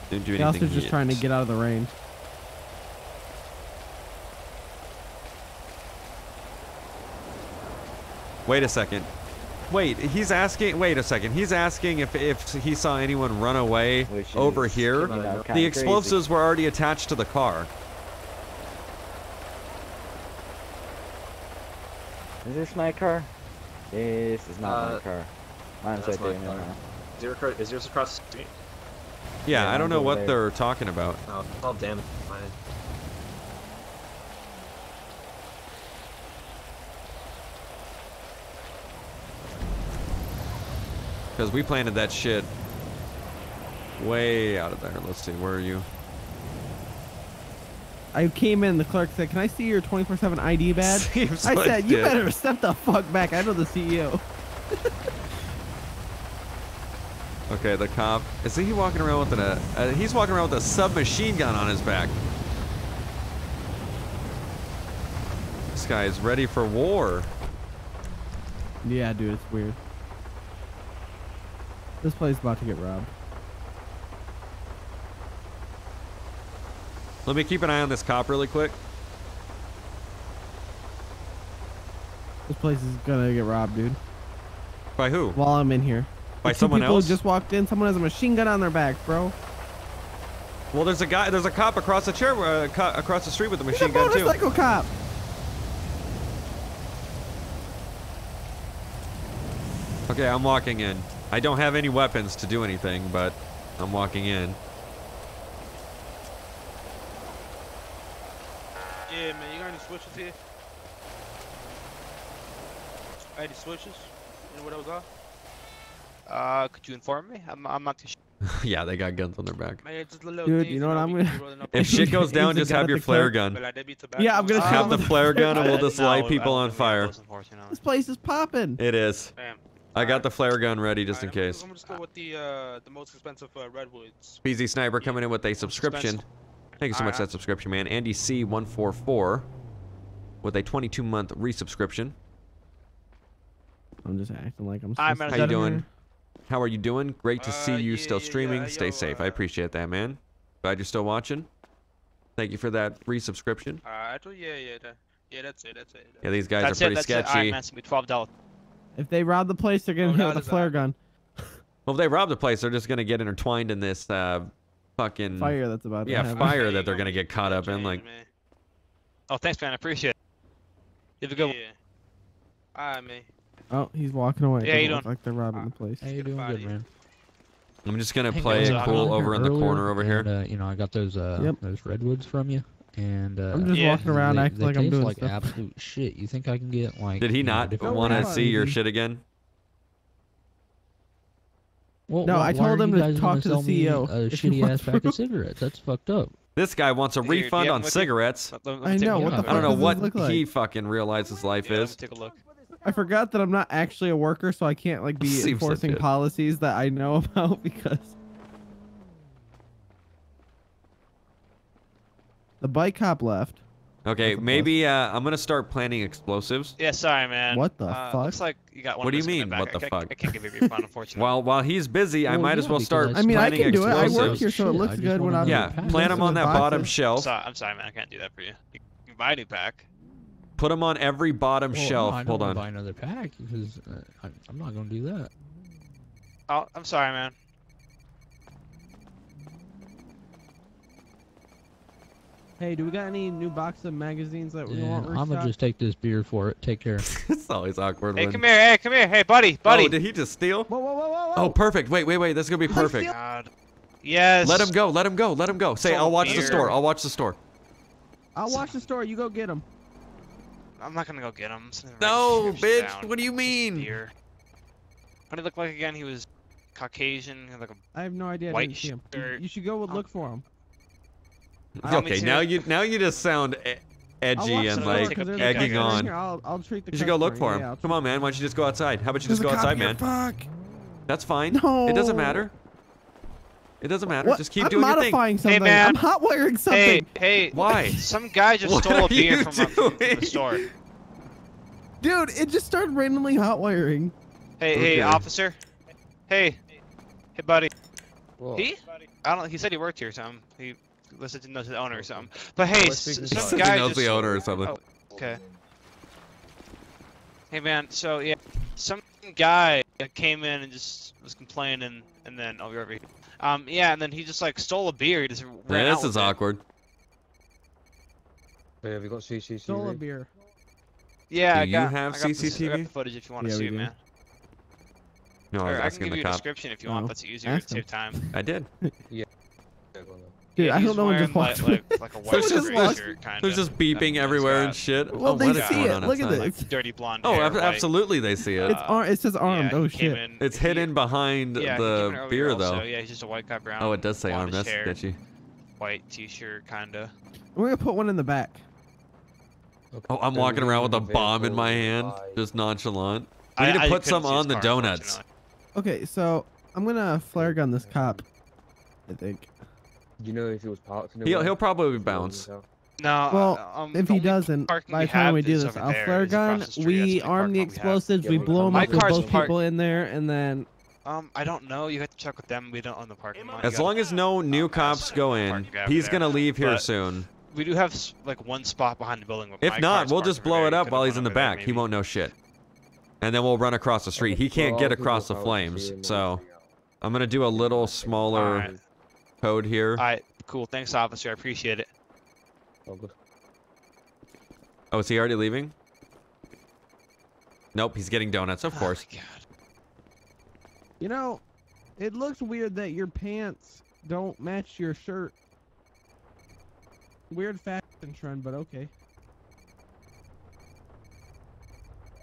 Don't do anything yet. They're also just trying to get out of the rain. Wait a second. Wait, he's asking. Wait a second. He's asking if he saw anyone run away over here. The explosives were already attached to the car. Is this my car? This is not my car. Mine's right there. Is yours across the street? Yeah, I don't know what they're talking about. Oh, it's all damaged. Mine. Because we planted that shit way out of there. Let's see, where are you? I came in, the clerk said, can I see your 24/7 ID badge? Seems I said, you better step the fuck back. I know the CEO. Okay, the cop. Is he walking around with he's walking around with a submachine gun on his back. This guy is ready for war. Yeah, dude, it's weird. This place is about to get robbed. Let me keep an eye on this cop really quick. This place is gonna get robbed, dude. By who? While I'm in here. By someone else? People just walked in. Someone has a machine gun on their back, bro. Well, there's a cop across the across the street with a machine gun too. He's a motorcycle cop. Okay, I'm walking in. I don't have any weapons to do anything, but I'm walking in. Yeah, man, you got any switches here? Any switches? You know where those are? Could you inform me? I'm not too sure. Yeah, they got guns on their back. Man, just dude, you know what I'm gonna... If shit goes down, just have your flare gun. Yeah, I'm gonna have the flare gun and we'll just light people on fire. This place is popping. It is. Bam. I got the flare gun ready just in case. I'm just going with the most expensive Redwoods. PZ Sniper coming in with a subscription. Thank you so much for that subscription, man. Andy C144 with a 22-month resubscription. I'm just acting like I'm supposed to. How you doing? How are you doing? Great to see you still streaming. Stay safe. I appreciate that, man. Glad you're still watching. Thank you for that resubscription. Yeah, that's it. Yeah, these guys are pretty sketchy. $12. If they rob the place, they're gonna hit with a flare gun. Well, if they rob the place, they're just gonna get intertwined in this fucking fire that's about to happen. Fire that they're gonna get caught up in, like. Man. Oh, thanks, man. I appreciate it. You have a good one. All right, man. Oh, he's walking away. Yeah, you don't like they're robbing the place. Hey, you're doing good, man. I'm just gonna play it cool over in the corner over here. You know, I got those redwoods from you. And I'm just walking around acting like I'm doing like stuff. Absolute shit. You think I can get like? Did he not want to see your shit again? Well, no, I told him to talk to the CEO. A shitty ass pack of cigarettes. That's fucked up. This guy wants a refund on cigarettes. I know. What the fuck? I don't know what he fucking realized his life is. Take a look. I forgot that I'm not actually a worker, so I can't like be enforcing policies that I know about because. The bike cop left. Okay, maybe I'm gonna start planting explosives. Yeah, sorry, man. What the fuck? Looks like you got one. What do you mean? What the fuck? I can't give you a refund, unfortunately. While he's busy, I might as well start planting explosives. I mean, I can do it. I work here, so it looks good when I'm. Yeah, plant them on that bottom shelf. I'm sorry, man. I can't do that for you. You can buy a new pack. Put them on every bottom shelf. Hold on. Buy another pack because I'm not gonna do that. Oh, I'm sorry, man. Hey, do we got any new box of magazines that we want? I'm gonna just take this beer for it. Take care. It's always awkward. Hey, come here. Hey, come here. Hey, buddy. Oh, did he just steal? Whoa. Oh, perfect. Wait. This is gonna be perfect. God. Yes. Let him go. Say, I'll watch the store. I'll watch the store. You go get him. I'm not gonna go get him. No, bitch. Down. What do you mean? Deer. What did he look like again? He was Caucasian. Like a I have no idea. White shirt. You should go look for him. Okay, now you just sound edgy and like egging on. I'll treat the you should go look for him. Come on, man. Why don't you just go outside? How about you just go outside, man? Fuck. That's fine. No. It doesn't matter. What? Just keep doing your thing. I'm modifying something. Hey, man. I'm hot wiring something. Hey. Why? Some guy just stole a beer from the store. Dude, it just started randomly hot wiring. Hey, officer. Hey, buddy. Whoa. He? I don't. He said he worked here, Tom. He. Listen to the owner or something. But hey, some guy knows the owner or something. Oh, okay. Hey man, so yeah, some guy came in and just was complaining, and then I'll be over here. Yeah, and then he just like stole a beer. He just ran out. This is awkward. Wait, have you got CCTV? Stole a beer. Yeah, I got CCTV? I got the footage if you want to see it, man. No, I was asking the cop. I can give you a description if you want. That's easier to save time. I did. Yeah. Dude, I don't know what just walked like a white ranger, kind of. There's just beeping everywhere and shit. Well, they see it. Look at this. Dirty blonde hair, absolutely they see it. It says armed. Yeah, oh, shit. It's hidden behind the beer, though. Yeah, he's just a white guy, brown. Oh, it does say armed. That's sketchy. White t-shirt, kind of. We're going to put one in the back. Oh, I'm walking around with a bomb in my hand. Just nonchalant. We need to put some on the donuts. Okay, so I'm going to flare gun this cop, I think. You know if he was parked? He'll probably bounce. No. Well, if he doesn't, by the time we do this, I'll flare gun. We arm the explosives. We blow them up with both people in there, and then. I don't know. You have to check with them. We don't own the parking lot. As long as no new cops go in, he's gonna leave here soon. We do have like one spot behind the building. If not, we'll just blow it up while he's in the back. He won't know shit. And then we'll run across the street. He can't get across the flames, so I'm gonna do a little smaller. Code here. All right, cool. Thanks, officer. I appreciate it. Oh, is he already leaving? Nope, he's getting donuts, of course. God. You know, it looks weird that your pants don't match your shirt. Weird fact. trend, but okay.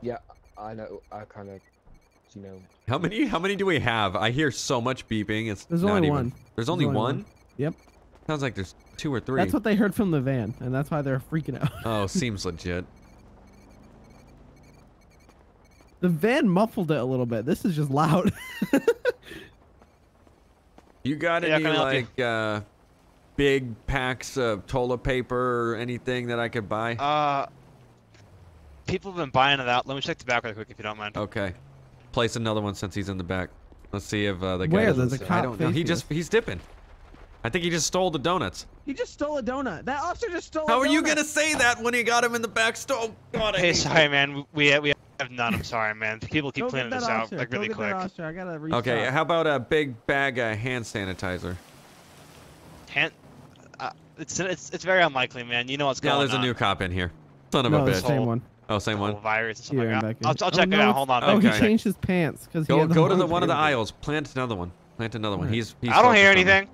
Yeah, I know. I kind of, you know. How many do we have? I hear so much beeping. It's there's not only even, one. There's only one? Yep. Sounds like there's two or three. That's what they heard from the van, and that's why they're freaking out. Oh, seems legit. The van muffled it a little bit. This is just loud. You got any, like, big packs of toilet paper or anything that I could buy? People have been buying it out. Let me check the back really quick if you don't mind. Okay. Place another one since he's in the back. Let's see if the guy... Where? There's a cop. I don't know. He's dipping. I think he just stole the donuts. He just stole a donut. That officer just stole a donut. How are you going to say that when he got him in the back store? Oh, hey, sorry, man. We have none. I'm sorry, man. People keep planning this out like really quick. I gotta reach okay, out. How about a big bag of hand sanitizer? Hand? It's very unlikely, man. You know what's going on. No, there's a new cop in here. Son of a bitch. Same one. Oh, same one. Virus. Like I'll check it out. Hold on. Oh, okay. He changed his pants because he go to the one of the aisles. Plant another one. Plant another one. He's I don't hear anything.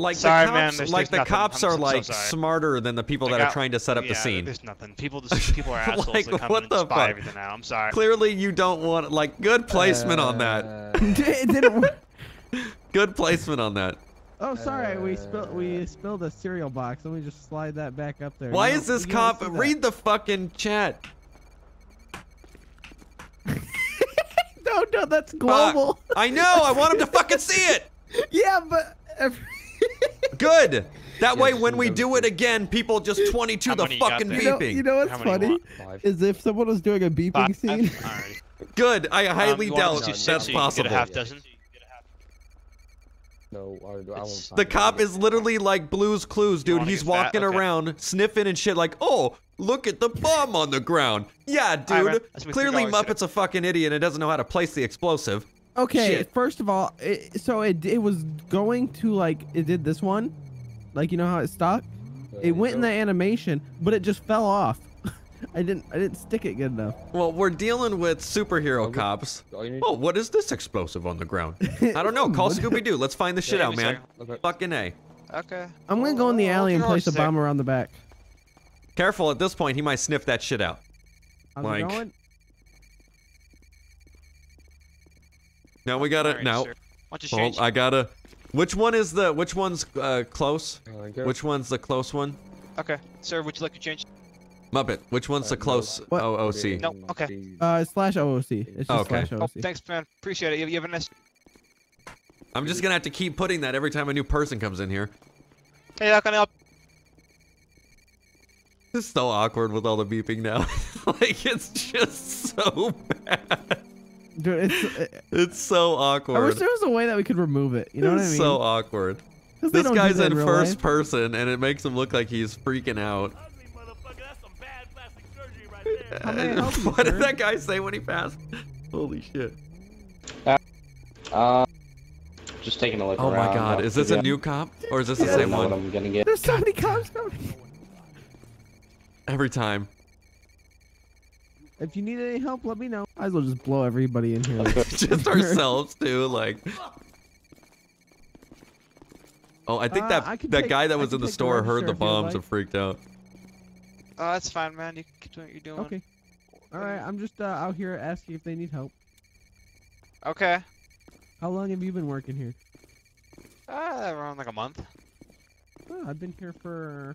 Like sorry, the cops, man, like the cops are like so smarter than the people that are trying to set up the scene. There's nothing. People are assholes. Like, that come what and the fuck? Everything out. I'm sorry. Clearly, you don't want like good placement on that. It didn't work. Good placement on that. Oh, sorry. We spilled a cereal box. Let me just slide that back up there. Why is this cop? Read the fucking chat. No, that's global. I know. I want him to fucking see it. Yeah, but. Good. That way, when we do it again, people just 22 the fucking beeping. You know what's funny? Is if someone was doing a beeping scene. Good. I highly doubt that's possible. The cop is literally like Blue's Clues, dude. He's walking around, sniffing and shit like, oh, look at the bomb on the ground. Yeah, dude. Clearly, Muppet's a fucking idiot and doesn't know how to place the explosive. Okay, shit. First of all, it was going to, like, it did this one. Like, you know how it stopped? It went in the animation, but it just fell off. I didn't stick it good enough. Well, we're dealing with superhero cops. Oh, what is this explosive on the ground? I don't know. Call Scooby-Doo. Let's find this shit out, man. Okay. Fucking A. Okay. I'm going to go in the alley and place a bomb around the back. Careful, at this point, he might sniff that shit out. I'm going. Now we gotta. Right, now, hold. I gotta. Which one is the? Which one's close? Which one's the close one? Okay, sir. Would you like to change? Muppet. Which one's the close? What? OOC. No. Okay. Slash OOC. It's just okay. Slash OOC. Oh, thanks, man. Appreciate it. You have a nice. I'm just gonna have to keep putting that every time a new person comes in here. Hey, how can I help? This is so awkward with all the beeping now. Like it's just so bad. Dude, it's so awkward. I wish there was a way that we could remove it. You know what I mean? It's so awkward. This guy's in first person, and it makes him look like he's freaking out. What did that guy say when he passed? Holy shit. Just taking a look around. Oh my god, is this a new cop? Or is this the same one? I'm gonna get. There's so many cops coming. Every time. If you need any help, let me know. Might as well just blow everybody in here. Just ourselves, too. Like, oh, I think that guy that was in the store heard the bombs and freaked out. Oh, that's fine, man. You keep doing what you're doing. Okay. All right, I'm just out here asking if they need help. Okay. How long have you been working here? Around like a month. Oh, I've been here for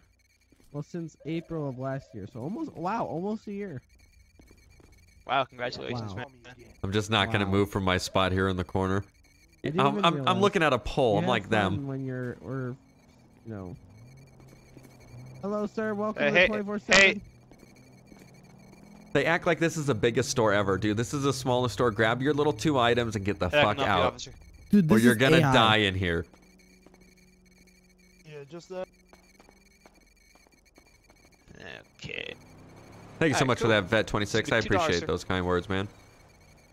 since April of last year, so almost a year. Wow, congratulations, man. I'm just not going to move from my spot here in the corner. I'm looking at a pole. I'm like them. When you're, or, you know. Hello, sir. Welcome to 24/7. Hey. They act like this is the biggest store ever, dude. This is the smallest store. Grab your little two items and get the fuck out. Dude, or you're going to die in here. Yeah, just that. Okay. Thank you so much for that, Vet 26. I appreciate those kind words, man.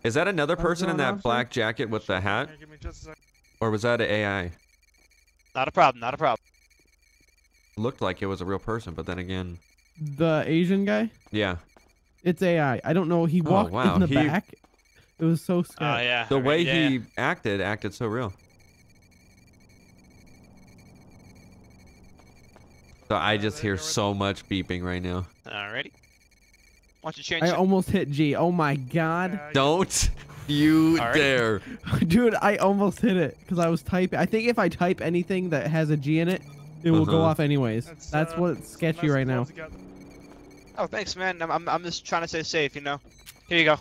Is that another person in that black jacket with the hat? Or was that an AI? Not a problem, not a problem. Looked like it was a real person, but then again... The Asian guy? Yeah. It's AI. I don't know. He walked in the back It was so scary. Oh, yeah. The way he acted so real. So I just hear so much beeping right now. Alrighty. Watch it change. I almost hit G. Oh my god. Don't you dare. Dude, I almost hit it because I was typing. I think if I type anything that has a G in it, it will go off anyways. That's what's sketchy right now. Oh, thanks, man. I'm just trying to stay safe, you know. Here you go.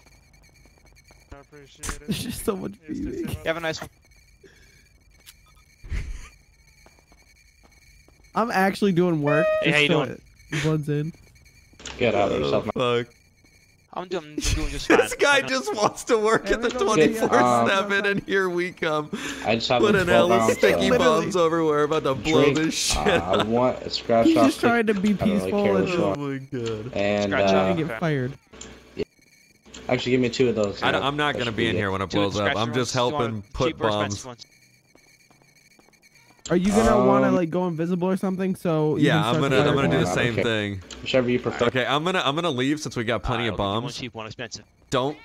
I appreciate it. There's just so much beeping. Have a nice one. I'm actually doing work. Hey, how you doing? Blood's in. Get out of yourself, man. Fuck. I'm doing just fine. This guy just wants to work at the 24/7, and here we come. I just have sticky bombs over. We're about to blow this shit up. I want a scratch off. He's just trying to be peaceful. Really oh my god. And trying to get fired. Yeah. Actually, give me two of those. I'm not gonna be in here when it blows up. I'm just helping put bombs. Are you gonna want to like go invisible or something? So yeah, I'm gonna do the same thing. Whichever you prefer. Okay, I'm gonna leave since we got plenty of bombs. One cheap, one expensive. Don't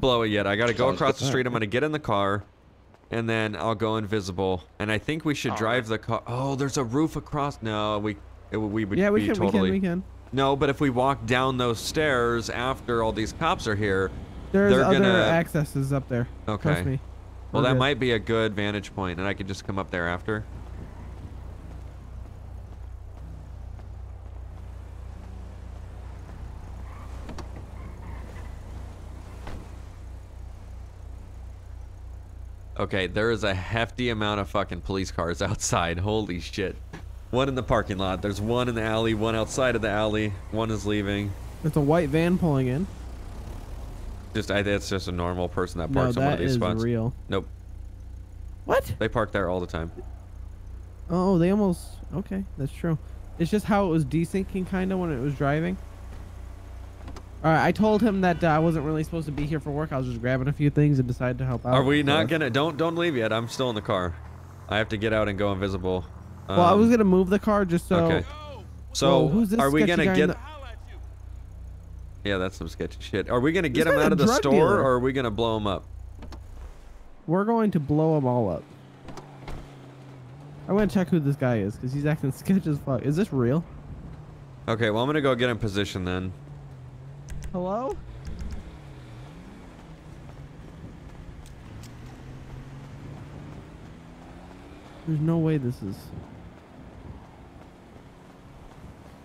blow it yet. I gotta go across the street. I'm gonna get in the car, and then I'll go invisible. And I think we should drive the car. Oh, there's a roof across. No, we would be totally. Yeah, we can. No, but if we walk down those stairs after all these cops are here, they're other accesses up there. Okay. Trust me. Well, that might be a good vantage point, and I could just come up there after. Okay, there is a hefty amount of fucking police cars outside. Holy shit. One in the parking lot. There's one in the alley, one outside of the alley. One is leaving. It's a white van pulling in. That's just a normal person that parks on one of these spots. No, that is real. Nope. What? They park there all the time. Oh, they almost... Okay, that's true. It's just how it was desyncing kind of when it was driving. Alright, I told him that I wasn't really supposed to be here for work. I was just grabbing a few things and decided to help out. Are we not gonna... Don't leave yet. I'm still in the car. I have to get out and go invisible. Well, I was gonna move the car just so... Okay. So, are we gonna get... Yeah, that's some sketchy shit. Are we gonna get him out of the store or are we gonna blow him up? We're going to blow him all up. I want to check who this guy is because he's acting sketch as fuck. Is this real? Okay, well, I'm gonna go get him positioned then. Hello? There's no way this is...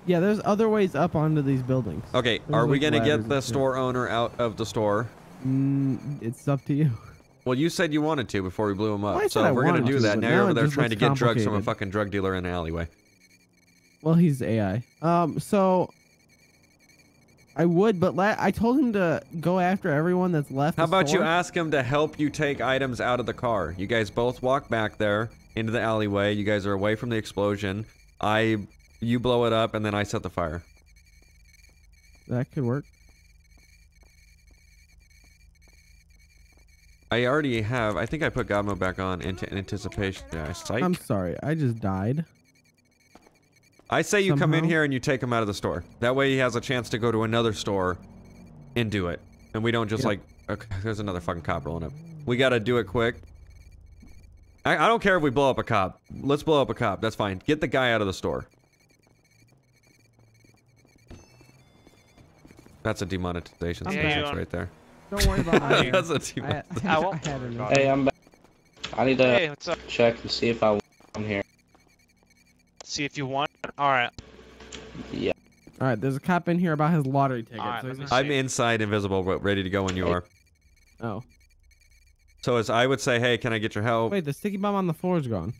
Yeah, there's other ways up onto these buildings. Okay, are we gonna get the store owner out of the store? It's up to you. Well, you said you wanted to before we blew him up, so we're gonna do that. Now you're over there trying to get drugs from a fucking drug dealer in an alleyway. Well, he's AI. So... I would, but I told him to go after everyone that's left. How about you ask him to help you take items out of the car? You guys both walk back there into the alleyway. You guys are away from the explosion. You blow it up, and then I set the fire. That could work. I already have. I think I put God mode back on in anticipation. Psych. I'm sorry. I just died. I say you come in here and you take him out of the store. That way he has a chance to go to another store and do it. And we don't just like, okay, there's another fucking cop rolling up. We gotta do it quick. I don't care if we blow up a cop. Let's blow up a cop. That's fine. Get the guy out of the store. That's a demonetization sentence right there. Don't worry about it. That's a demonetization. Hey, I'm back. I need to check and see if I'm here. See if you want. All right. Yeah. All right. There's a cop in here about his lottery ticket. Right, so I'm inside, invisible, ready to go when you are. Oh. So as I would say, hey, can I get your help? Wait, the sticky bomb on the floor is gone.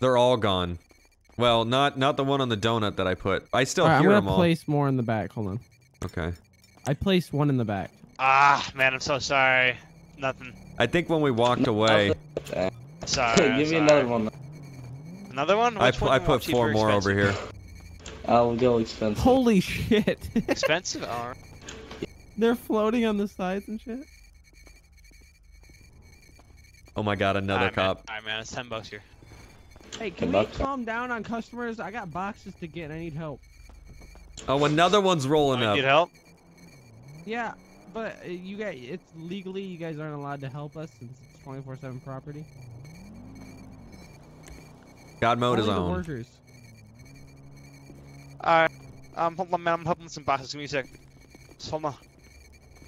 They're all gone. Well, not the one on the donut that I put. I still hear them all. I'm gonna place more in the back. Hold on. Okay. I placed one in the back. Ah, man, I'm so sorry. Nothing. I think when we walked away. Sorry. Give me another one. Another one? I put four more over here. I'll go expensive. Holy shit. Expensive? All right. They're floating on the sides and shit. Oh my god, another cop. Alright man, it's $10 here. Hey, can we calm down on customers? I got boxes to get and I need help. Oh, another one's rolling up. Need help? Yeah. But you guys, it's legally, you guys aren't allowed to help us since it's 24/7 property. God mode is on. Alright, hold on, man. I'm helping some boxes. Give me a sec. Just hold on.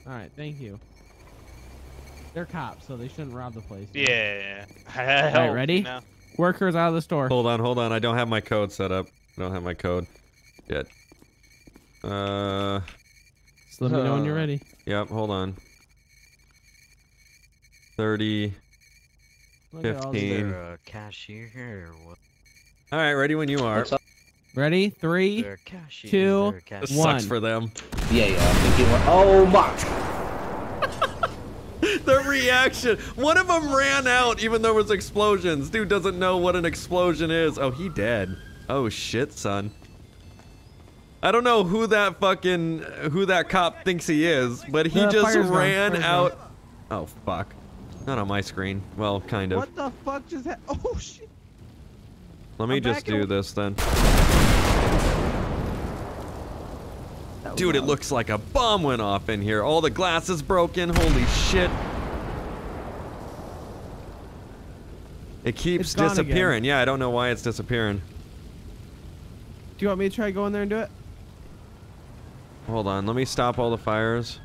Alright, thank you. They're cops, so they shouldn't rob the place. Right? Yeah. Alright, ready? No. Workers out of the store. Hold on, hold on. I don't have my code set up. I don't have my code yet. Just let me know when you're ready. Yep, hold on. 30. Look 15. Is there a cashier here or what? All right, ready when you are. Ready? 3, 2, 1. This sucks for them. Yeah, yeah. Oh my! The reaction. One of them ran out, even though it was explosions. Dude doesn't know what an explosion is. Oh, he dead. Oh shit, son. I don't know who that fucking cop thinks he is, but he just ran out. Oh fuck. Not on my screen. Well, kind of. What the fuck just happened? Oh shit. Let me just do this then. Dude, it looks like a bomb went off in here. All the glass is broken. Holy shit. It keeps disappearing. Again. Yeah, I don't know why it's disappearing. Do you want me to try going there and do it? Hold on. Let me stop all the fires.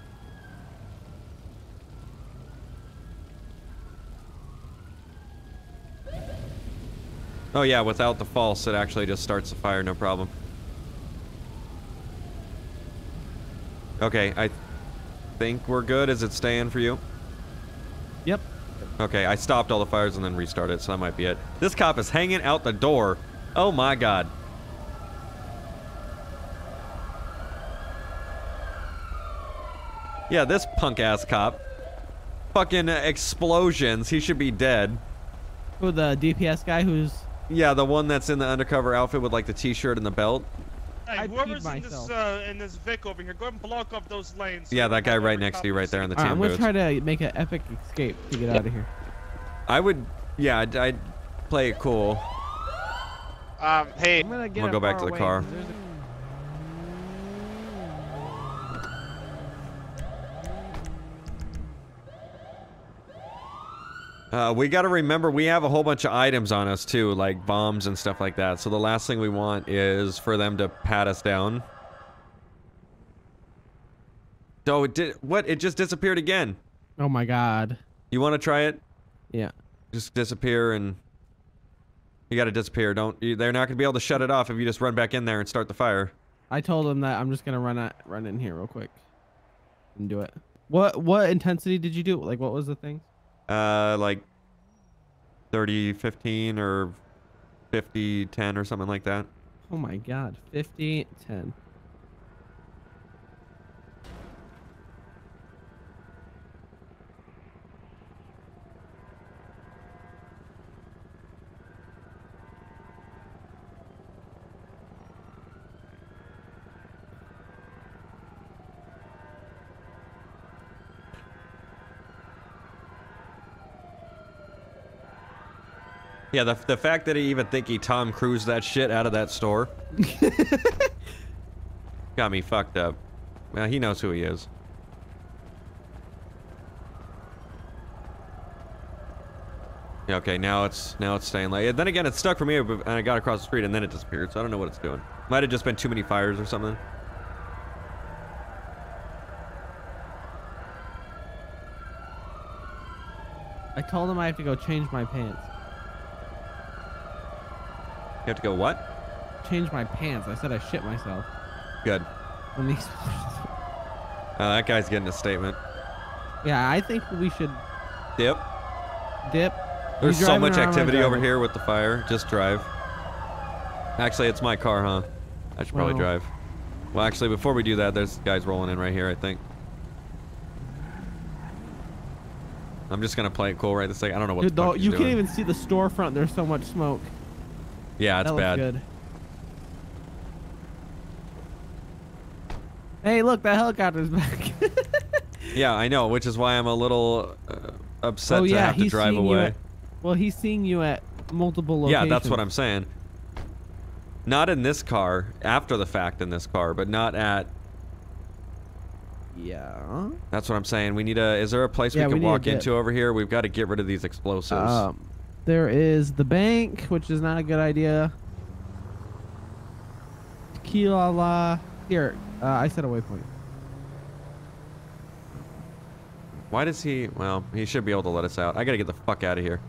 Oh yeah, without the false, it actually just starts the fire, no problem. Okay, I think we're good. Is it staying for you? Yep. Okay, I stopped all the fires and then restarted, so that might be it. This cop is hanging out the door. Oh my god. Yeah, this punk-ass cop. Fucking explosions. He should be dead. Who, the DPS guy who's... Yeah, the one that's in the undercover outfit with like the t-shirt and the belt. Hey, whoever's in this Vic over here, go ahead and block up those lanes. Yeah, that guy right next to you right there in the team. I'm gonna try to make an epic escape to get out of here. I would, yeah, I'd play it cool. Hey, I'm gonna go back to the car. We gotta remember we have a whole bunch of items on us too, like bombs and stuff like that. So the last thing we want is for them to pat us down. So it did what? It just disappeared again. Oh my god. You want to try it? Yeah. Just disappear and you gotta disappear. Don't. They're not gonna be able to shut it off if you just run back in there and start the fire. I told them that I'm just gonna run in here real quick and do it. What intensity did you do? Like what was the thing? Like 30, 15 or 50, 10 or something like that. Oh my god, 50, 10. Yeah, the fact that he even think he Tom Cruised that shit out of that store got me fucked up. Well, he knows who he is. Yeah, okay, now it's staying late. Then again, it stuck for me, and I got across the street, and then it disappeared. So I don't know what it's doing. Might have just been too many fires or something. I told him I have to go change my pants. You have to go what? Change my pants. I said I shit myself. Good. That guy's getting a statement. Yeah, I think we should... Dip. Dip. There's so much activity over here with the fire. Just drive. Actually, it's my car, huh? I should probably drive. Well, actually, before we do that, there's guys rolling in right here, I think. I'm just going to play it cool right this second. I don't know what the fuck he's doing. You can't even see the storefront. There's so much smoke. Yeah, it's bad. Good. Hey, look, that helicopter's back. Yeah, I know, which is why I'm a little upset to have to drive away. He's seeing you at multiple locations. Yeah, that's what I'm saying. Not in this car, after the fact in this car, but not at Yeah. That's what I'm saying. We need a... Is there a place we can walk into over here? We've got to get rid of these explosives. There is the bank, which is not a good idea. Tequila la... Here, I set a waypoint. Why does he... Well, he should be able to let us out. I gotta get the fuck out of here.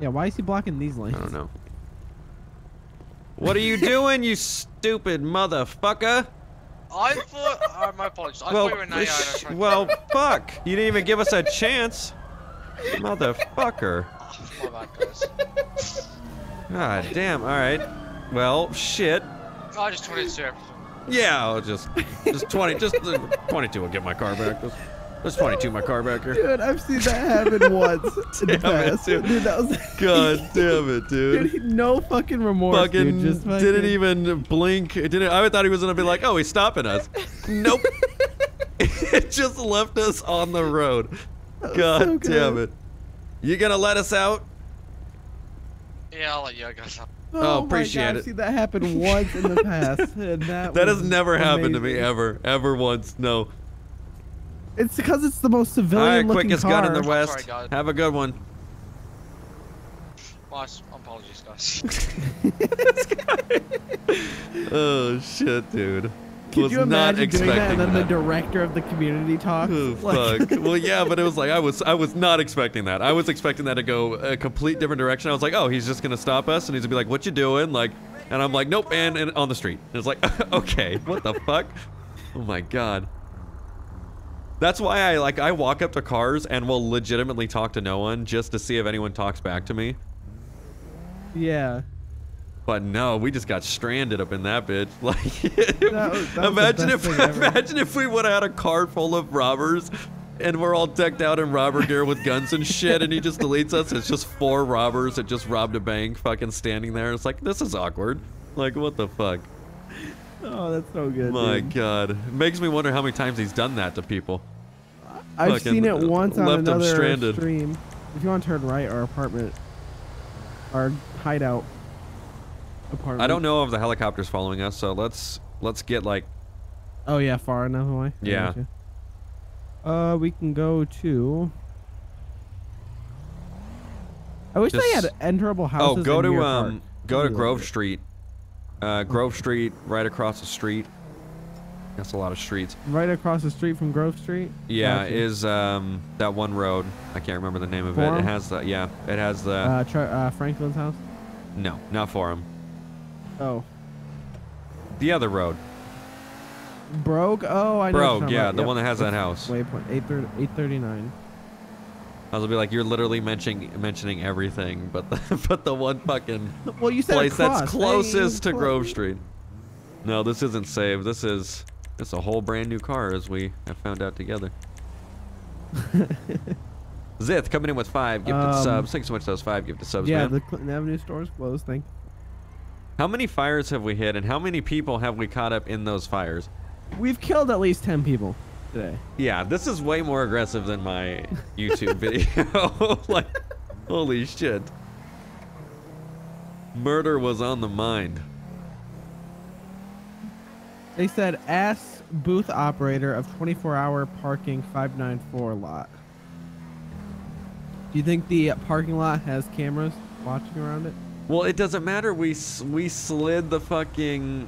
Yeah, why is he blocking these lanes? I don't know. What are you doing, you stupid motherfucker? I thought... my apologies. I thought you were in AI. Well, fuck. You didn't even give us a chance. Motherfucker. Oh, my bad, guys. God damn. All right. Well, shit. I just 22, sir. Yeah, I'll just 20, just 22 will get my car back. Let's 22 my car back here. Dude, I've seen that happen once in the past. Dude, that was God damn it, dude. Dude, no fucking remorse. Fucking, dude, just fucking didn't even blink. It didn't. I thought he was gonna be like, oh, he's stopping us. Nope. It just left us on the road. God damn it. You gonna let us out? Yeah, I'll let you guys out. Oh, appreciate it. I've seen that happen once in the past. And that has never happened to me ever once. No. It's because it's the most civilian looking car. All right, quickest gun in the West. Sorry, have a good one. My apologies, guys. Oh shit, dude. Could you imagine doing that and then the director of the community talks? Oh, fuck. Well, yeah, but it was like I was not expecting that. I was expecting that to go a complete different direction. I was like, oh, he's just gonna stop us and he's gonna be like, what you doing? Like, and I'm like, nope, and on the street. And it's like, okay, what the fuck? Oh my god. That's why I walk up to cars and will legitimately talk to no one just to see if anyone talks back to me. Yeah. But no, we just got stranded up in that bitch. Like, that imagine if we would have had a car full of robbers, and we're all decked out in robber gear with guns and shit, and he just deletes us. It's just four robbers that just robbed a bank, fucking standing there. It's like, this is awkward. Like, what the fuck? Oh, that's so good. My god, it makes me wonder how many times he's done that to people. I've seen it once on another stream. If you want to turn right, our apartment, our hideout. Apartment. I don't know if the helicopter's following us, so let's get like... Oh yeah, far enough away? Yeah. We can go to... I wish they had enterable houses. Oh, go to Grove Street. Grove Street, right across the street. That's a lot of streets. Right across the street from Grove Street? Yeah, is that one road. I can't remember the name of it. It has the... Yeah, it has the... Franklin's house? No, not Forum. Oh. The other road. Brogue? Oh, I know. Brogue, yeah, the one that has that house. Waypoint 839. I was gonna be like, you're literally mentioning everything, but the one fucking place that's closest to Grove Street. No, this isn't saved. It's a whole brand new car, as we have found out together. Zith coming in with 5 gifted subs. Thanks so much for those 5 gifted subs. Yeah, man. The Clinton Avenue store's closed. Thank you. How many fires have we hit, and how many people have we caught up in those fires? We've killed at least 10 people today. Yeah, this is way more aggressive than my YouTube video. Like, holy shit. Murder was on the mind. They said, ask booth operator of 24-hour parking 594 lot. Do you think the parking lot has cameras watching around it? Well, it doesn't matter. We slid the fucking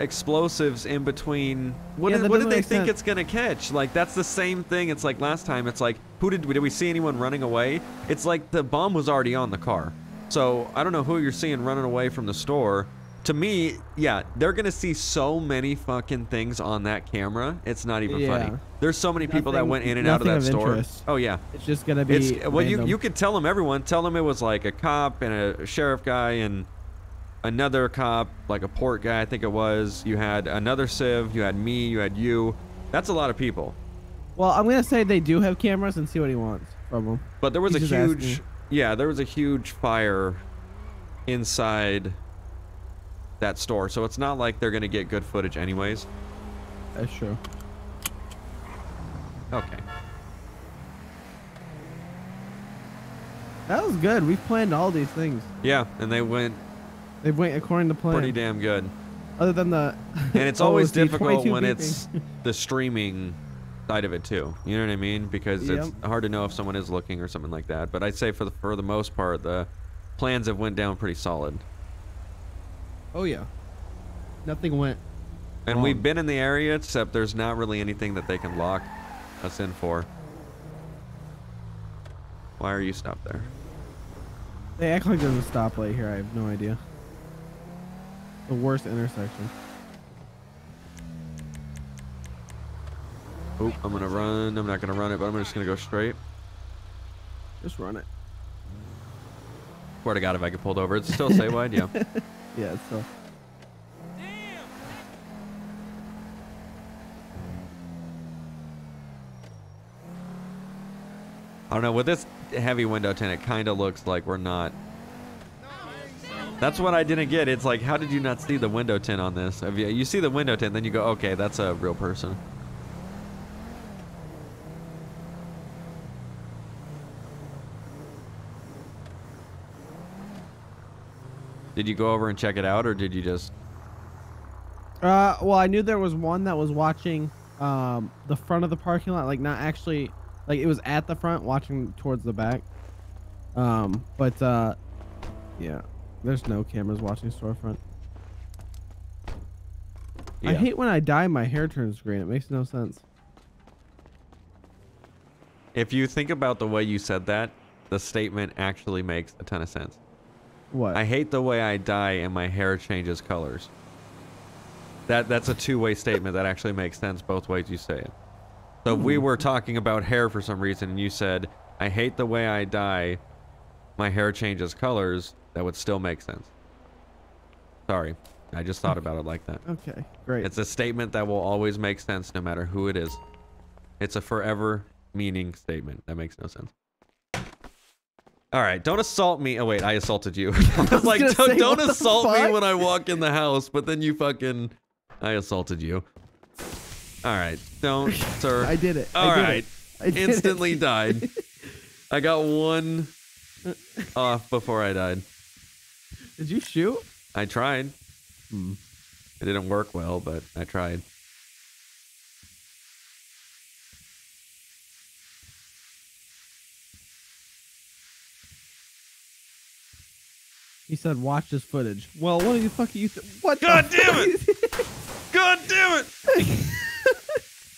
explosives in between. What did they think it's gonna catch? Like, that's the same thing. It's like last time. It's like, did we see anyone running away? It's like the bomb was already on the car. So I don't know who you're seeing running away from the store. To me, yeah, they're gonna see so many fucking things on that camera. It's not even funny. There's so many people that went in and out of that store. Oh yeah, it's just gonna be. Well, you could tell them everyone. Tell them it was like a cop and a sheriff guy and another cop, like a port guy, I think it was. You had another civ. You had me. You had you. That's a lot of people. Well, I'm gonna say they do have cameras and see what he wants from them. But there was a huge, there was a huge fire inside that store, so it's not like they're gonna get good footage anyways. That's true. Okay. That was good. We planned all these things. Yeah, and they went... They went according to plan. Pretty damn good. Other than the... And it's always difficult when it's the streaming side of it too. You know what I mean? Because it's hard to know if someone is looking or something like that. But I'd say for the most part, the plans have went down pretty solid. Oh yeah, nothing went. And we've been in the area, except there's not really anything that they can lock us in for. Why are you stopped there? They act like there's a stoplight here. I have no idea. The worst intersection. Oh, I'm gonna run. I'm not gonna run it, but I'm just gonna go straight. Just run it. Swear to God, if I get pulled over, it's still say wide, yeah. Yeah, it's still. I don't know, with this heavy window tint, it kind of looks like we're not. That's what I didn't get. It's like, how did you not see the window tint on this? If you see the window tint, then you go, okay, that's a real person. Did you go over and check it out, or did you just? Well, I knew there was one that was watching the front of the parking lot, like not actually. Like, it was at the front, watching towards the back. Yeah. There's no cameras watching storefront. Yeah. I hate when I dye my hair turns green. It makes no sense. If you think about the way you said that, the statement actually makes a ton of sense. What? I hate the way I dye and my hair changes colors. That's a two-way statement that actually makes sense both ways you say it. So we were talking about hair for some reason, and you said, I hate the way I dye, my hair changes colors, that would still make sense. Sorry, I just thought about it like that. Okay, great. It's a statement that will always make sense no matter who it is. It's a forever meaning statement. That makes no sense. All right, don't assault me. Oh, wait, I assaulted you. I was like, don't assault me when I walk in the house, but then you fucking, I assaulted you. All right, don't, sir. I did it. All right, instantly died. I got one off before I died. Did you shoot? I tried. It didn't work well, but I tried. He said, "Watch this footage." Well, what the fuck are you? What? God damn it! God damn it!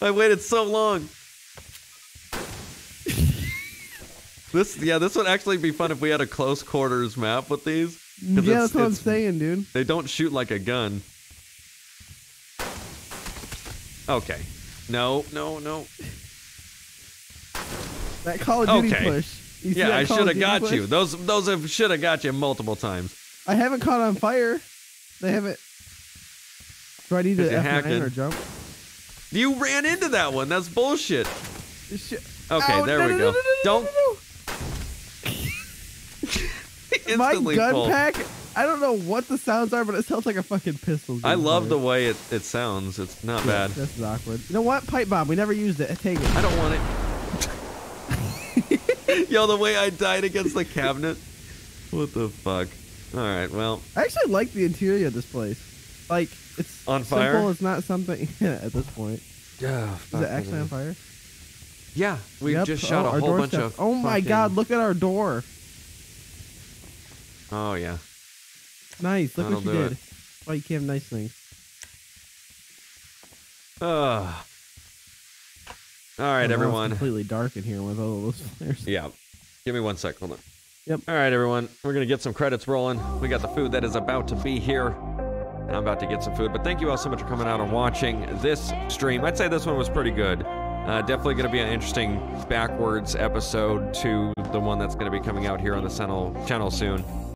I waited so long. This would actually be fun if we had a close quarters map with these. Yeah, that's what I'm saying, dude. They don't shoot like a gun. Okay. No. That Call of Duty push. Yeah, I should have got you. Those should have got you multiple times. I haven't caught on fire. They haven't. Do I need to F9 or jump? You ran into that one. That's bullshit. Okay, there we go. Don't. My gun pack, I don't know what the sounds are, but it sounds like a fucking pistol. I love the way it sounds. It's not bad. This is awkward. You know what? Pipe bomb. We never used it. Take it. I don't want it. Yo, the way I died against the cabinet. What the fuck? All right, well. I actually like the interior of this place. Like, it's on fire. Simple, it's not something at this point. Yeah, is it actually on fire? Yeah, we just shot a whole bunch of. Oh my God! Look at our door. Oh yeah. Nice. Look what you did. That's why you can't have nice things. All right, everyone. It's completely dark in here with all those flares. Yeah. Give me one sec. Hold on. Yep. All right, everyone. We're gonna get some credits rolling. We got the food that is about to be here. And I'm about to get some food, but thank you all so much for coming out and watching this stream. I'd say this one was pretty good. Definitely going to be an interesting backwards episode to the one that's going to be coming out here on the channel soon.